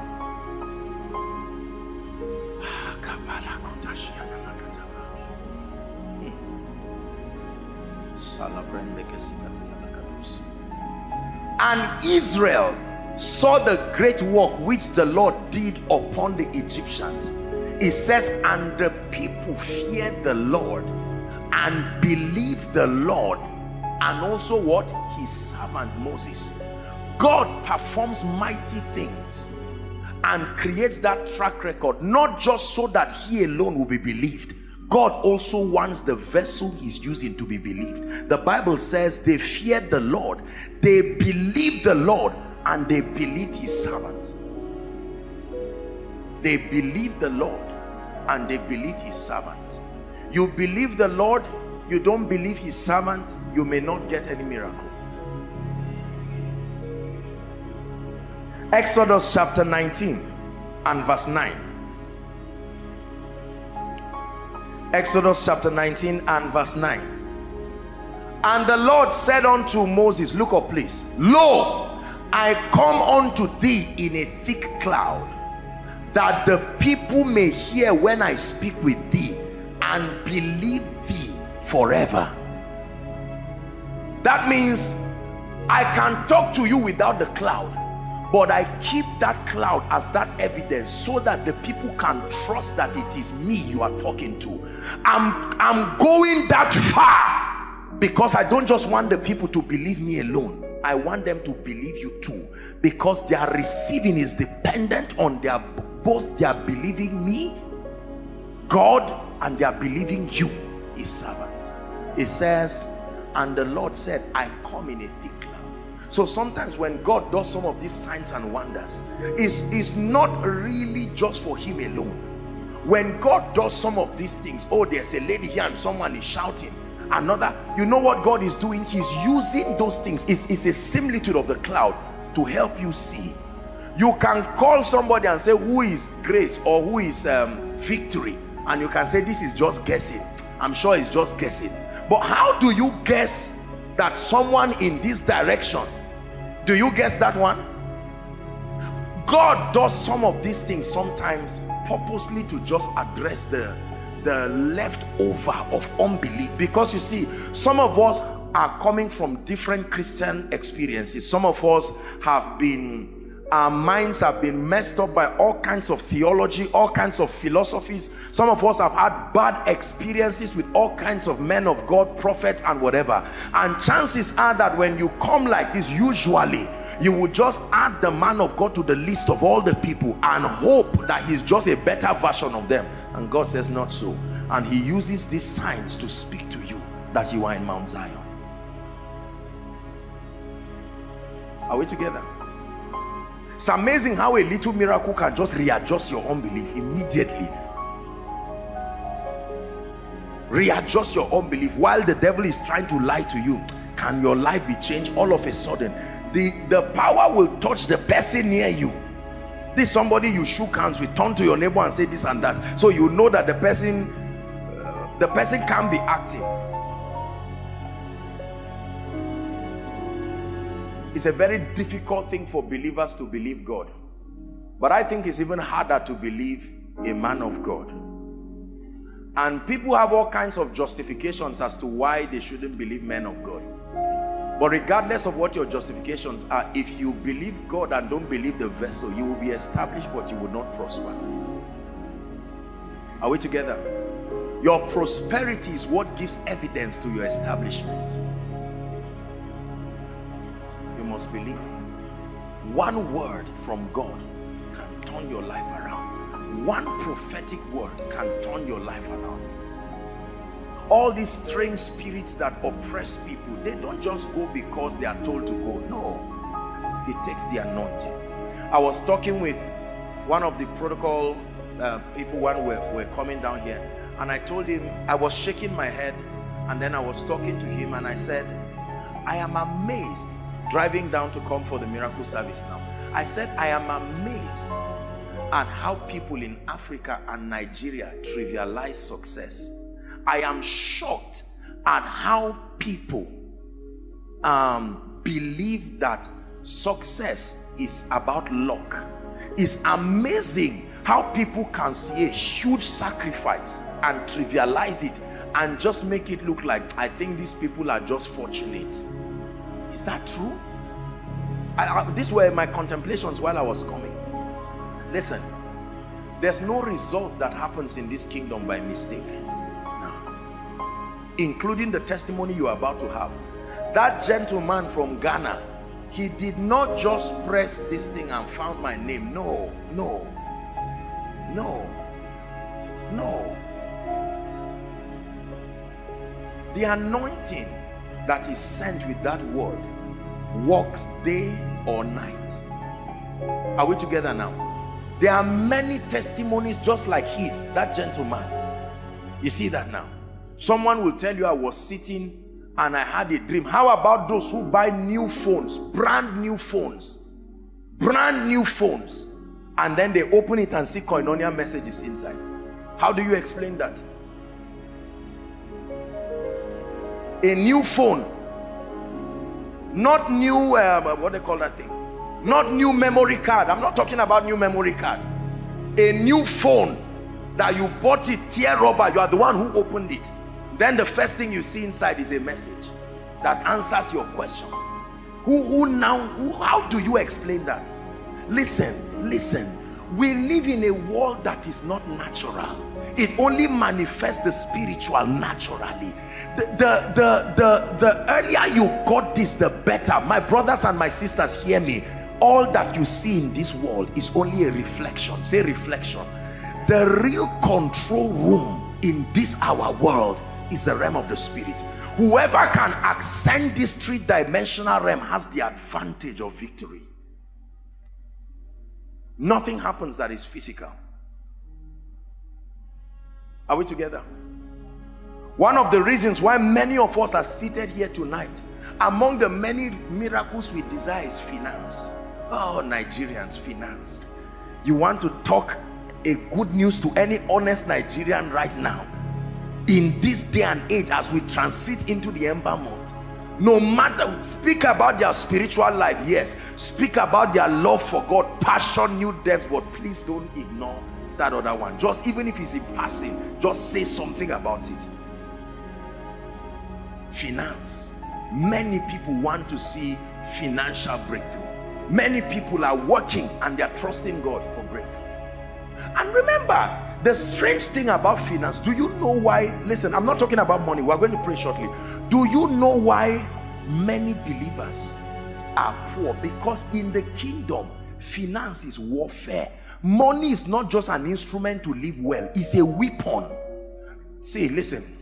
And Israel saw the great work which the Lord did upon the Egyptians. It says, and the people feared the Lord and believed the Lord, and also what? His servant Moses. God performs mighty things and creates that track record, not just so that he alone will be believed. God also wants the vessel he's using to be believed. The Bible says they feared the Lord, they believed the Lord, and they believed his servant. They believed the Lord and they believed his servant. You believe the Lord, you don't believe his servant, you may not get any miracle. Exodus chapter nineteen and verse nine. Exodus chapter nineteen and verse nine. And the Lord said unto Moses, look up please. Lo, I come unto thee in a thick cloud, that the people may hear when I speak with thee, and believe thee forever. That means I can talk to you without the cloud, but I keep that cloud as that evidence so that the people can trust that it is me you are talking to. I'm, I'm going that far because I don't just want the people to believe me alone. I want them to believe you too, because their receiving is dependent on their both their believing me, God, and their believing you, his servant. It says, and the Lord said, I come in a thick cloud. So sometimes when God does some of these signs and wonders, it's, it's not really just for him alone. When God does some of these things, oh, there's a lady here and someone is shouting. Another, you know what God is doing? He's using those things. It's, it's a similitude of the cloud to help you see. You can call somebody and say, who is grace or who is um, victory? And you can say, this is just guessing. I'm sure it's just guessing. But how do you guess that someone in this direction? Do you guess that one? God does some of these things sometimes purposely to just address the the leftover of unbelief, because you see, some of us are coming from different Christian experiences. Some of us have been Our minds have been messed up by all kinds of theology, all kinds of philosophies. Some of us have had bad experiences with all kinds of men of God, prophets and whatever. And chances are that when you come like this, usually you will just add the man of God to the list of all the people and hope that he's just a better version of them. And God says not so. And he uses these signs to speak to you that you are in Mount Zion. Are we together? It's amazing how a little miracle can just readjust your unbelief immediately. Readjust your unbelief while the devil is trying to lie to you. Can your life be changed all of a sudden? The, the power will touch the person near you. This somebody you shook hands with, turn to your neighbor and say this and that. So you know that the person, uh, the person can be acting. It's a very difficult thing for believers to believe God. But I think it's even harder to believe a man of God. And people have all kinds of justifications as to why they shouldn't believe men of God. But regardless of what your justifications are, if you believe God and don't believe the vessel, you will be established but you will not prosper. Are we together? Your prosperity is what gives evidence to your establishment. Must believe. One word from God can turn your life around. One prophetic word can turn your life around. All these strange spirits that oppress people, they don't just go because they are told to go. No, it takes the anointing. I was talking with one of the protocol uh, people when we were coming down here, and I told him, I was shaking my head, and then I was talking to him and I said, I am amazed. Driving down to come for the miracle service now, I said, I am amazed at how people in Africa and Nigeria trivialize success. I am shocked at how people um, believe that success is about luck. It's amazing how people can see a huge sacrifice and trivialize it and just make it look like, I think these people are just fortunate. Is that true? I, I, these were my contemplations while I was coming. Listen, there's no result that happens in this kingdom by mistake. No. Including the testimony you are about to have. That gentleman from Ghana, he did not just press this thing and found my name. No, no, no, no. The anointing that is sent with that word works day or night. Are we together now? There are many testimonies just like his, that gentleman. You see that now? Someone will tell you, I was sitting and I had a dream. How about those who buy new phones, brand new phones, brand new phones, and then they open it and see Koinonia messages inside? How do you explain that? A new phone, not new uh, what they call that thing, not new memory card. I'm not talking about new memory card. A new phone that you bought it, tear rubber. You are the one who opened it. Then the first thing you see inside is a message that answers your question. Who, who now? Who, how do you explain that? Listen, listen. We live in a world that is not natural. It only manifests the spiritual naturally. The, the, the, the, the earlier you got this, the better. My brothers and my sisters, hear me. All that you see in this world is only a reflection. Say reflection. The real control room in this our world is the realm of the spirit. Whoever can ascend this three-dimensional realm has the advantage of victory. Nothing happens that is physical. Are we together? One of the reasons why many of us are seated here tonight, among the many miracles we desire, is finance. Oh, Nigerians, finance. You want to talk a good news to any honest Nigerian right now, in this day and age, as we transit into the ember mode. No matter, speak about their spiritual life, yes. Speak about their love for God, passion, new depths, but please don't ignore that other one. Just even if it's in passing, just say something about it. Finance. Many people want to see financial breakthrough. Many people are working and they are trusting God for breakthrough. And remember, the strange thing about finance, do you know why? Listen, I'm not talking about money. We're going to pray shortly. Do you know why many believers are poor? Because in the kingdom, finance is warfare. Money is not just an instrument to live well. It's a weapon. See, listen.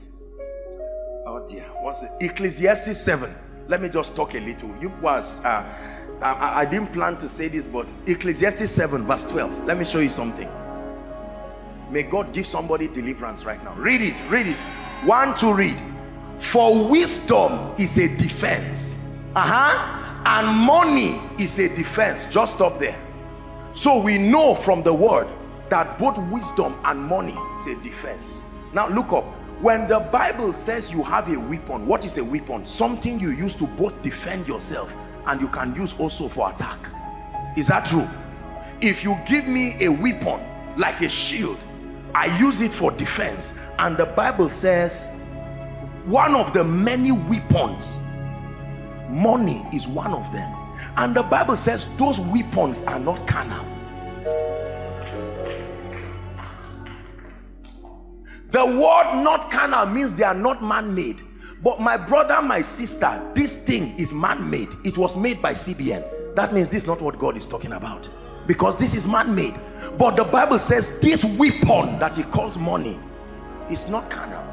Oh dear, what's it? Ecclesiastes seven. Let me just talk a little. You was, uh, I, I didn't plan to say this, but Ecclesiastes seven verse twelve. Let me show you something. May God give somebody deliverance right now. Read it, read it. One to read. For wisdom is a defense. Uh-huh. And money is a defense. Just stop there. So we know from the word that both wisdom and money is a defense. Now look up. When the Bible says you have a weapon, what is a weapon? Something you use to both defend yourself and you can use also for attack. Is that true? If you give me a weapon, like a shield, I use it for defense. And the Bible says one of the many weapons, money is one of them. And the Bible says those weapons are not carnal. The word not carnal means they are not man-made. But my brother, my sister, this thing is man-made. It was made by C B N. That means this is not what God is talking about, because this is man-made. But the Bible says this weapon that he calls money is not carnal.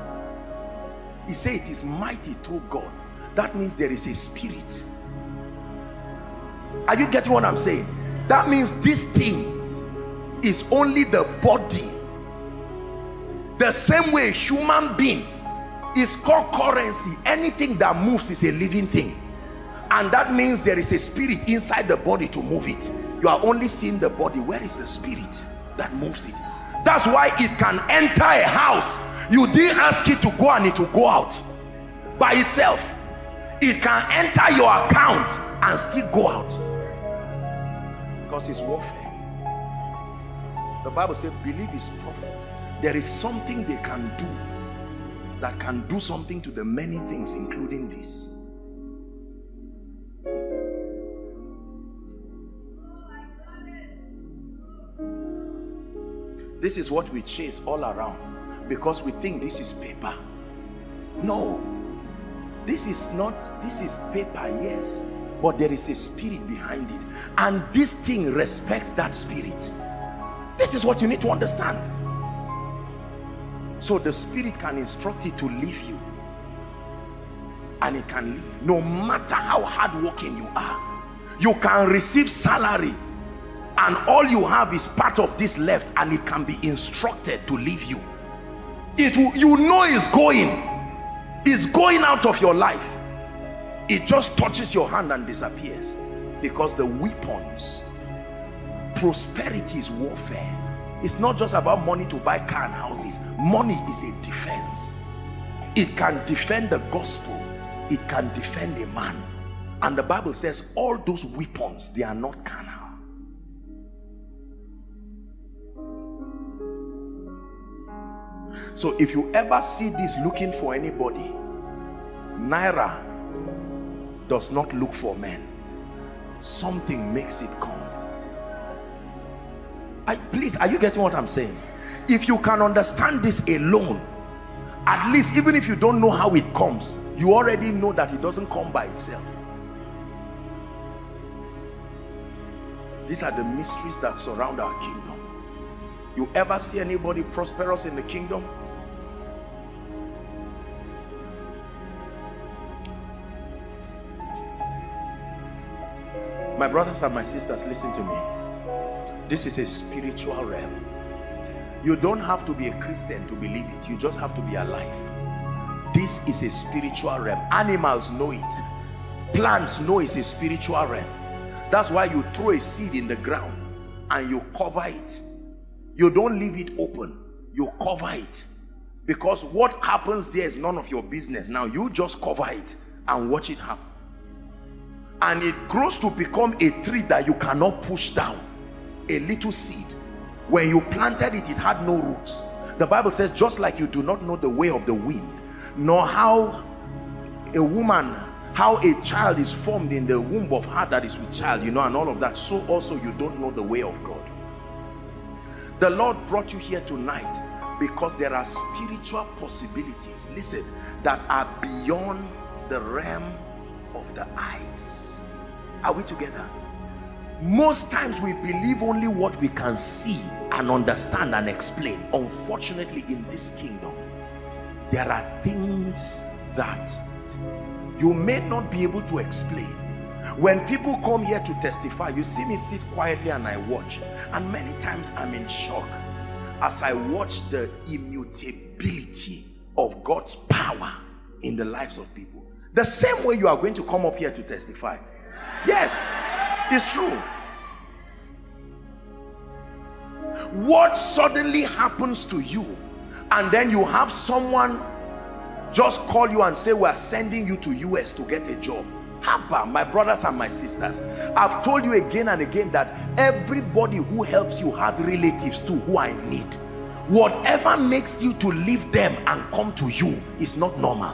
He said it is mighty through God. That means there is a spirit. Are you getting what I'm saying? That means this thing is only the body. The same way a human being is called currency. Anything that moves is a living thing. And that means there is a spirit inside the body to move it. You are only seeing the body. Where is the spirit that moves it? That's why it can enter a house. You didn't ask it to go and it will go out by itself. It can enter your account and still go out, because it's warfare. The Bible says believe is prophet. There is something they can do that can do something to the many things, including this. This is what we chase all around, because we think this is paper. No, this is not. This is paper, yes, but there is a spirit behind it, and this thing respects that spirit. This is what you need to understand. So the spirit can instruct it to leave you, and it can leave. No matter how hardworking you are, you can receive salary, and all you have is part of this left, and it can be instructed to leave you. It will, you know, is going, is going out of your life. It just touches your hand and disappears, because the weapons, prosperity is warfare. It's not just about money to buy car and houses. Money is a defense. It can defend the gospel. It can defend a man. And the Bible says all those weapons, they are not carnal. So if you ever see this looking for anybody, Naira does not look for men. Something makes it come. I, please, are you getting what I'm saying? If you can understand this alone, at least even if you don't know how it comes, you already know that it doesn't come by itself. These are the mysteries that surround our kingdom. You ever see anybody prosperous in the kingdom? My brothers and my sisters, listen to me. This is a spiritual realm. You don't have to be a Christian to believe it. You just have to be alive. This is a spiritual realm. Animals know it. Plants know it's a spiritual realm. That's why you throw a seed in the ground and you cover it. You don't leave it open, you cover it, because what happens there is none of your business. Now you just cover it and watch it happen, and it grows to become a tree that you cannot push down. A little seed, when you planted it, it had no roots. The Bible says just like you do not know the way of the wind, nor how a woman how a child is formed in the womb of her that is with child, you know, and all of that, so also you don't know the way of God. The Lord brought you here tonight because there are spiritual possibilities, listen, that are beyond the realm of the eyes. Are we together? Most times we believe only what we can see and understand and explain. Unfortunately, in this kingdom, there are things that you may not be able to explain. When people come here to testify, you see me sit quietly and I watch, and many times I'm in shock as I watch the immutability of God's power in the lives of people. The same way you are going to come up here to testify. Yes, it's true. What suddenly happens to you, and then you have someone just call you and say, we are sending you to U S to get a job. Haba, my brothers and my sisters, I've told you again and again that everybody who helps you has relatives too who are in need. Whatever makes you to leave them and come to you is not normal.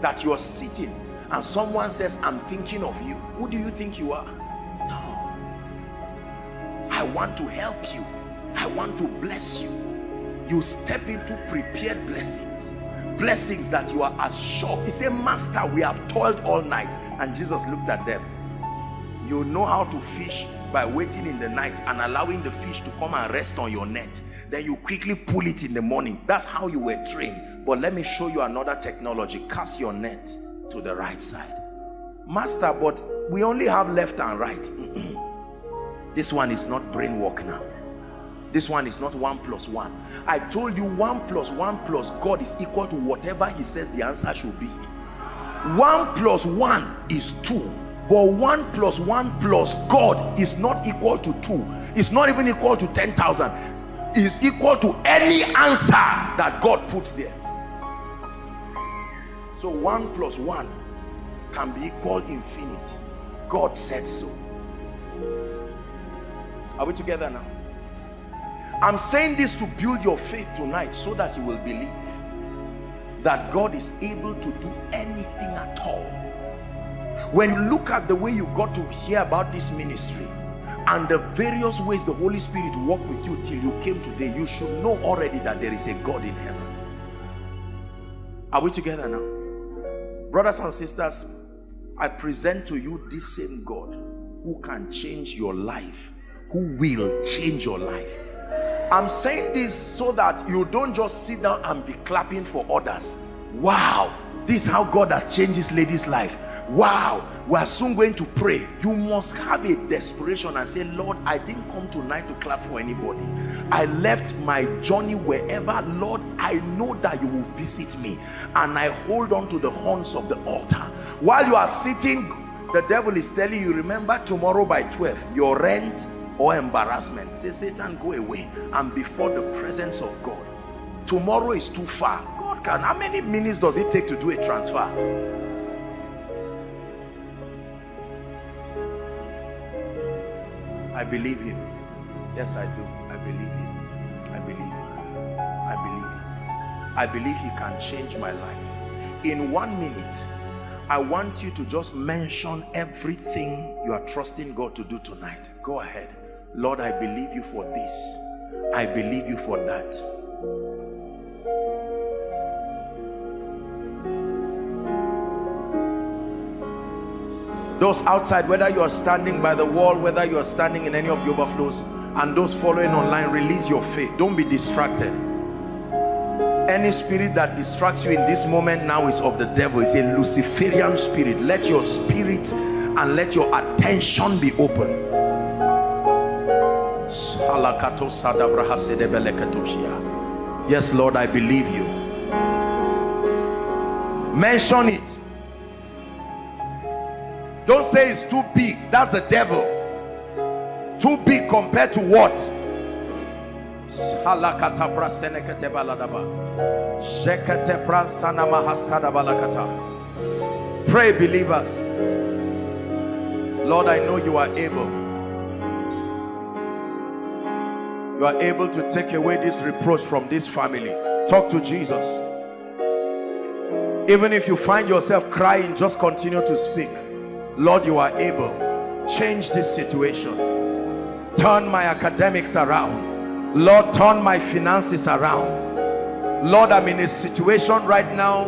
That you're sitting and someone says, I'm thinking of you. Who do you think you are? No. I want to help you. I want to bless you. You step into prepared blessings, blessings that you are assured. He said, Master, we have toiled all night. And Jesus looked at them. You know how to fish by waiting in the night and allowing the fish to come and rest on your net. Then you quickly pull it in the morning. That's how you were trained. But let me show you another technology. Cast your net to the right side. Master, but we only have left and right. This one is not brain work now. This one is not one plus one. I told you one plus one plus God is equal to whatever he says the answer should be. One plus one is two, but one plus one plus God is not equal to two. It's not even equal to ten thousand. It's equal to any answer that God puts there. So one plus one can be equal infinity. God said so. Are we together now? I'm saying this to build your faith tonight so that you will believe that God is able to do anything at all. When you look at the way you got to hear about this ministry and the various ways the Holy Spirit walked with you till you came today, you should know already that there is a God in heaven. Are we together now? Brothers and sisters, I present to you this same God who can change your life, who will change your life. I'm saying this so that you don't just sit down and be clapping for others. Wow, this is how God has changed this lady's life. Wow, we are soon going to pray. You must have a desperation and say, Lord, I didn't come tonight to clap for anybody. I left my journey wherever. Lord, I know that you will visit me. And I hold on to the horns of the altar. While you are sitting, the devil is telling you, remember tomorrow by twelve, your rent, or embarrassment. Say, Satan, go away. I'm before the presence of God. Tomorrow is too far. God can. How many minutes does it take to do a transfer? I believe him. Yes, I do. I believe him. I believe him. I believe him. I believe he can change my life. In one minute, I want you to just mention everything you are trusting God to do tonight. Go ahead. Lord, I believe you for this. I believe you for that. Those outside, whether you are standing by the wall, whether you are standing in any of the overflows, and those following online, release your faith. Don't be distracted. Any spirit that distracts you in this moment now is of the devil. It's a Luciferian spirit. Let your spirit and let your attention be open. Yes, Lord, I believe you. Mention it. Don't say it's too big. That's the devil. Too big compared to what? Pray, believers. Lord, I know you are able. you are able to take away this reproach from this family. Talk to Jesus. Even if you find yourself crying, just continue to speak. Lord, you are able. Change this situation. Turn my academics around. Lord, turn my finances around. Lord, I'm in a situation right now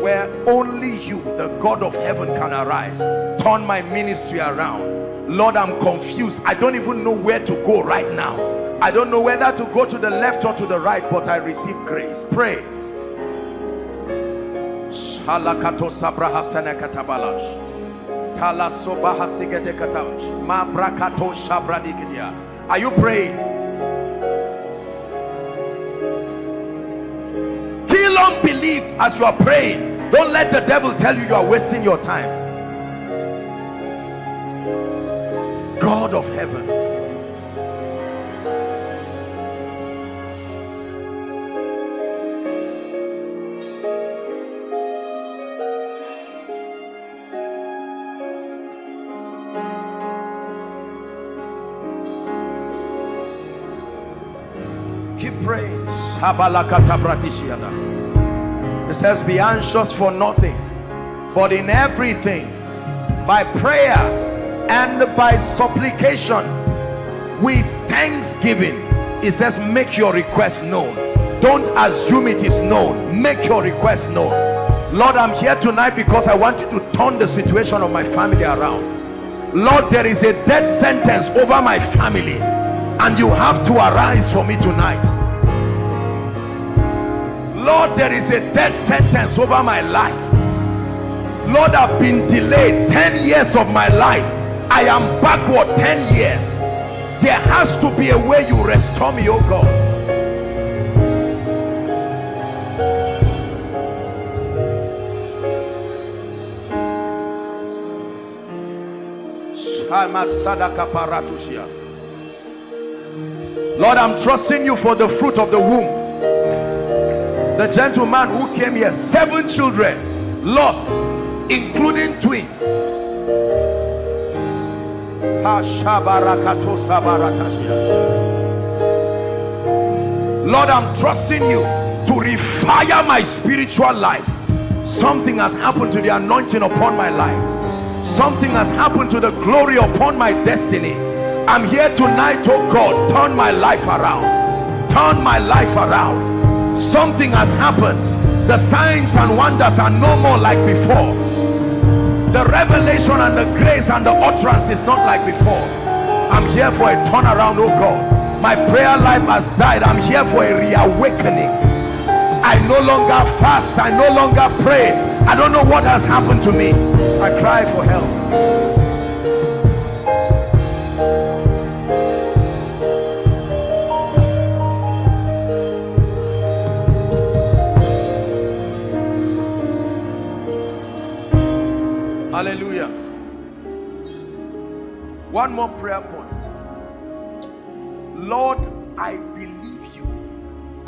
where only you, the God of heaven, can arise. Turn my ministry around. Lord, I'm confused. I don't even know where to go right now. I don't know whether to go to the left or to the right, but I receive grace. Pray. Are you praying? Kill unbelief as you are praying. Don't let the devil tell you you are wasting your time. God of heaven, keep praying. It says, be anxious for nothing, but in everything by prayer and by supplication with thanksgiving, it says, make your request known. Don't assume it is known. Make your request known. Lord, I'm here tonight because I want you to turn the situation of my family around. Lord, there is a death sentence over my family, and you have to arise for me tonight. Lord, there is a death sentence over my life. Lord, I've been delayed ten years of my life. I am backward ten years. There has to be a way you restore me, oh God. Lord, I'm trusting you for the fruit of the womb. The gentleman who came here, seven children lost, including twins. Lord, I'm trusting you to refire my spiritual life. Something has happened to the anointing upon my life. Something has happened to the glory upon my destiny. I'm here tonight, oh God, turn my life around. Turn my life around. Something has happened. The signs and wonders are no more like before. The revelation and the grace and the utterance is not like before. I'm here for a turnaround, oh God. My prayer life has died. I'm here for a reawakening. I no longer fast. I no longer pray. I don't know what has happened to me. I cry for help. Hallelujah. One more prayer point. Lord, I believe you,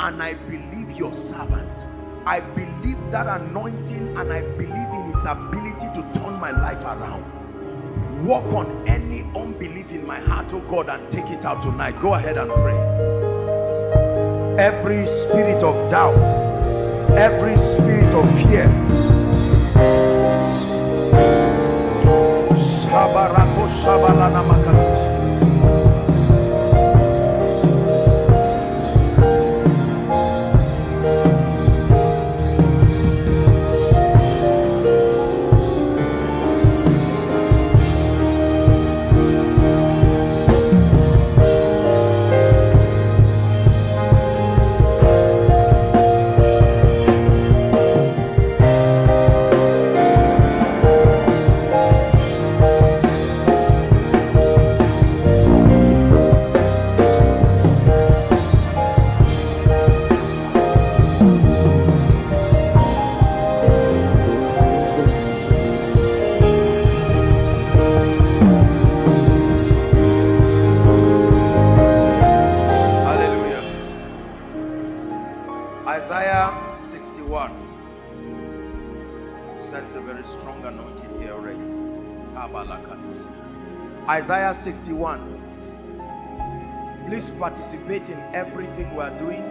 and I believe your servant. I believe that anointing, and I believe in its ability to turn my life around. Walk on any unbelief in my heart, oh God, and take it out tonight. Go ahead and pray. Every spirit of doubt, every spirit of fear. Isaiah sixty-one Please participate in everything we are doing.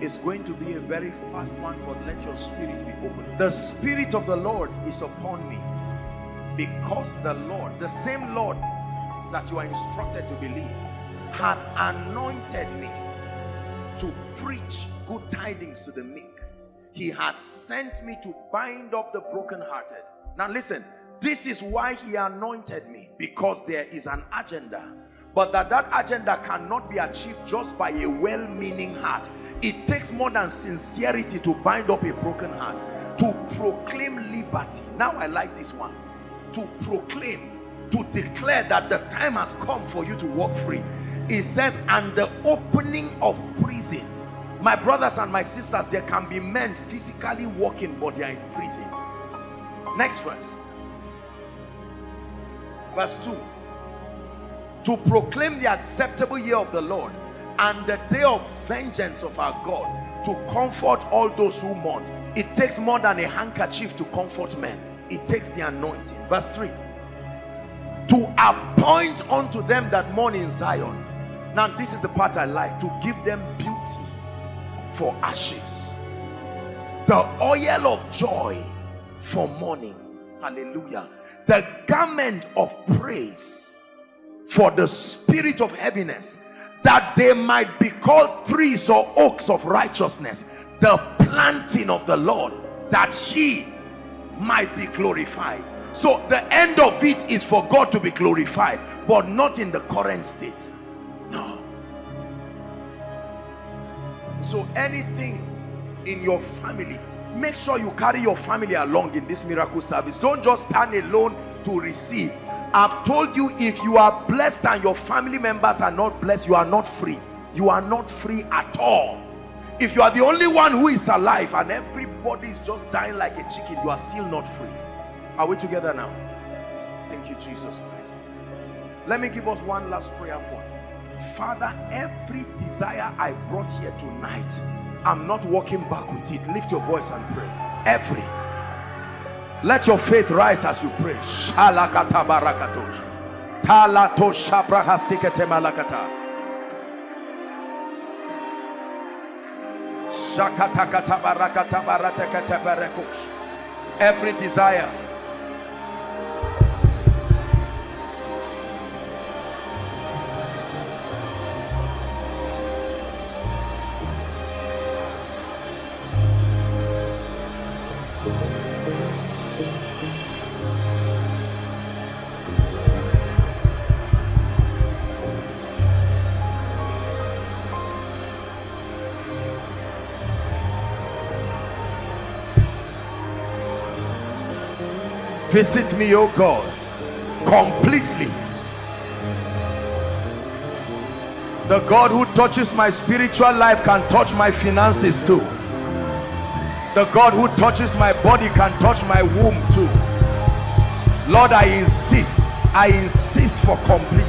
It's going to be a very fast one, but let your spirit be open. The Spirit of the Lord is upon me, because the Lord, the same Lord that you are instructed to believe, hath anointed me to preach good tidings to the meek. He hath sent me to bind up the brokenhearted. Now listen, this is why he anointed me, because there is an agenda, but that that agenda cannot be achieved just by a well-meaning heart. It takes more than sincerity to bind up a broken heart, to proclaim liberty. Now I like this one, to proclaim, to declare that the time has come for you to walk free. It says, and the opening of prison. My brothers and my sisters, there can be men physically walking, but they are in prison. Next verse. Verse two. To proclaim the acceptable year of the Lord and the day of vengeance of our God, to comfort all those who mourn. It takes more than a handkerchief to comfort men. It takes the anointing. Verse three. To appoint unto them that mourn in Zion. Now this is the part I like. To give them beauty for ashes, the oil of joy for mourning. Hallelujah. The garment of praise for the spirit of heaviness, that they might be called trees or oaks of righteousness, the planting of the Lord, that he might be glorified. So the end of it is for God to be glorified, but not in the current state. No. So anything in your family, make sure you carry your family along in this miracle service. Don't just stand alone to receive. I've told you, if you are blessed and your family members are not blessed, you are not free. You are not free at all. If you are the only one who is alive and everybody is just dying like a chicken, you are still not free. Are we together now? Thank you, Jesus Christ. Let me give us one last prayer point. Father, every desire I brought here tonight, I'm not walking back with it. Lift your voice and pray. Every. Let your faith rise as you pray. Every desire. Visit me, O God, completely. The God who touches my spiritual life can touch my finances too. The God who touches my body can touch my womb too. Lord, I insist, I insist for completeness.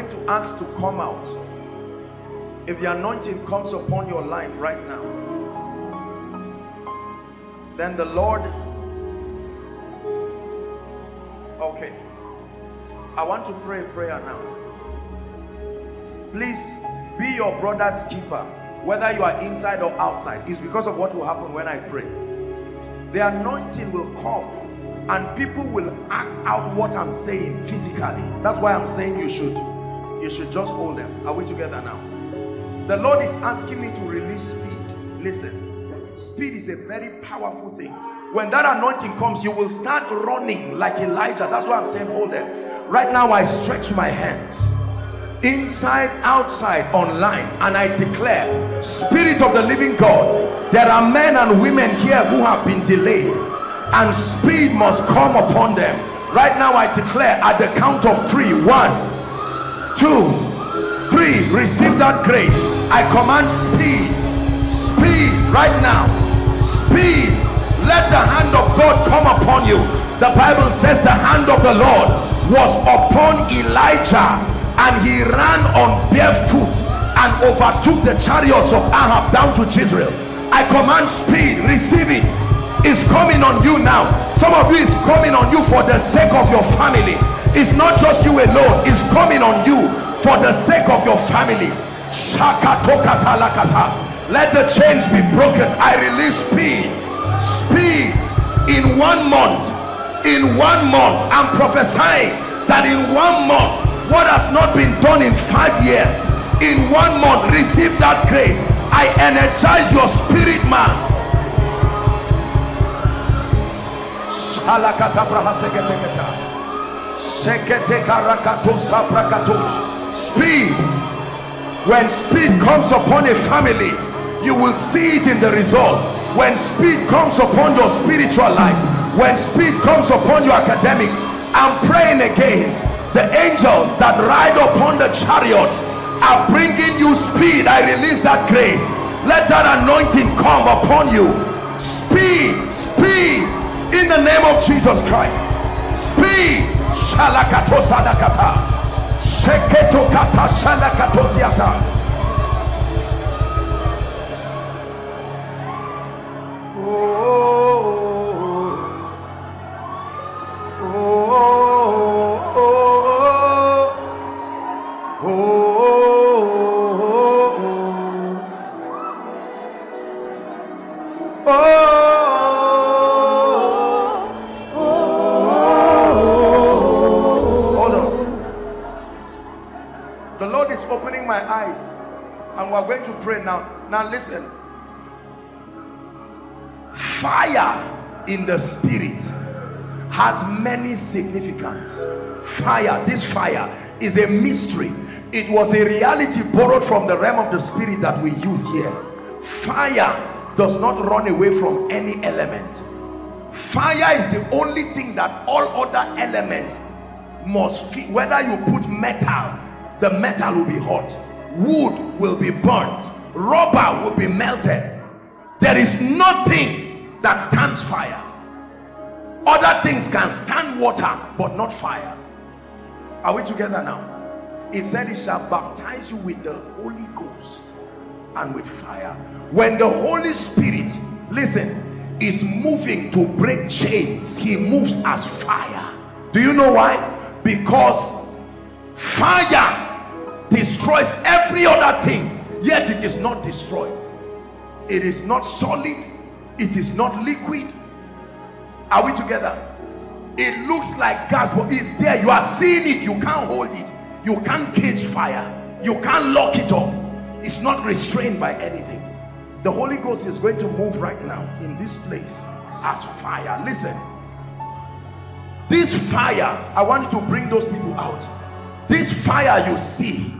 going to ask to come out. If the anointing comes upon your life right now, then the Lord... Okay. I want to pray a prayer now. Please be your brother's keeper, whether you are inside or outside. It's because of what will happen when I pray. The anointing will come and people will act out what I'm saying physically. That's why I'm saying you should you should just hold them. Are we together now? The Lord is asking me to release speed. Listen, speed is a very powerful thing. When that anointing comes, you will start running like Elijah. That's why I'm saying hold them. Right now I stretch my hands inside, outside, online, and I declare, Spirit of the living God, there are men and women here who have been delayed, and speed must come upon them. Right now I declare at the count of three, one, two, three, receive that grace. I command speed, speed right now, speed. Let the hand of God come upon you. The Bible says the hand of the Lord was upon Elijah, and he ran on barefoot and overtook the chariots of Ahab down to Jezreel. I command speed, receive it. It's coming on you now. Some of you, it's coming on you for the sake of your family. It's not just you alone, it's coming on you for the sake of your family. Let the chains be broken. I release speed. Speed in one month. In one month, I'm prophesying that in one month, what has not been done in five years, in one month, receive that grace. I energize your spirit, man. Speed. When speed comes upon a family, you will see it in the result. When speed comes upon your spiritual life, when speed comes upon your academics, I'm praying again. The angels that ride upon the chariots are bringing you speed. I release that grace. Let that anointing come upon you. Speed, speed, in the name of Jesus Christ. Speed. Shalakato sadakata. Sheketo kata shalakato ziata. Going to pray now. Now listen, fire in the spirit has many significance. Fire, this fire is a mystery. It was a reality borrowed from the realm of the spirit that we use here. Fire does not run away from any element. Fire is the only thing that all other elements must fit. Whether you put metal, the metal will be hot. Wood will be burnt, rubber will be melted. There is nothing that stands fire. Other things can stand water, but not fire. Are we together now? He said he shall baptize you with the Holy Ghost and with fire. When the Holy Spirit, listen, is moving to break chains, he moves as fire. Do you know why? Because fire destroys every other thing, yet it is not destroyed. It is not solid, it is not liquid. Are we together? It looks like gas, but it's there. You are seeing it, you can't hold it, you can't cage fire, you can't lock it up. It's not restrained by anything. The Holy Ghost is going to move right now in this place as fire. Listen, this fire, I want you to bring those people out. This fire you see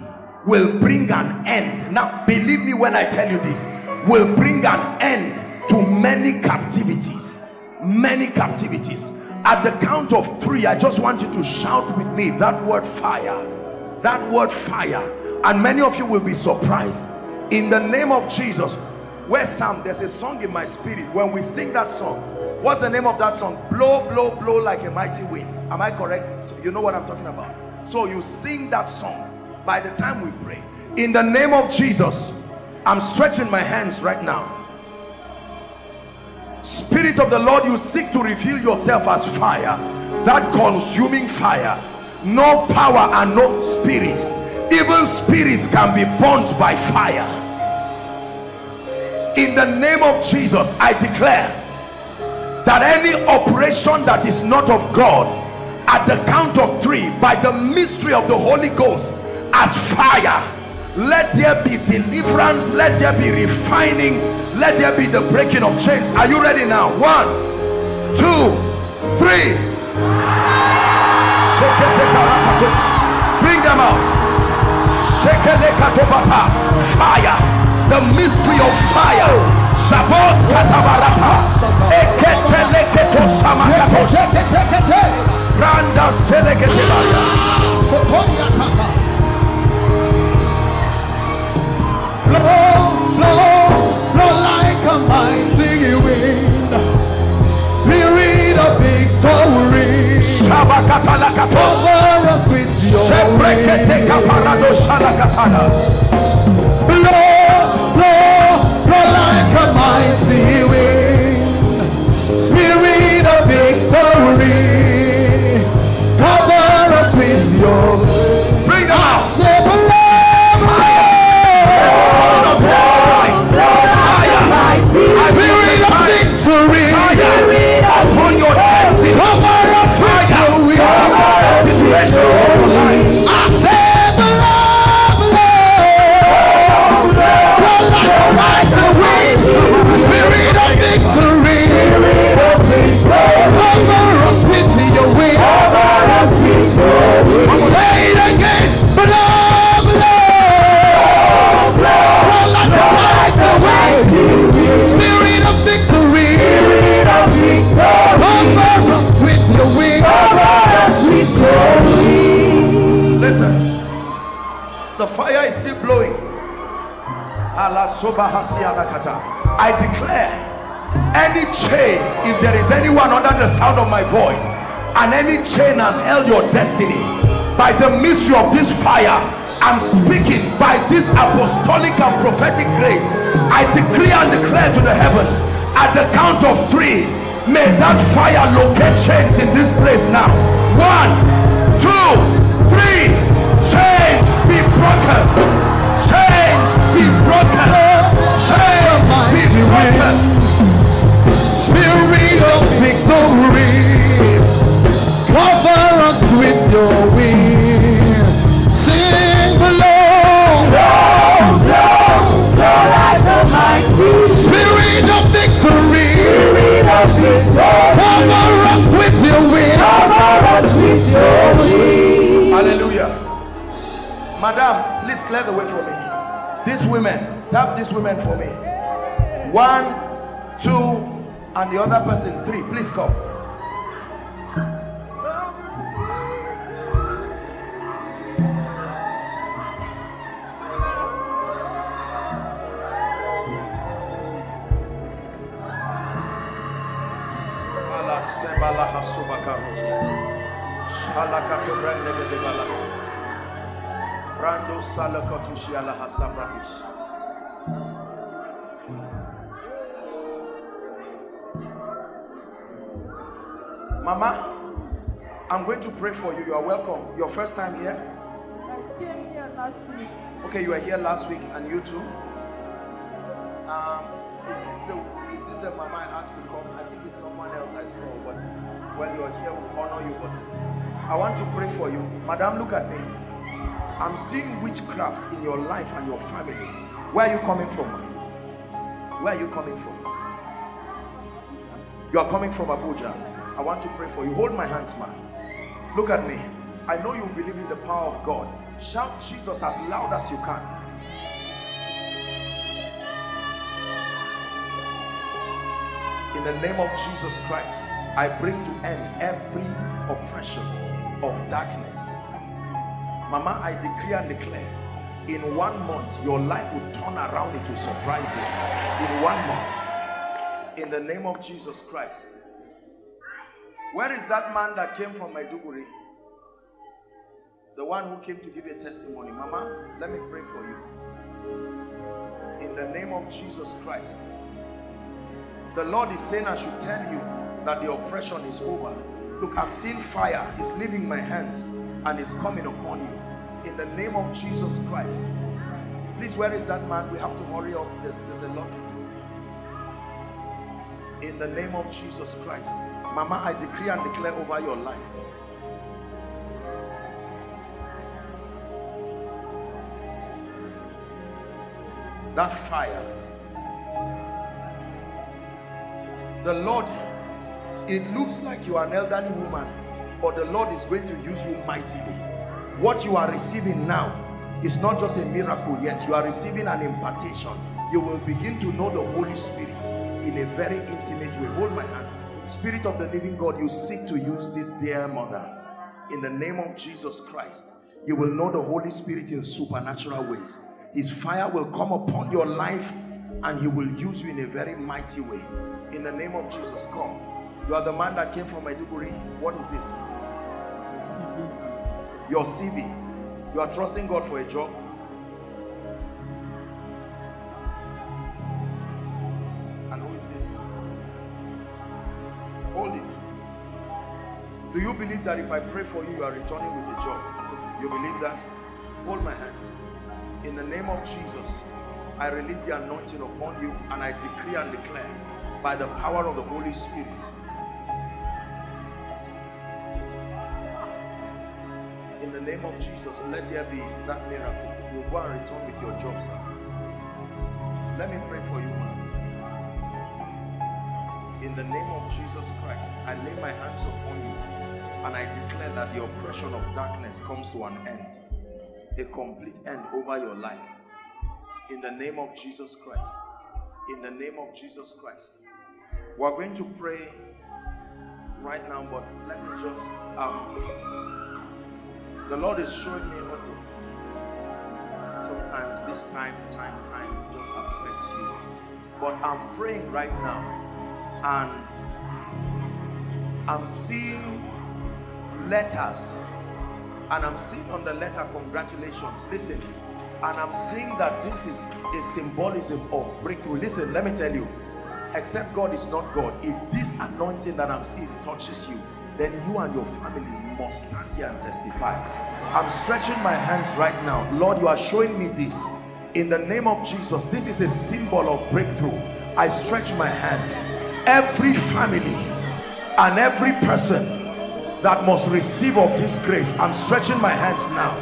will bring an end. Now, believe me when I tell you this, will bring an end to many captivities. Many captivities. At the count of three, I just want you to shout with me that word fire. That word fire. And many of you will be surprised. In the name of Jesus, where's Sam? There's a song in my spirit. When we sing that song, what's the name of that song? Blow, blow, blow like a mighty wind. Am I correct? So you know what I'm talking about. So you sing that song by the time we pray. In the name of Jesus, I'm stretching my hands right now. Spirit of the Lord, you seek to reveal yourself as fire, that consuming fire. No power and no spirit. Even spirits can be burnt by fire. In the name of Jesus, I declare that any operation that is not of God, at the count of three, by the mystery of the Holy Ghost, as fire, let there be deliverance, let there be refining, let there be the breaking of chains. Are you ready now? One, two, three. Bring them out. Fire, the mystery of fire. Shabos katabarata. Blow, blow, blow like a mighty wind. Spirit of victory, cover us with your wind. Blow, blow, blow like a mighty wind. Spirit of victory, cover us with your wind. The fire is still blowing. I declare any chain, if there is anyone under the sound of my voice, and any chain has held your destiny, by the mystery of this fire, I'm speaking by this apostolic and prophetic grace. I decree and declare to the heavens, at the count of three, may that fire locate chains in this place now. One, two, three. Chains be broken. Chains be broken. Chains be broken. Spirit of victory, cover us with your wings. Sing below. Blow, blow, blow like the mighty. Spirit of victory, Spirit of victory, cover us with your wings. Cover us with your wings. Hallelujah. Madam, please clear the way for me. These women, tap these women for me. One, two, and the other person, three. Please come. Mama, I'm going to pray for you. You are welcome. Your first time here? I came here last week. Okay, you were here last week, and you too? Um, is this the, is this the mama I asked to come? I think it's someone else I saw, but when you are here, we honor you. But I want to pray for you. Madam, look at me. I'm seeing witchcraft in your life and your family. Where are you coming from? Where are you coming from? You are coming from Abuja. I want to pray for you. Hold my hands, man. Look at me. I know you believe in the power of God. Shout Jesus as loud as you can. In the name of Jesus Christ, I bring to end every oppression of darkness. Mama, I decree and declare, in one month, your life will turn around. It will surprise you. In one month. In the name of Jesus Christ. Where is that man that came from Maiduguri? The one who came to give you a testimony. Mama, let me pray for you. In the name of Jesus Christ. The Lord is saying I should tell you that the oppression is over. Look, I'm seeing fire. It's leaving my hands and it's coming upon you. In the name of Jesus Christ. Please, where is that man? We have to hurry up. There's, there's a lot to do. In the name of Jesus Christ. Mama, I decree and declare over your life. That fire. The Lord, it looks like you are an elderly woman, but the Lord is going to use you mightily. What you are receiving now is not just a miracle yet. You are receiving an impartation. You will begin to know the Holy Spirit in a very intimate way. Hold my hand. Spirit of the living God, you seek to use this dear mother. In the name of Jesus Christ, you will know the Holy Spirit in supernatural ways. His fire will come upon your life and he will use you in a very mighty way. In the name of Jesus, come. You are the man that came from Maiduguri. What is this? C V. Your C V. You are trusting God for a job. And who is this? Hold it. Do you believe that if I pray for you, you are returning with a job? You believe that? Hold my hands. In the name of Jesus, I release the anointing upon you and I decree and declare by the power of the Holy Spirit. In the name of Jesus, let there be that miracle. You will go and return with your job, sir. Let me pray for you, man. In the name of Jesus Christ, I lay my hands upon you and I declare that the oppression of darkness comes to an end. A complete end over your life. In the name of Jesus Christ. In the name of Jesus Christ. We're going to pray right now, but let me just, um, the Lord is showing me what sometimes this time, time, time just affects you. But I'm praying right now and I'm seeing letters. And I'm seeing on the letter, congratulations, listen, and I'm seeing that this is a symbolism of breakthrough. Listen, let me tell you, except God is not God. If this anointing that I'm seeing touches you, then you and your family must stand here and testify. I'm stretching my hands right now. Lord, you are showing me this. In the name of Jesus, this is a symbol of breakthrough. I stretch my hands. Every family and every person that must receive of this grace. I'm stretching my hands now.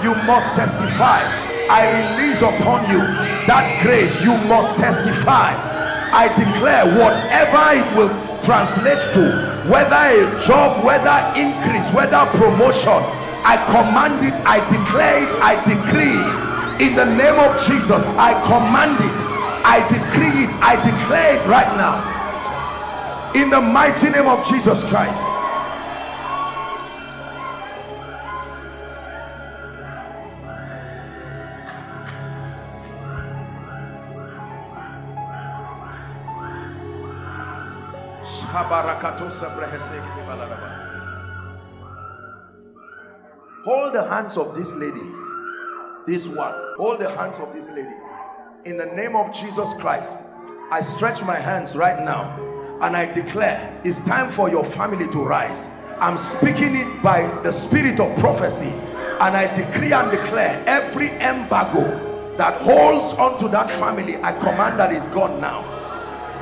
You must testify. I release upon you that grace. You must testify. I declare whatever it will translate to, whether a job, whether increase, whether promotion, I command it, I declare it, I decree it. In the name of Jesus, I command it, I decree it, I declare it right now. In the mighty name of Jesus Christ. Hold the hands of this lady. This one, hold the hands of this lady. In the name of Jesus Christ, I stretch my hands right now and I declare it's time for your family to rise. I'm speaking it by the spirit of prophecy and I decree and declare every embargo that holds onto that family, I command that it's gone now.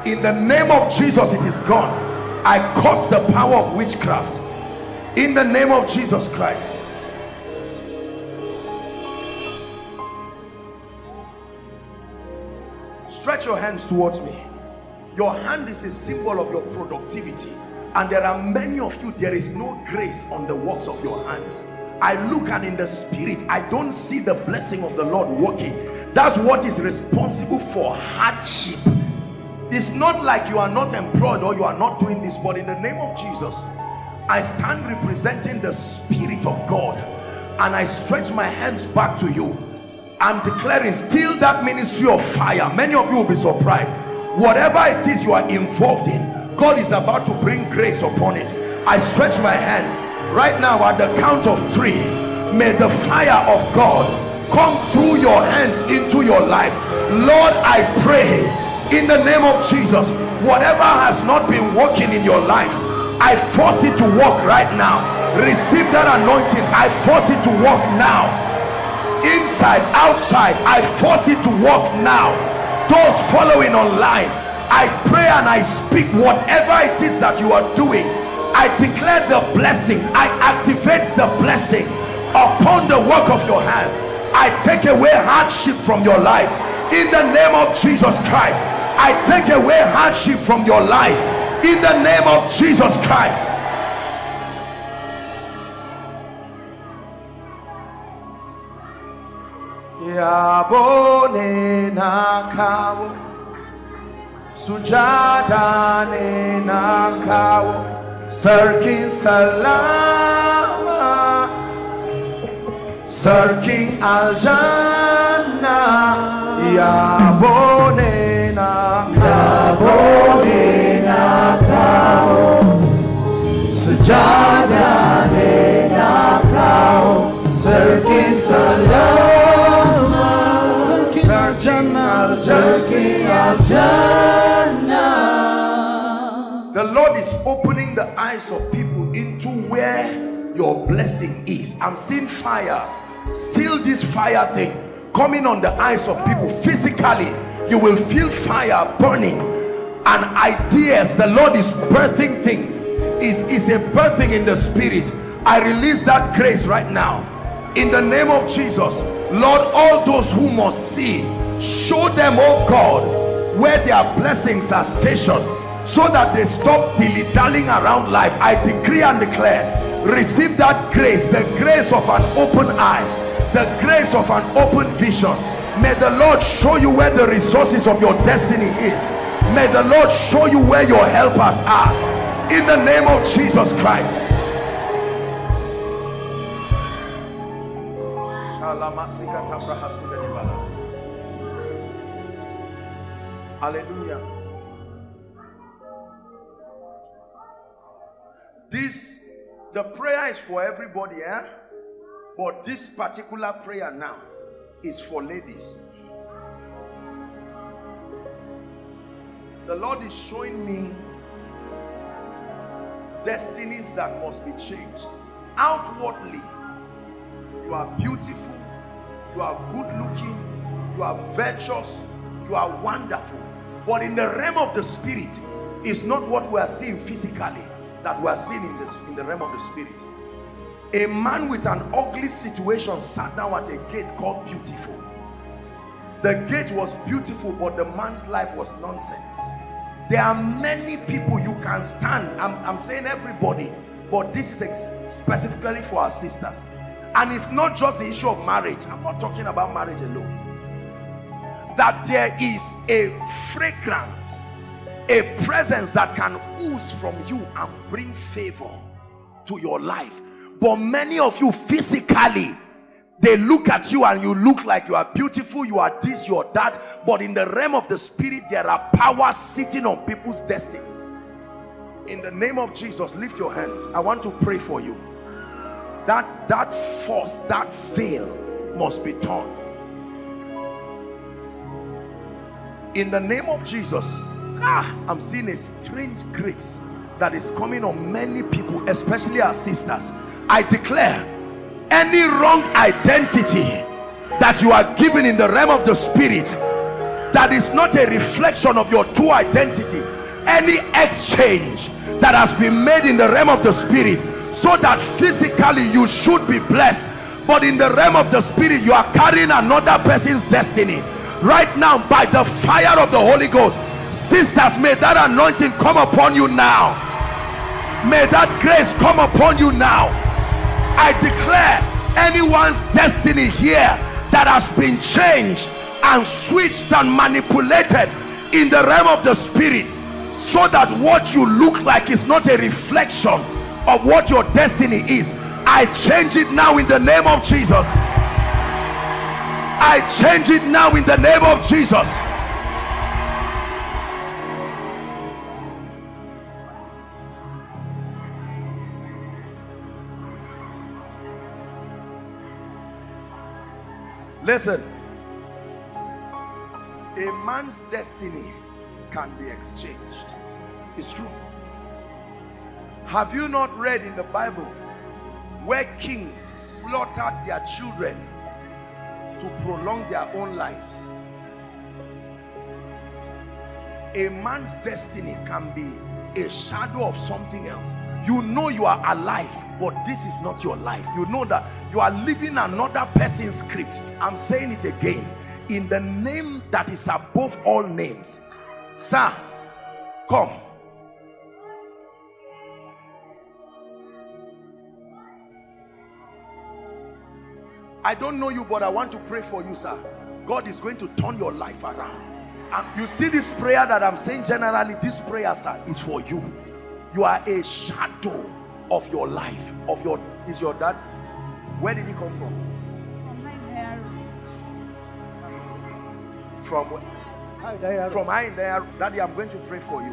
In the name of Jesus, it is gone. I curse the power of witchcraft. In the name of Jesus Christ. Stretch your hands towards me. Your hand is a symbol of your productivity, and there are many of you, there is no grace on the works of your hands. I look and in the spirit, I don't see the blessing of the Lord working. That's what is responsible for hardship. It's not like you are not employed or you are not doing this, but in the name of Jesus, I stand representing the Spirit of God, and I stretch my hands back to you. I'm declaring still that ministry of fire. Many of you will be surprised. Whatever it is you are involved in, God is about to bring grace upon it. I stretch my hands right now at the count of three. May the fire of God come through your hands into your life. Lord, I pray in the name of Jesus, whatever has not been working in your life, I force it to work right now. Receive that anointing. I force it to work now. Inside, outside, I force it to work now. Those following online, I pray and I speak, whatever it is that you are doing, I declare the blessing. I activate the blessing upon the work of your hand. I take away hardship from your life in the name of Jesus Christ. I take away hardship from your life in the name of Jesus Christ. Yabone nakawo, sujadane nakawo, sarkin salama, sarkin aljanna. Yabone nakawo, sujadane nakawo, sarkin salama. The Lord is opening the eyes of people into where your blessing is. I'm seeing fire, still this fire thing coming on the eyes of people. Physically, you will feel fire burning and ideas. The Lord is birthing things. Is is a birthing in the spirit. I release that grace right now in the name of Jesus. Lord, all those who must see, show them, oh God, where their blessings are stationed so that they stop dilly-dallying around life. I decree and declare, receive that grace, the grace of an open eye, the grace of an open vision. May the Lord show you where the resources of your destiny is. May the Lord show you where your helpers are in the name of Jesus Christ. Hallelujah. This, the prayer is for everybody, eh? But this particular prayer now is for ladies. The Lord is showing me destinies that must be changed. Outwardly, you are beautiful, you are good looking, you are virtuous, you are wonderful. But in the realm of the spirit, it's not what we are seeing physically that we are seeing in, this, in the realm of the spirit. A man with an ugly situation sat down at a gate called Beautiful. The gate was beautiful, but the man's life was nonsense. There are many people you can stand. I'm, I'm saying everybody, but this is specifically for our sisters. And it's not just the issue of marriage. I'm not talking about marriage alone. That there is a fragrance, a presence that can ooze from you and bring favor to your life. But many of you physically, they look at you and you look like you are beautiful, you are this, you are that. But in the realm of the spirit, there are powers sitting on people's destiny. In the name of Jesus, lift your hands. I want to pray for you. That, that force, that veil must be torn. In the name of Jesus, ah, I'm seeing a strange grace that is coming on many people, especially our sisters. I declare, any wrong identity that you are given in the realm of the spirit, that is not a reflection of your true identity, any exchange that has been made in the realm of the spirit, so that physically you should be blessed, but in the realm of the spirit, you are carrying another person's destiny. Right now, by the fire of the Holy Ghost, sisters, may that anointing come upon you now. May that grace come upon you now. I declare anyone's destiny here that has been changed and switched and manipulated in the realm of the spirit, so that what you look like is not a reflection of what your destiny is. I change it now in the name of Jesus. I change it now in the name of Jesus. Listen, a man's destiny can be exchanged. It's true. Have you not read in the Bible where kings slaughtered their children to prolong their own lives? A man's destiny can be a shadow of something else. You know you are alive, but this is not your life. You know that you are living another person's script. I'm saying it again. In the name that is above all names, sir, come. I don't know you, but I want to pray for you, sir. God is going to turn your life around. And you see this prayer that I'm saying generally, this prayer, sir, is for you. You are a shadow of your life, of your, is your dad, where did he come from? From where? From high in the air. Daddy, I'm going to pray for you.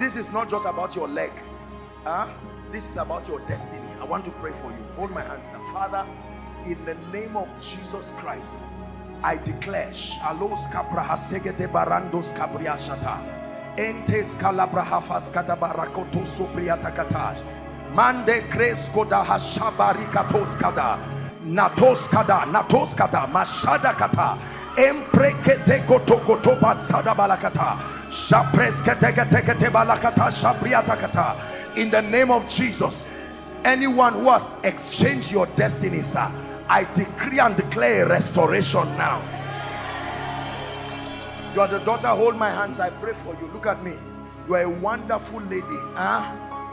This is not just about your leg. Huh? This is about your destiny. I want to pray for you. Hold my hands, sir. Father, in the name of Jesus Christ, I declare, in the name of Jesus, anyone who has exchanged your destiny, sir, I decree and declare a restoration now. You are the daughter, hold my hands, I pray for you. Look at me. You are a wonderful lady, huh?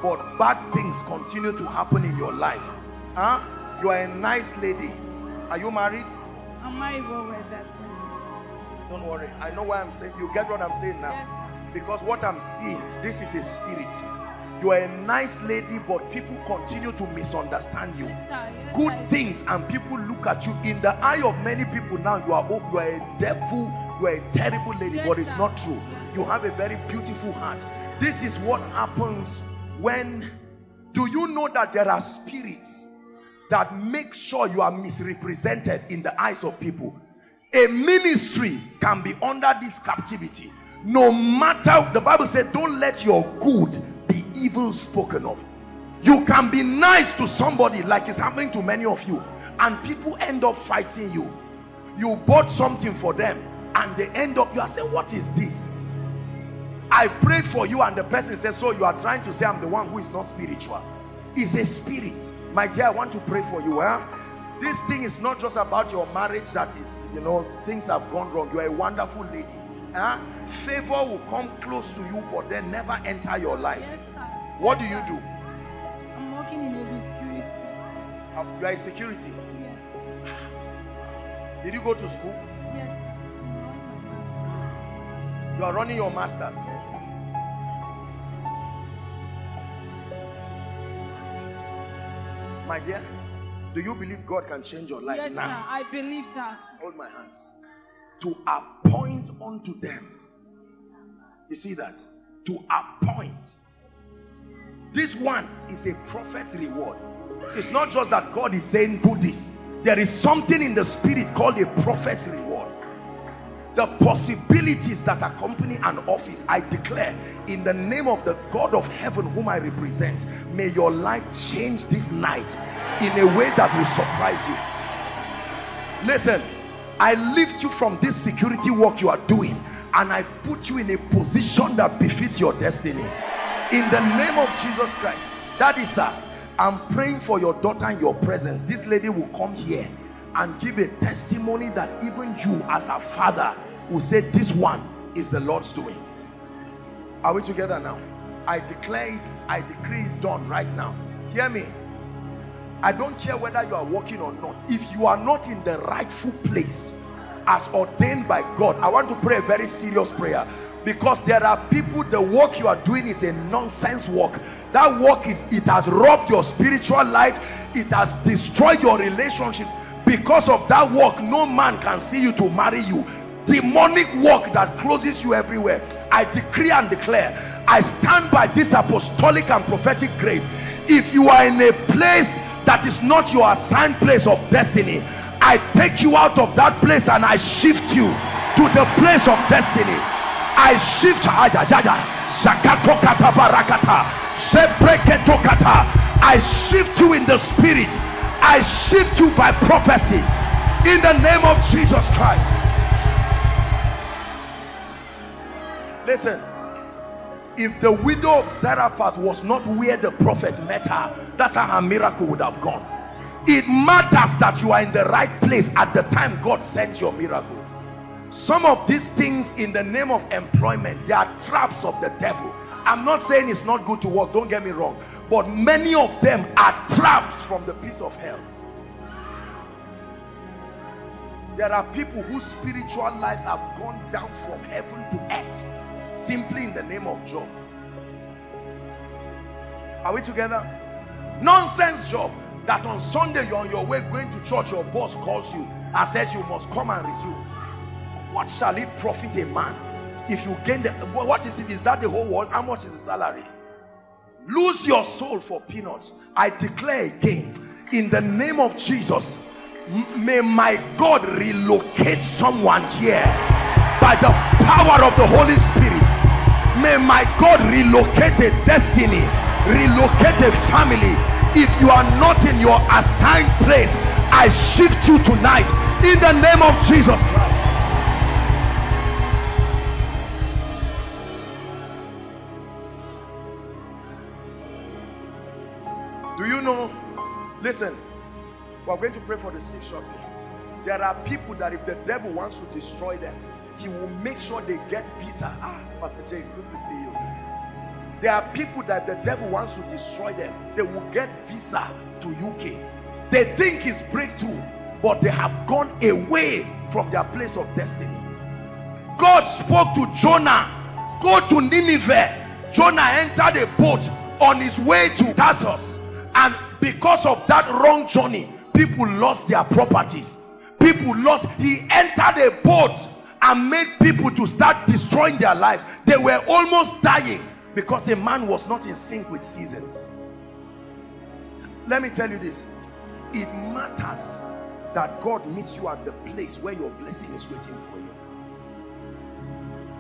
But bad things continue to happen in your life. Huh? You are a nice lady. Are you married? I'm married with that. Don't worry, I know why I'm saying, you get what I'm saying now. Yes. Because what I'm seeing, this is a spirit. You are a nice lady, but people continue to misunderstand you. Yes, sir. Yes, Good sir. things, and people look at you. In the eye of many people now, you are, you are a devil, you are a terrible lady, yes, but it's sir. not true. You have a very beautiful heart. This is what happens when, do you know that there are spirits that make sure you are misrepresented in the eyes of people? A ministry can be under this captivity. No matter, the Bible said, don't let your good be evil spoken of. You can be nice to somebody, like it's happening to many of you, and people end up fighting you. You bought something for them and they end up, you are saying, what is this? I pray for you, and the person says, so you are trying to say I'm the one who is not spiritual. It's a spirit. My dear, I want to pray for you. Huh? This thing is not just about your marriage that is, you know, things have gone wrong. You are a wonderful lady. Huh? Favor will come close to you, but then never enter your life. Yes, sir. What do you do? I'm working in a security. Uh, you are a security? Yes. Did you go to school? Yes. You are running your masters? Yes. My dear, do you believe God can change your life? Yes, now? Sir, I believe, sir. Hold my hands. To appoint unto them. You see that? To appoint. This one is a prophet's reward. It's not just that God is saying do this. There is something in the spirit called a prophet's reward. The possibilities that accompany an office, I declare in the name of the God of heaven whom I represent, may your life change this night in a way that will surprise you. Listen, I lift you from this security work you are doing, and I put you in a position that befits your destiny. In the name of Jesus Christ, Daddy, sir, I'm praying for your daughter in your presence. This lady will come here and give a testimony that even you as her father will say, this one is the Lord's doing. Are we together now? I declare it, I decree it done right now. Hear me. I don't care whether you are working or not. If you are not in the rightful place as ordained by God, I want to pray a very serious prayer, because there are people, the work you are doing is a nonsense work. That work is, it has robbed your spiritual life, it has destroyed your relationship. Because of that work, no man can see you to marry you. Demonic work that closes you everywhere. I decree and declare, I stand by this apostolic and prophetic grace. If you are in a place that is not your assigned place of destiny, I take you out of that place and I shift you to the place of destiny. I shift I shift you in the spirit. I shift you by prophecy in the name of Jesus Christ. Listen, if the widow of Zarephath was not where the prophet met her, that's how her miracle would have gone. It matters that you are in the right place at the time God sent your miracle. Some of these things in the name of employment, they are traps of the devil. I'm not saying it's not good to work, don't get me wrong, but many of them are traps from the pits of hell. There are people whose spiritual lives have gone down from heaven to earth simply in the name of job. Are we together? Nonsense job that on Sunday you're on your way going to church, your boss calls you and says you must come and resume. What shall it profit a man if you gain the, what is it, is that the whole world? How much is the salary? Lose your soul for peanuts. I declare again in the name of Jesus, may my God relocate someone here by the power of the Holy Spirit. May my God relocate a destiny, relocate a family. If you are not in your assigned place, I shift you tonight in the name of Jesus Christ. Do you know, listen, we're going to pray for the sick shortly. There are people that if the devil wants to destroy them, he will make sure they get visa. Ah, Pastor Jay, it's good to see you. There are people that the devil wants to destroy them, they will get visa to U K. They think it's breakthrough, but they have gone away from their place of destiny. God spoke to Jonah, go to Nineveh. Jonah entered a boat on his way to Tarsus. And because of that wrong journey, people lost their properties. People lost. He entered a boat and made people to start destroying their lives. They were almost dying because a man was not in sync with seasons. Let me tell you this. It matters that God meets you at the place where your blessing is waiting for you.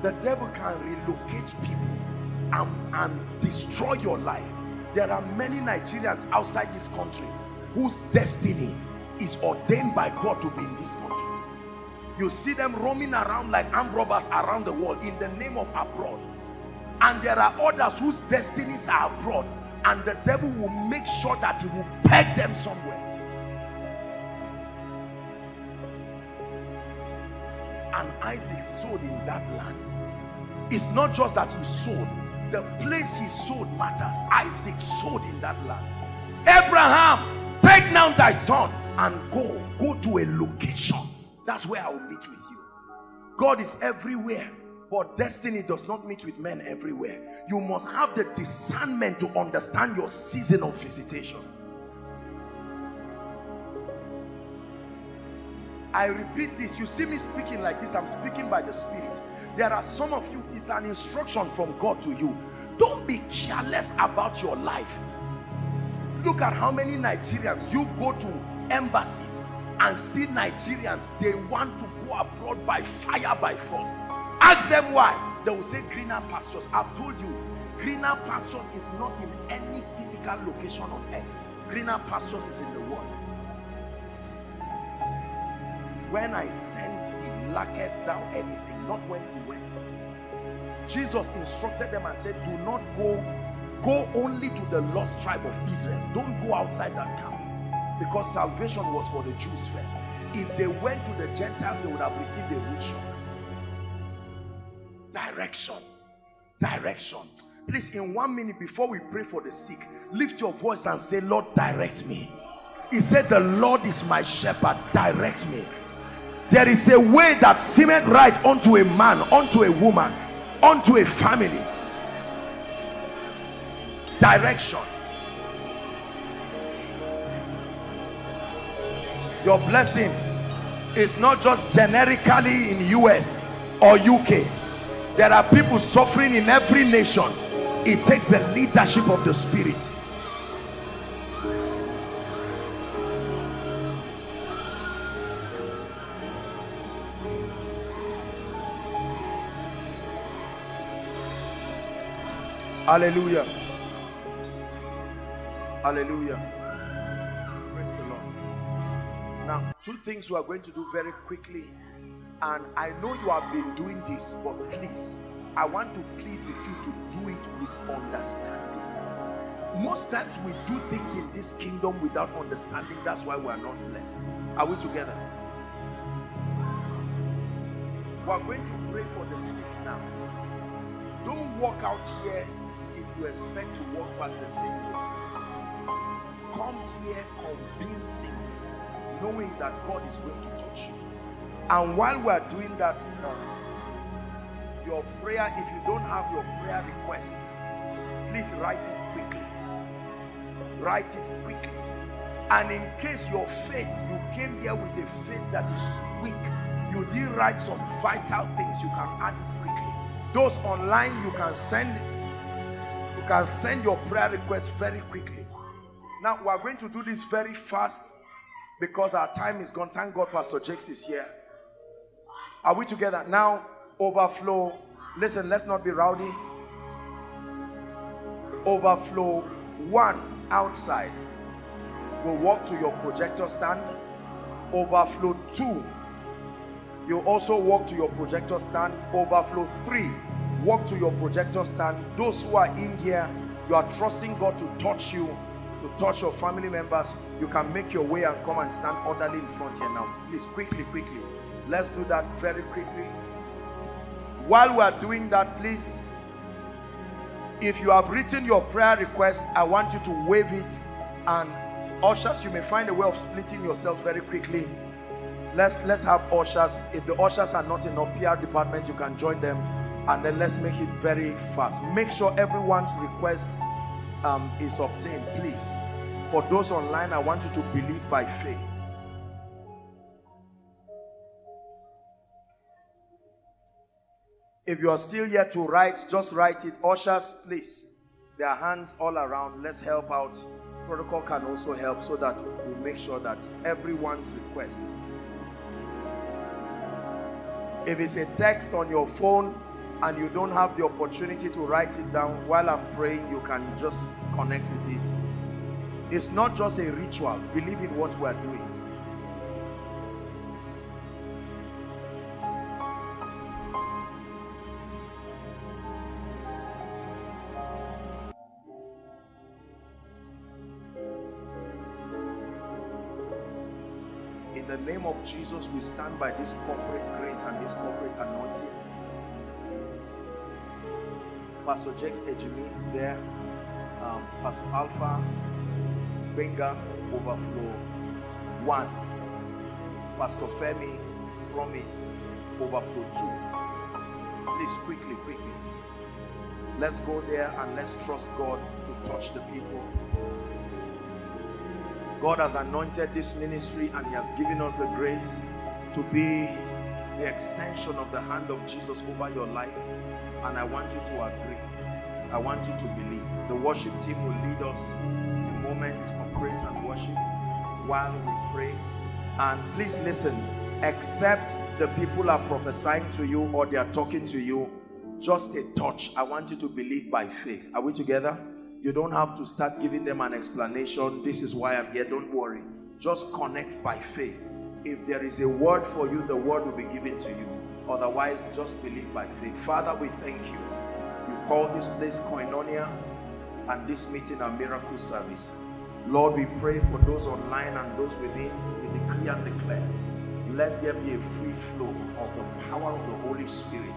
The devil can relocate people and, and destroy your life. There are many Nigerians outside this country whose destiny is ordained by God to be in this country. You see them roaming around like armed robbers around the world in the name of abroad. And there are others whose destinies are abroad, and the devil will make sure that he will peg them somewhere. And Isaac sowed in that land. It's not just that he sowed. The place he sowed matters. Isaac sowed in that land. Abraham, take now thy son and go. Go to a location. That's where I will meet with you. God is everywhere, but destiny does not meet with men everywhere. You must have the discernment to understand your season of visitation. I repeat this. You see me speaking like this. I'm speaking by the Spirit. There are some of you, it's an instruction from God to you. Don't be careless about your life. Look at how many Nigerians, you go to embassies and see Nigerians, they want to go abroad by fire, by force. Ask them why. They will say greener pastures. I've told you, greener pastures is not in any physical location on earth. Greener pastures is in the world. When I sent thee, lackest thou anything? Not when he went. Jesus instructed them and said, do not go, go only to the lost tribe of Israel. Don't go outside that camp. Because salvation was for the Jews first. If they went to the Gentiles, they would have received a rude shock. Direction. Direction. Please, in one minute, before we pray for the sick, lift your voice and say, Lord, direct me. He said, the Lord is my shepherd, direct me. There is a way that seemeth right unto a man, unto a woman, unto a family. Direction. Your blessing is not just generically in U S or U K. There are people suffering in every nation. It takes the leadership of the Spirit. Hallelujah. Hallelujah. Praise the Lord. Now, two things we are going to do very quickly. And I know you have been doing this, but please, I want to plead with you to do it with understanding. Most times we do things in this kingdom without understanding. That's why we are not blessed. Are we together? We are going to pray for the sick now. Don't walk out here if you expect to walk back the same way. Come here convincing, knowing that God is going to touch you. And while we are doing that, uh, your prayer, if you don't have your prayer request, please write it quickly. Write it quickly. And in case your faith, you came here with a faith that is weak, you did write some vital things, you can add it quickly. Those online, you can send you can send your prayer request very quickly. Now we are going to do this very fast because our time is gone. Thank God Pastor Jakes is here. Are we together? Now, overflow. Listen, let's not be rowdy. Overflow one outside will walk to your projector stand. Overflow two, you also walk to your projector stand. Overflow three, walk to your projector stand. Those who are in here, you are trusting God to touch you, to touch your family members. You can make your way and come and stand orderly in front here now. Please, quickly, quickly. Let's do that very quickly. While we are doing that, please, if you have written your prayer request, I want you to wave it, and ushers, you may find a way of splitting yourself very quickly. Let's let's have ushers. If the ushers are not in our P R department, you can join them, and then let's make it very fast. Make sure everyone's request um, is obtained, please. For those online, I want you to believe by faith. If you are still here to write, just write it. Ushers, please. There are hands all around. Let's help out. Protocol can also help so that we make sure that everyone's request. If it's a text on your phone and you don't have the opportunity to write it down while I'm praying, you can just connect with it. It's not just a ritual. Believe in what we are doing. In the name of Jesus, we stand by this corporate grace and this corporate anointing. Pastor Jakes Ejimi there, um, Pastor Alpha, Benga, Overflow one, Pastor Femi, Promise, Overflow two. Please, quickly, quickly. Let's go there and let's trust God to touch the people. God has anointed this ministry and he has given us the grace to be the extension of the hand of Jesus over your life. And I want you to agree. I want you to believe. The worship team will lead us a moment of praise and worship while we pray. And please listen, except the people are prophesying to you or they are talking to you, just a touch. I want you to believe by faith. Are we together? You don't have to start giving them an explanation. This is why I'm here. Don't worry. Just connect by faith. If there is a word for you, the word will be given to you. Otherwise, just believe by faith. Father, we thank you. You call this place Koinonia and this meeting a miracle service. Lord, we pray for those online and those within. We decree and declare. Let there be a free flow of the power of the Holy Spirit.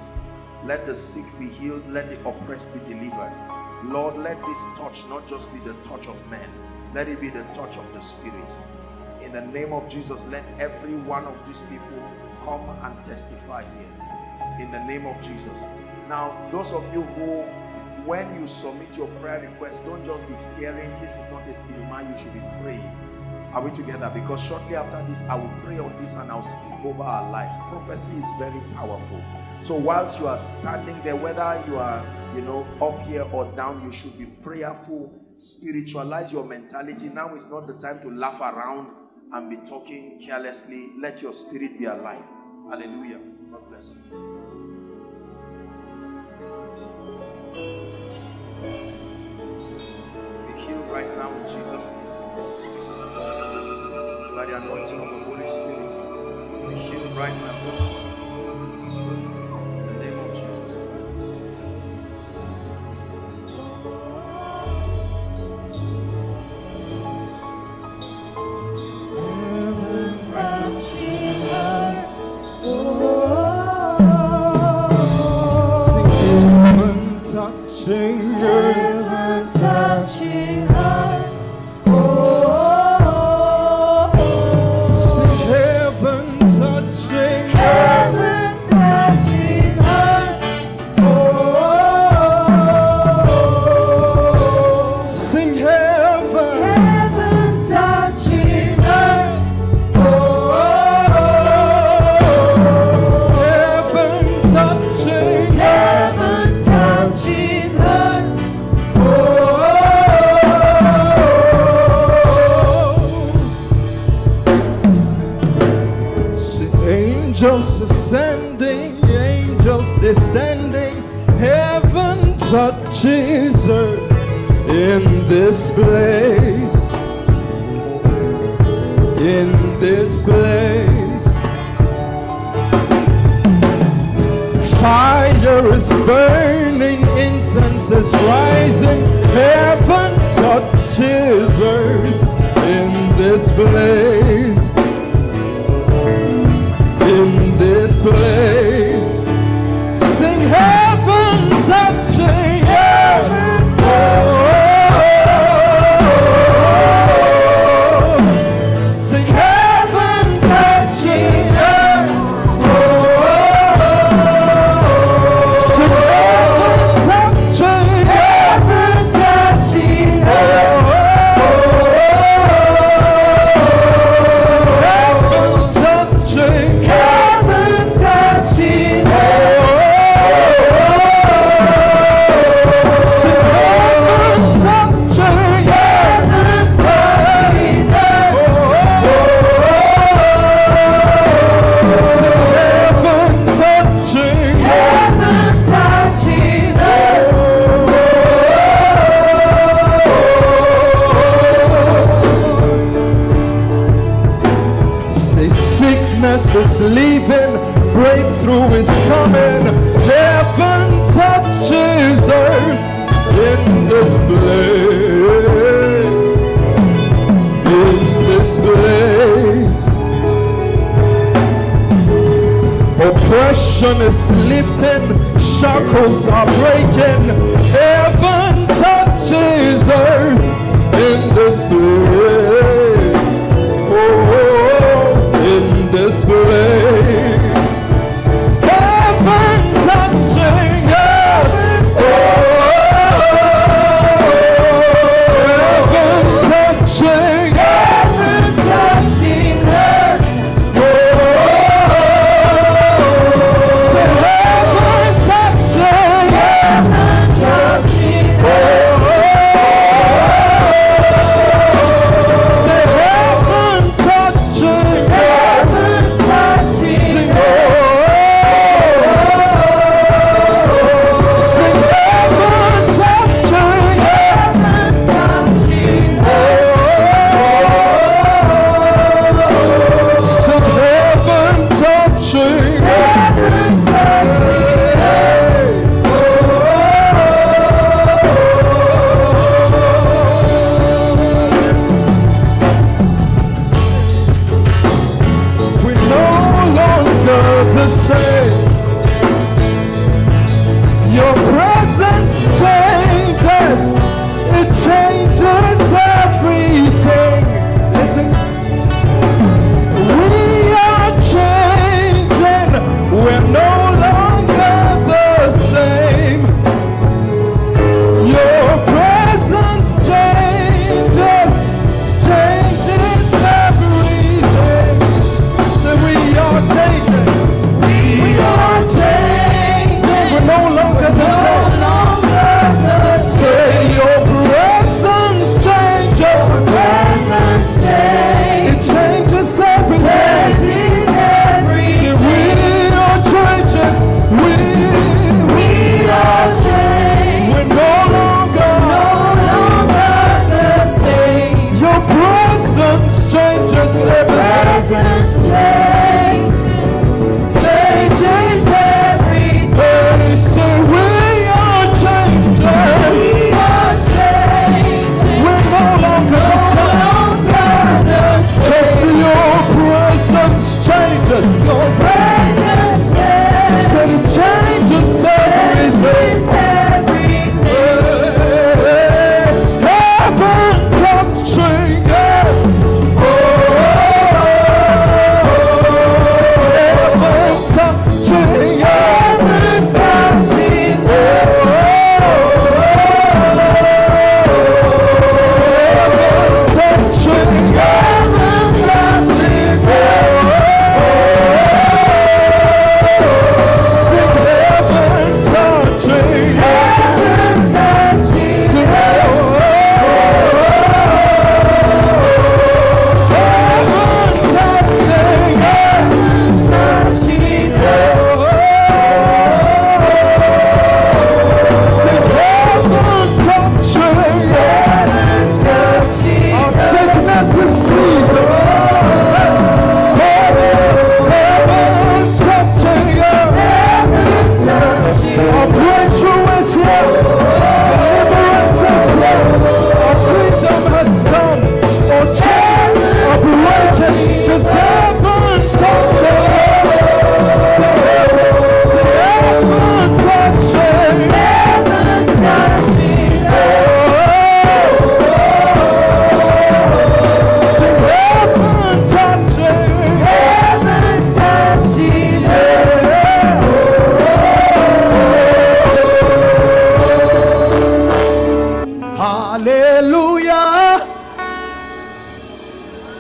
Let the sick be healed. Let the oppressed be delivered. Lord, let this touch not just be the touch of men. Let it be the touch of the Spirit. In the name of Jesus, let every one of these people come and testify here. In the name of Jesus. Now, those of you who, when you submit your prayer request, don't just be staring. This is not a cinema. You should be praying. Are we together? Because shortly after this, I will pray on this and I'll speak over our lives. Prophecy is very powerful. So whilst you are standing there, whether you are, you know, up here or down, you should be prayerful. Spiritualize your mentality. Now is not the time to laugh around and be talking carelessly. Let your spirit be alive. Hallelujah. God bless you. right now in Jesus' name. By the anointing of the Holy Spirit, be healed right now.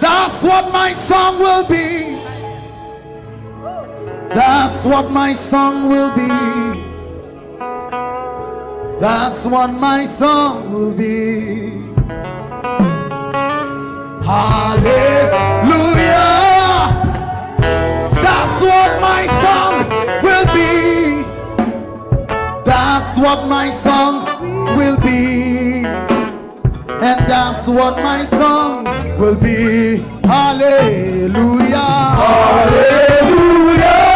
That's what my song will be. That's what my song will be. That's what my song will be. Hallelujah. That's what my song will be. That's what my song will be. And that's what my song will be. Hallelujah. Hallelujah.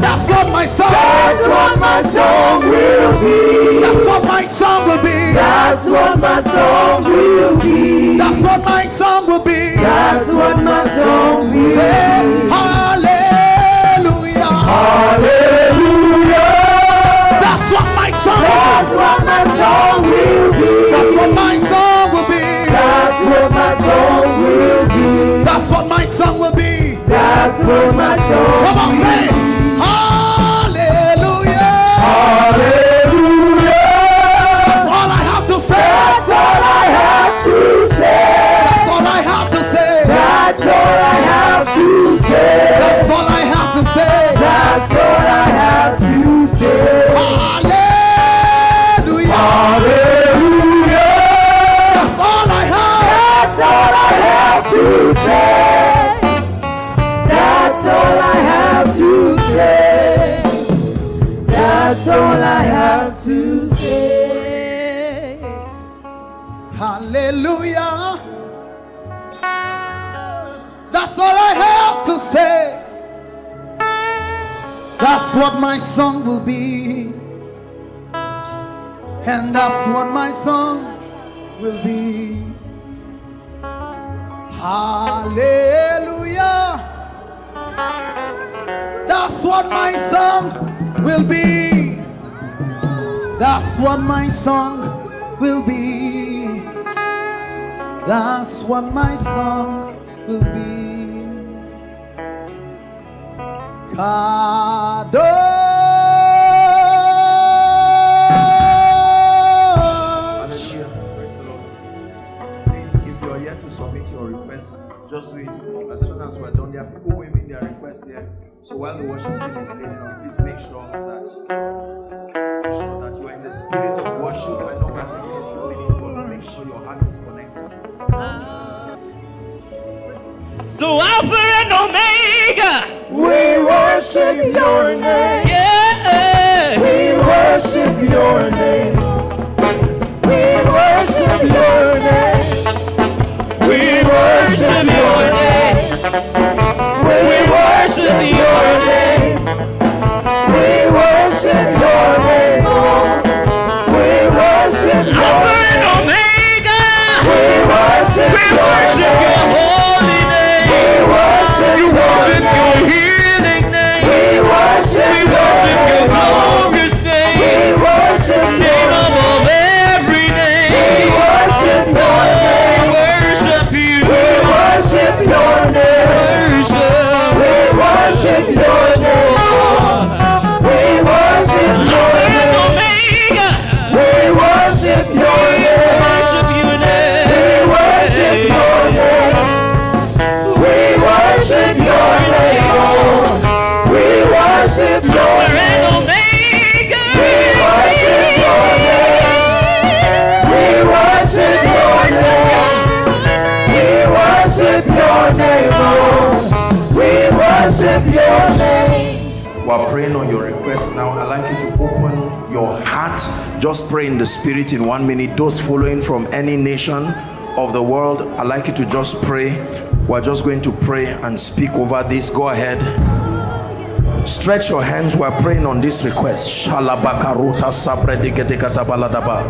That's what my song. That's what my song will be. That's what my song will be. That's what my song will be. That's what my song will be. That's what my song will be. Hallelujah. Hallelujah. That's what my song. That's what my song will be. That's what my song will be. That's what my song will be. That's what my song will be. That's what my song. Come on, say it. Hallelujah. Hallelujah. That's all I have to say. That's all I have to say. That's all I have to say. That's all I have to say. That's all I have to say. That's all I have to say. Hallelujah. Hallelujah. That's all I have. That's all I have to say. That's all I have to say. Hallelujah. That's all I have to say. That's what my song will be. And that's what my song will be. Hallelujah. That's what my song will be. That's what my song will be. That's what my song will be. Kadosh. Praise the Lord. Please, if you are here to submit your request, just do it as soon as we are done. There are people waving their request there. So while the worship team is leading us, please make sure that. Spirit of worship, I don't have to give you a few minutes, but make sure your heart is connected. Uh, so Alpha and Omega, we worship your name. Yeah. We worship your name. We worship your name. We worship your name. We worship your name. We worship your name. Alpha and Omega, we worship, we worship your holy name. We worship, we worship your healing name. We worship, we worship your glorious name. We worship name above every name. We worship your name. We worship you. We worship your name. We worship your name. We worship your name. We're praying on your request now. I'd like you to open your heart. Just pray in the spirit in one minute. Those following from any nation of the world, I'd like you to just pray. We're just going to pray and speak over this. Go ahead. Stretch your hands. We're praying on this request. Shalabakaruta sabrediketikatabaladaba.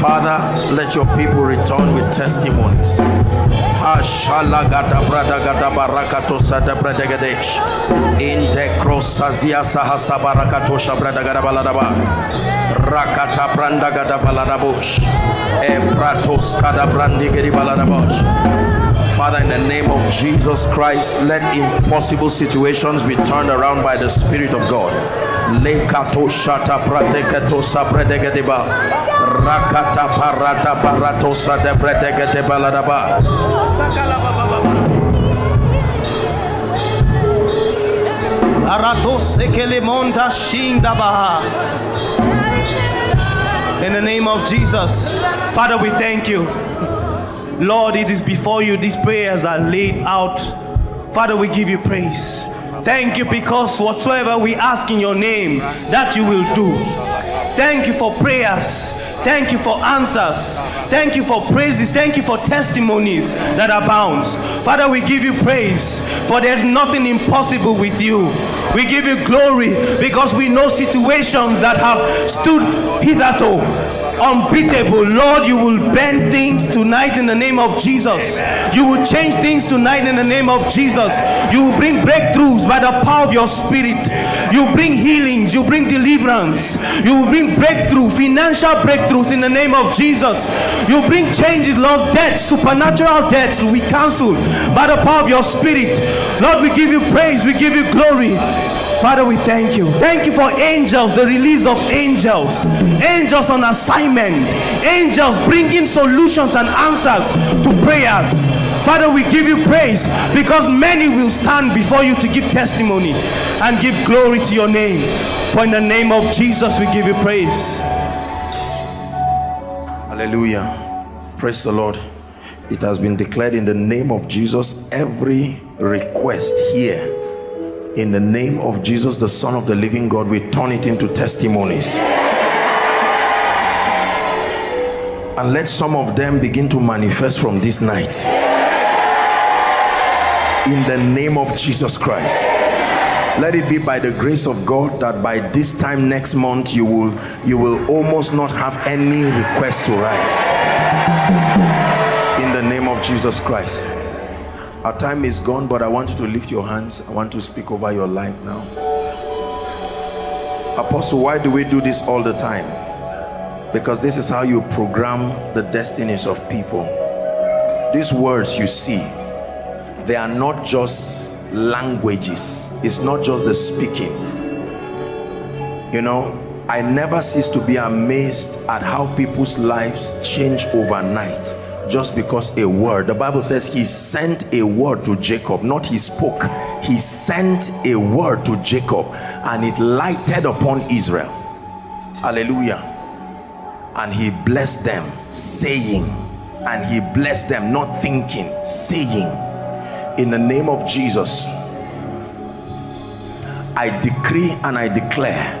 Father, let your people return with testimonies. Father, in the name of Jesus Christ, let impossible situations be turned around by the Spirit of God. Lekato shata prateketo sapredegedeba Rakata parata paratosa de pretegete baladaba. Aratose kelemonta shindaba. In the name of Jesus, Father, we thank you. Lord, it is before you these prayers are laid out. Father, we give you praise. Thank you because whatsoever we ask in your name, that you will do. Thank you for prayers. Thank you for answers. Thank you for praises. Thank you for testimonies that abound. Father, we give you praise, for there is nothing impossible with you. We give you glory because we know situations that have stood hitherto unbeatable. Lord, you will bend things tonight in the name of Jesus. You will change things tonight in the name of Jesus. You will bring breakthroughs by the power of your spirit. You bring healings. You bring deliverance. You will bring breakthrough, financial breakthroughs in the name of Jesus. You bring changes, Lord. Deaths, supernatural deaths we cancel by the power of your spirit. Lord, we give you praise. We give you glory. Father, we thank you. Thank you for angels, the release of angels. Angels on assignment. Angels bringing solutions and answers to prayers. Father, we give you praise because many will stand before you to give testimony and give glory to your name. For in the name of Jesus, we give you praise. Hallelujah. Praise the Lord. It has been declared in the name of Jesus, every request here. In the name of Jesus, the Son of the living God, we turn it into testimonies. And let some of them begin to manifest from this night. In the name of Jesus Christ. Let it be by the grace of God that by this time next month, you will, you will almost not have any requests to write. In the name of Jesus Christ. Our time is gone, but I want you to lift your hands. I want to speak over your life now. Apostle, why do we do this all the time? Because this is how you program the destinies of people. These words you see, they are not just languages. It's not just the speaking. You know, I never cease to be amazed at how people's lives change overnight. Just because a word. The Bible says he sent a word to Jacob, not he spoke. He sent a word to Jacob and it lighted upon Israel. Hallelujah. And he blessed them, saying, and he blessed them, not thinking, saying, in the name of Jesus, I decree and I declare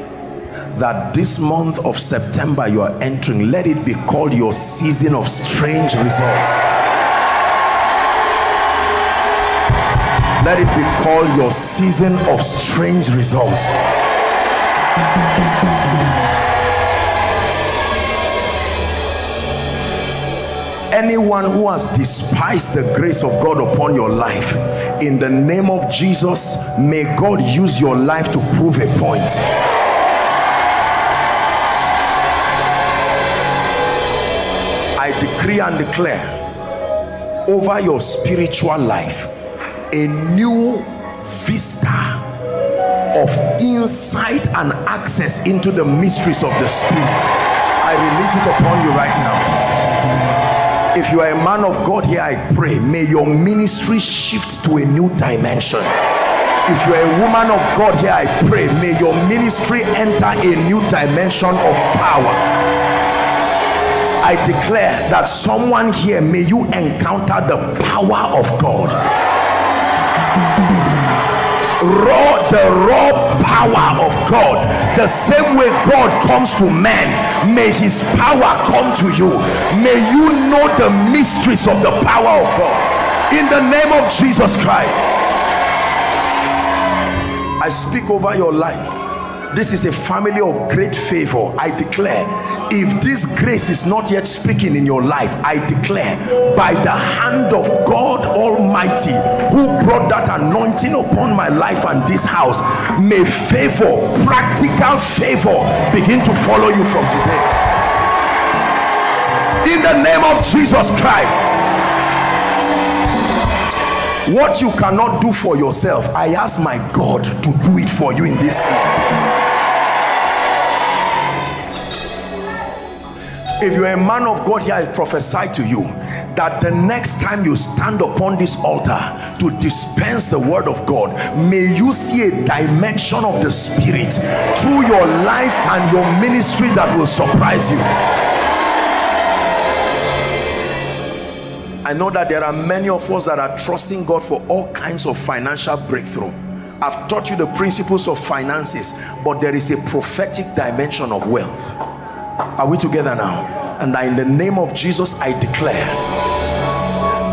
that this month of September you are entering, let it be called your season of strange results. Let it be called your season of strange results. Anyone who has despised the grace of God upon your life, in the name of Jesus, may God use your life to prove a point. I decree and declare over your spiritual life a new vista of insight and access into the mysteries of the Spirit. I release it upon you right now. If you are a man of God here, I pray, may your ministry shift to a new dimension. If you are a woman of God here, I pray, may your ministry enter a new dimension of power. I declare that someone here, may you encounter the power of God. Raw, the raw power of God. The same way God comes to man, may his power come to you. May you know the mysteries of the power of God. In the name of Jesus Christ. I speak over your life. This is a family of great favor. I declare, if this grace is not yet speaking in your life, I declare by the hand of God Almighty, who brought that anointing upon my life and this house, may favor, practical favor, begin to follow you from today. In the name of Jesus Christ. What you cannot do for yourself, I ask my God to do it for you in this season. If you're a man of God here, I prophesy to you that the next time you stand upon this altar to dispense the word of God, may you see a dimension of the Spirit through your life and your ministry that will surprise you. I know that there are many of us that are trusting God for all kinds of financial breakthrough. I've taught you the principles of finances, but there is a prophetic dimension of wealth. Are we together now? And in the name of Jesus, I declare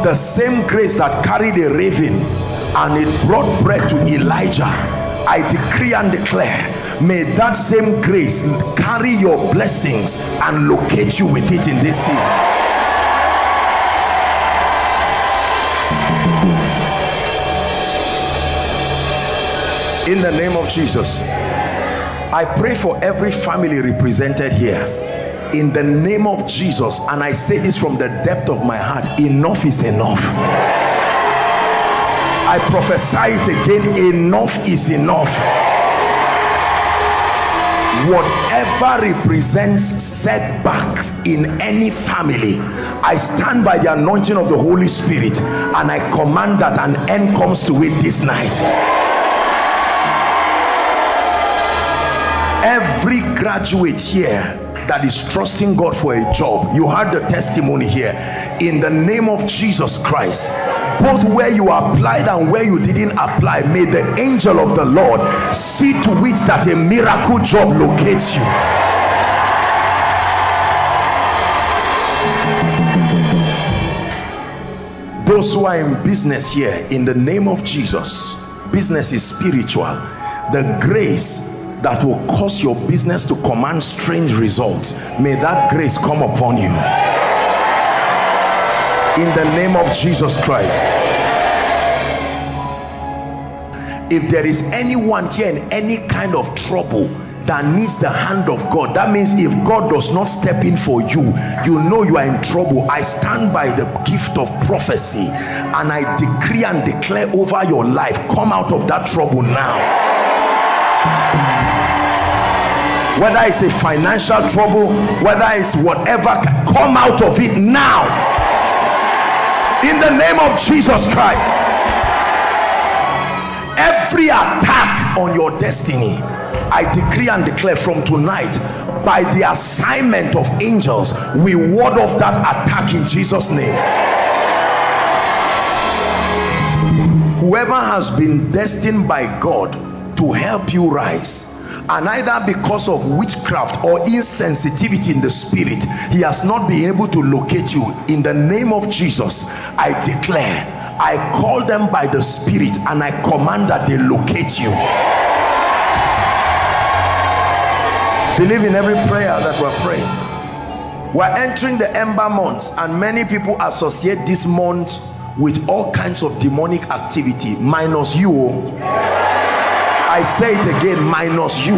the same grace that carried a raven and it brought bread to Elijah, I decree and declare, may that same grace carry your blessings and locate you with it in this season. In the name of Jesus, I pray for every family represented here in the name of Jesus, and I say this from the depth of my heart: enough is enough. I prophesy it again: enough is enough. Whatever represents setbacks in any family, I stand by the anointing of the Holy Spirit and I command that an end comes to it this night. Every graduate here that is trusting God for a job, you heard the testimony here. In the name of Jesus Christ, both where you applied and where you didn't apply, may the angel of the Lord see to it that a miracle job locates you. Those who are in business here, in the name of Jesus, business is spiritual. The grace that will cause your business to command strange results, may that grace come upon you in the name of Jesus Christ. If there is anyone here in any kind of trouble that needs the hand of God, that means if God does not step in for you, you know you are in trouble. I stand by the gift of prophecy and I decree and declare over your life, come out of that trouble now. Whether it's a financial trouble, whether it's whatever, come out of it now in the name of Jesus Christ. Every attack on your destiny, I decree and declare from tonight, by the assignment of angels, we ward off that attack in Jesus' name. Whoever has been destined by God to help you rise, and either because of witchcraft or insensitivity in the spirit, he has not been able to locate you, in the name of Jesus, I declare, I call them by the Spirit and I command that they locate you. Believe in every prayer that we're praying. We're entering the ember months, and many people associate this month with all kinds of demonic activity, minus you. I say it again, minus you.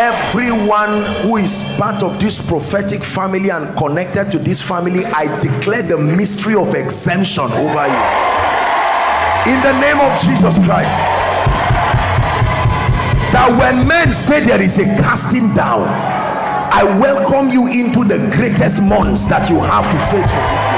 Everyone who is part of this prophetic family and connected to this family, I declare the mystery of exemption over you in the name of Jesus Christ. That when men say there is a casting down, I welcome you into the greatest months that you have to face for this year.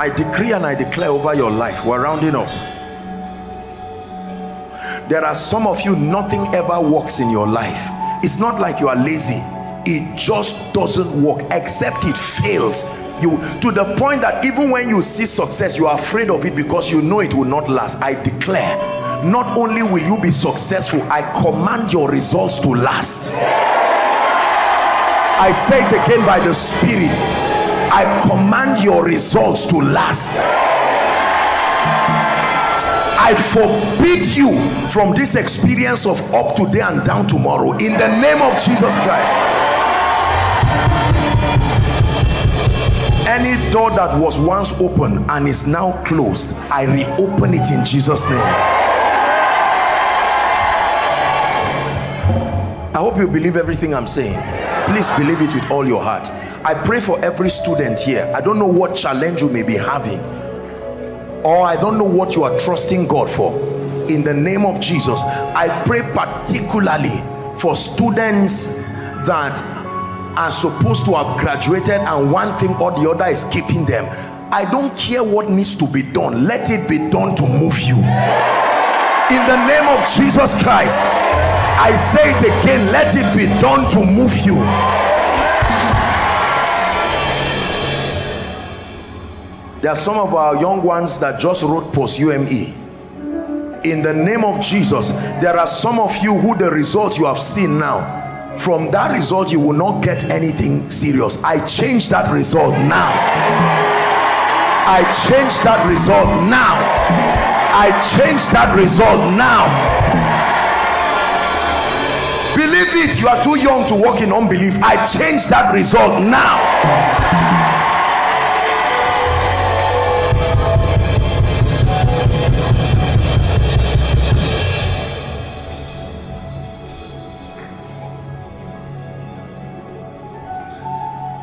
I decree and I declare over your life, we're rounding up. There are some of you, nothing ever works in your life. It's not like you are lazy, it just doesn't work, except it fails you to the point that even when you see success, you are afraid of it because you know it will not last. I declare, not only will you be successful, I command your results to last. I say it again, by the Spirit, I command your results to last. I forbid you from this experience of up today and down tomorrow in the name of Jesus Christ. Any door that was once open and is now closed, I reopen it in Jesus' name. I hope you believe everything I'm saying. Please believe it with all your heart. I pray for every student here. I don't know what challenge you may be having, or I don't know what you are trusting God for. In the name of Jesus, I pray particularly for students that are supposed to have graduated and one thing or the other is keeping them. I don't care what needs to be done. Let it be done to move you. In the name of Jesus Christ, I say it again, let it be done to move you. There are some of our young ones that just wrote post U M E. In the name of Jesus, there are some of you who the results you have seen now, from that result you will not get anything serious. I change that result now. I change that result now. I change that result now. Believe it, you are too young to walk in unbelief. I change that result now.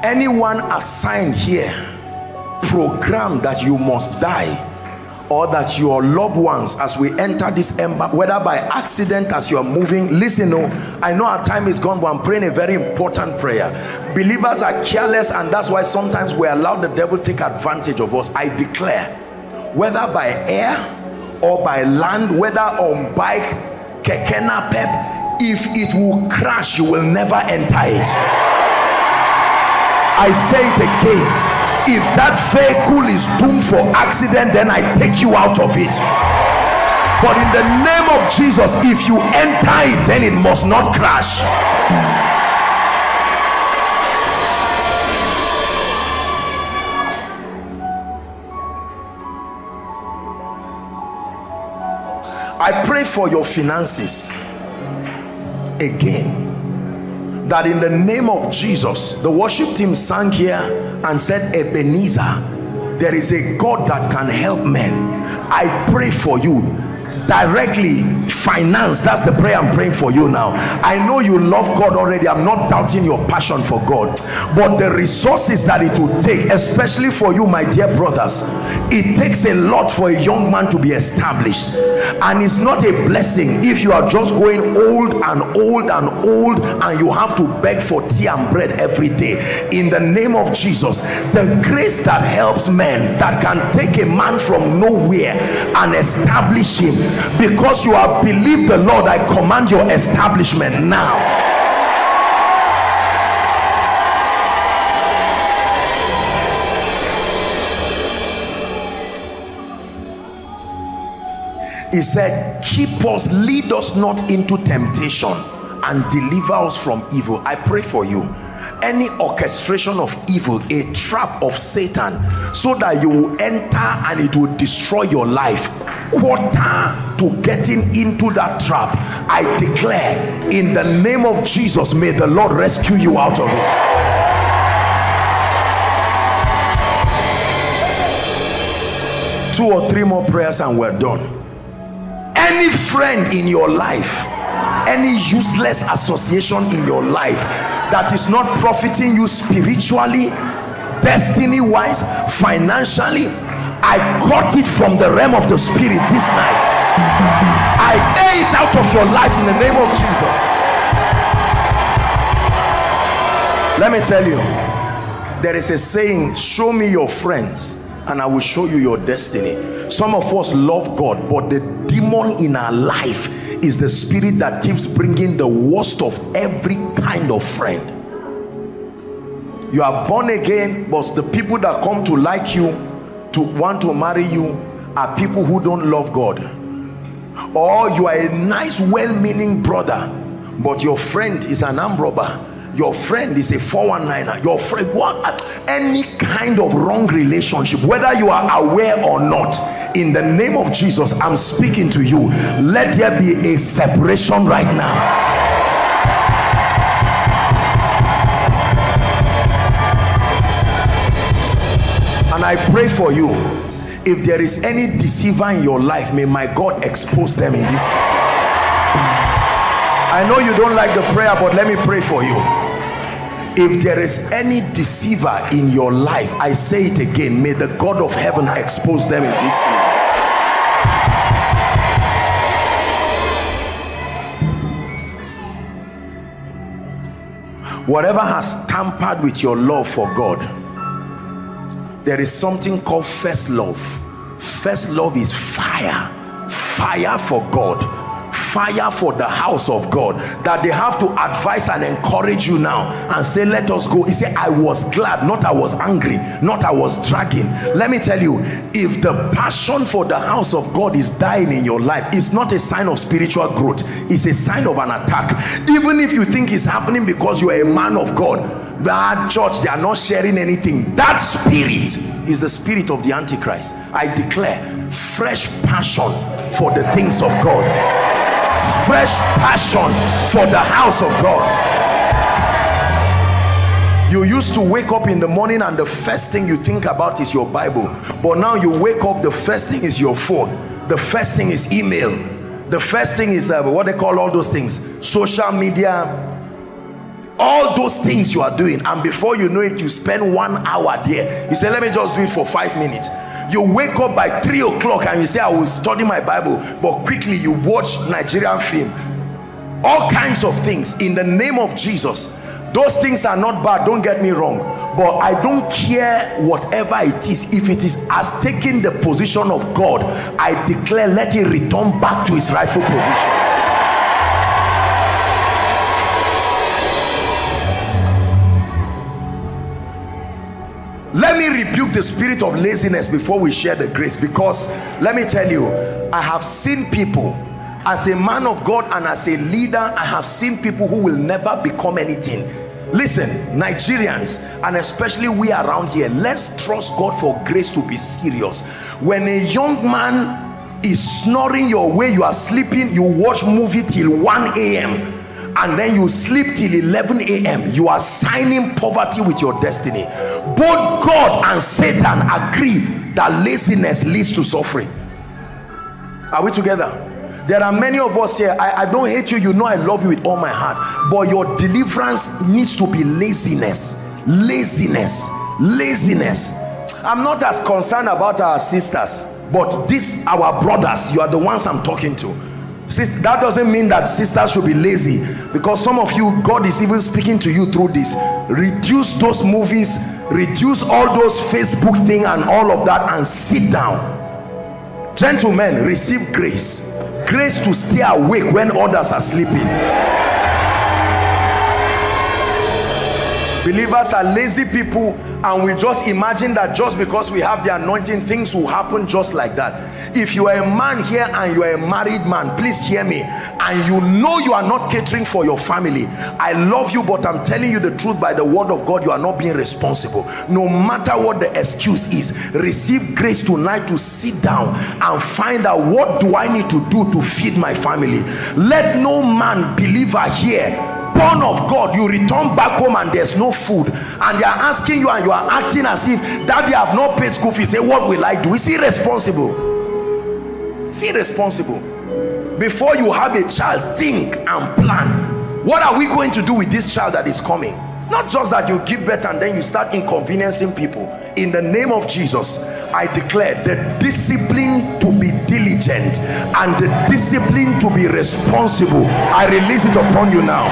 Anyone assigned here, programmed that you must die, or that your loved ones, as we enter this ember, whether by accident as you are moving, listen, oh, I know our time is gone, but I'm praying a very important prayer. Believers are careless, and that's why sometimes we allow the devil to take advantage of us. I declare, whether by air or by land, whether on bike, keke napep, if it will crash, you will never enter it. I say it again, if that vehicle is doomed for accident, then I take you out of it. But in the name of Jesus, if you enter it, then it must not crash. I pray for your finances again, that in the name of Jesus, the worship team sang here and said, Ebenezer, there is a God that can help men. I pray for you directly, finance. That's the prayer I'm praying for you now. I know you love God already. I'm not doubting your passion for God, but the resources that it will take, especially for you, my dear brothers, it takes a lot for a young man to be established, and it's not a blessing if you are just going old and old and old and you have to beg for tea and bread every day. In the name of Jesus, the grace that helps men, that can take a man from nowhere and establish him, because you have believed the Lord, I command your establishment now. He said, keep us, lead us not into temptation, and deliver us from evil. I pray for you, any orchestration of evil, a trap of Satan, so that you will enter and it will destroy your life. Quarter to getting into that trap, I declare in the name of Jesus, may the Lord rescue you out of it. Two or three more prayers and we're done. Any friend in your life, any useless association in your life that is not profiting you spiritually, destiny-wise, financially, I cut it from the realm of the spirit this night. I tear it out of your life in the name of Jesus. Let me tell you, there is a saying, show me your friends and I will show you your destiny. Some of us love God, but the demon in our life is the spirit that keeps bringing the worst of every kind of friend. You are born again, but the people that come to like you, to want to marry you, are people who don't love God. Or you are a nice, well-meaning brother, but your friend is an arm robber, your friend is a four one niner, your friend, what, any kind of wrong relationship, whether you are aware or not. In the name of Jesus, I'm speaking to you, let there be a separation right now. And I pray for you, if there is any deceiver in your life, may my God expose them in this season. I know you don't like the prayer, but let me pray for you. If there is any deceiver in your life, I say it again, may the God of heaven expose them in this name. Whatever has tampered with your love for God, there is something called first love. First love is fire. Fire for God. Fire for the house of God, that they have to advise and encourage you now and say, let us go. He said, I was glad, not I was angry, not I was dragging. Let me tell you, if the passion for the house of God is dying in your life, it's not a sign of spiritual growth, it's a sign of an attack. Even if you think it's happening because you are a man of God, that church, they are not sharing anything. That spirit is the spirit of the Antichrist. I declare fresh passion for the things of God. Fresh passion for the house of God. You used to wake up in the morning and the first thing you think about is your Bible, but now you wake up, the first thing is your phone, the first thing is email, the first thing is uh, what they call all those things, social media, all those things you are doing, and before you know it, you spend one hour there. You say, let me just do it for five minutes. You wake up by three o'clock and you say, I will study my Bible, but quickly you watch Nigerian film, all kinds of things. In the name of Jesus, those things are not bad, don't get me wrong, but I don't care whatever it is, if it is as taking the position of God, I declare, let it return back to its rightful position. Let me rebuke the spirit of laziness before we share the grace, because let me tell you, I have seen people, as a man of God and as a leader, I have seen people who will never become anything. Listen, Nigerians, and especially we around here, let's trust God for grace to be serious. When a young man is snoring your way, you are sleeping, you watch movie till one A M and then you sleep till eleven A M You are signing poverty with your destiny. Both God and Satan agree that laziness leads to suffering. Are we together? There are many of us here, I, I don't hate you, you know I love you with all my heart, but your deliverance needs to be laziness, laziness, laziness. I'm not as concerned about our sisters, but these, our brothers, you are the ones I'm talking to. Sister, that doesn't mean that sisters should be lazy, because some of you, God is even speaking to you through this. Reduce those movies, reduce all those Facebook thing and all of that, and sit down. Gentlemen, receive grace, grace to stay awake when others are sleeping. Believers are lazy people, and we just imagine that just because we have the anointing, things will happen just like that. If you are a man here and you are a married man, please hear me, and you know you are not catering for your family, I love you, but I'm telling you the truth, by the word of God, you are not being responsible. No matter what the excuse is, receive grace tonight to sit down and find out, what do I need to do to feed my family? Let no man, believer here, born of God, you return back home and there's no food, and they are asking you, and you are acting as if that they have not paid school fees. Say, what will I do? It's irresponsible. It's irresponsible. Before you have a child, think and plan. What are we going to do with this child that is coming? Not just that you give birth and then you start inconveniencing people. In the name of Jesus, I declare the discipline to be diligent and the discipline to be responsible, I release it upon you now.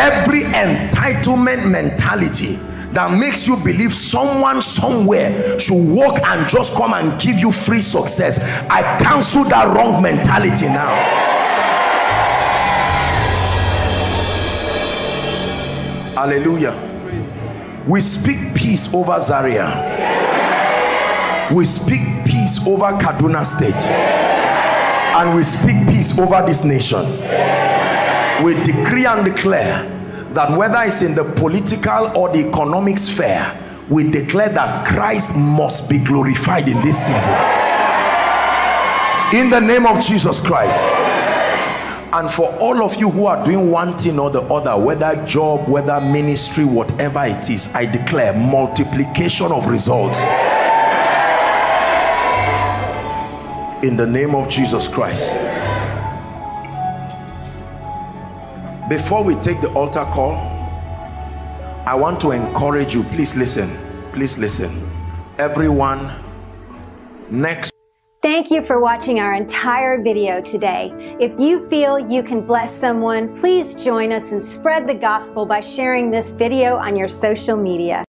Every entitlement mentality that makes you believe someone somewhere should walk and just come and give you free success, I cancel that wrong mentality now. Hallelujah. We speak peace over Zaria. We speak peace over Kaduna State. And we speak peace over this nation. We decree and declare that whether it's in the political or the economic sphere, we declare that Christ must be glorified in this season. In the name of Jesus Christ. And for all of you who are doing one thing or the other, whether job, whether ministry, whatever it is, I declare multiplication of results. in the name of Jesus Christ. Before we take the altar call, I want to encourage you, please listen, please listen. Everyone, next. Thank you for watching our entire video today. If you feel you can bless someone, please join us and spread the gospel by sharing this video on your social media.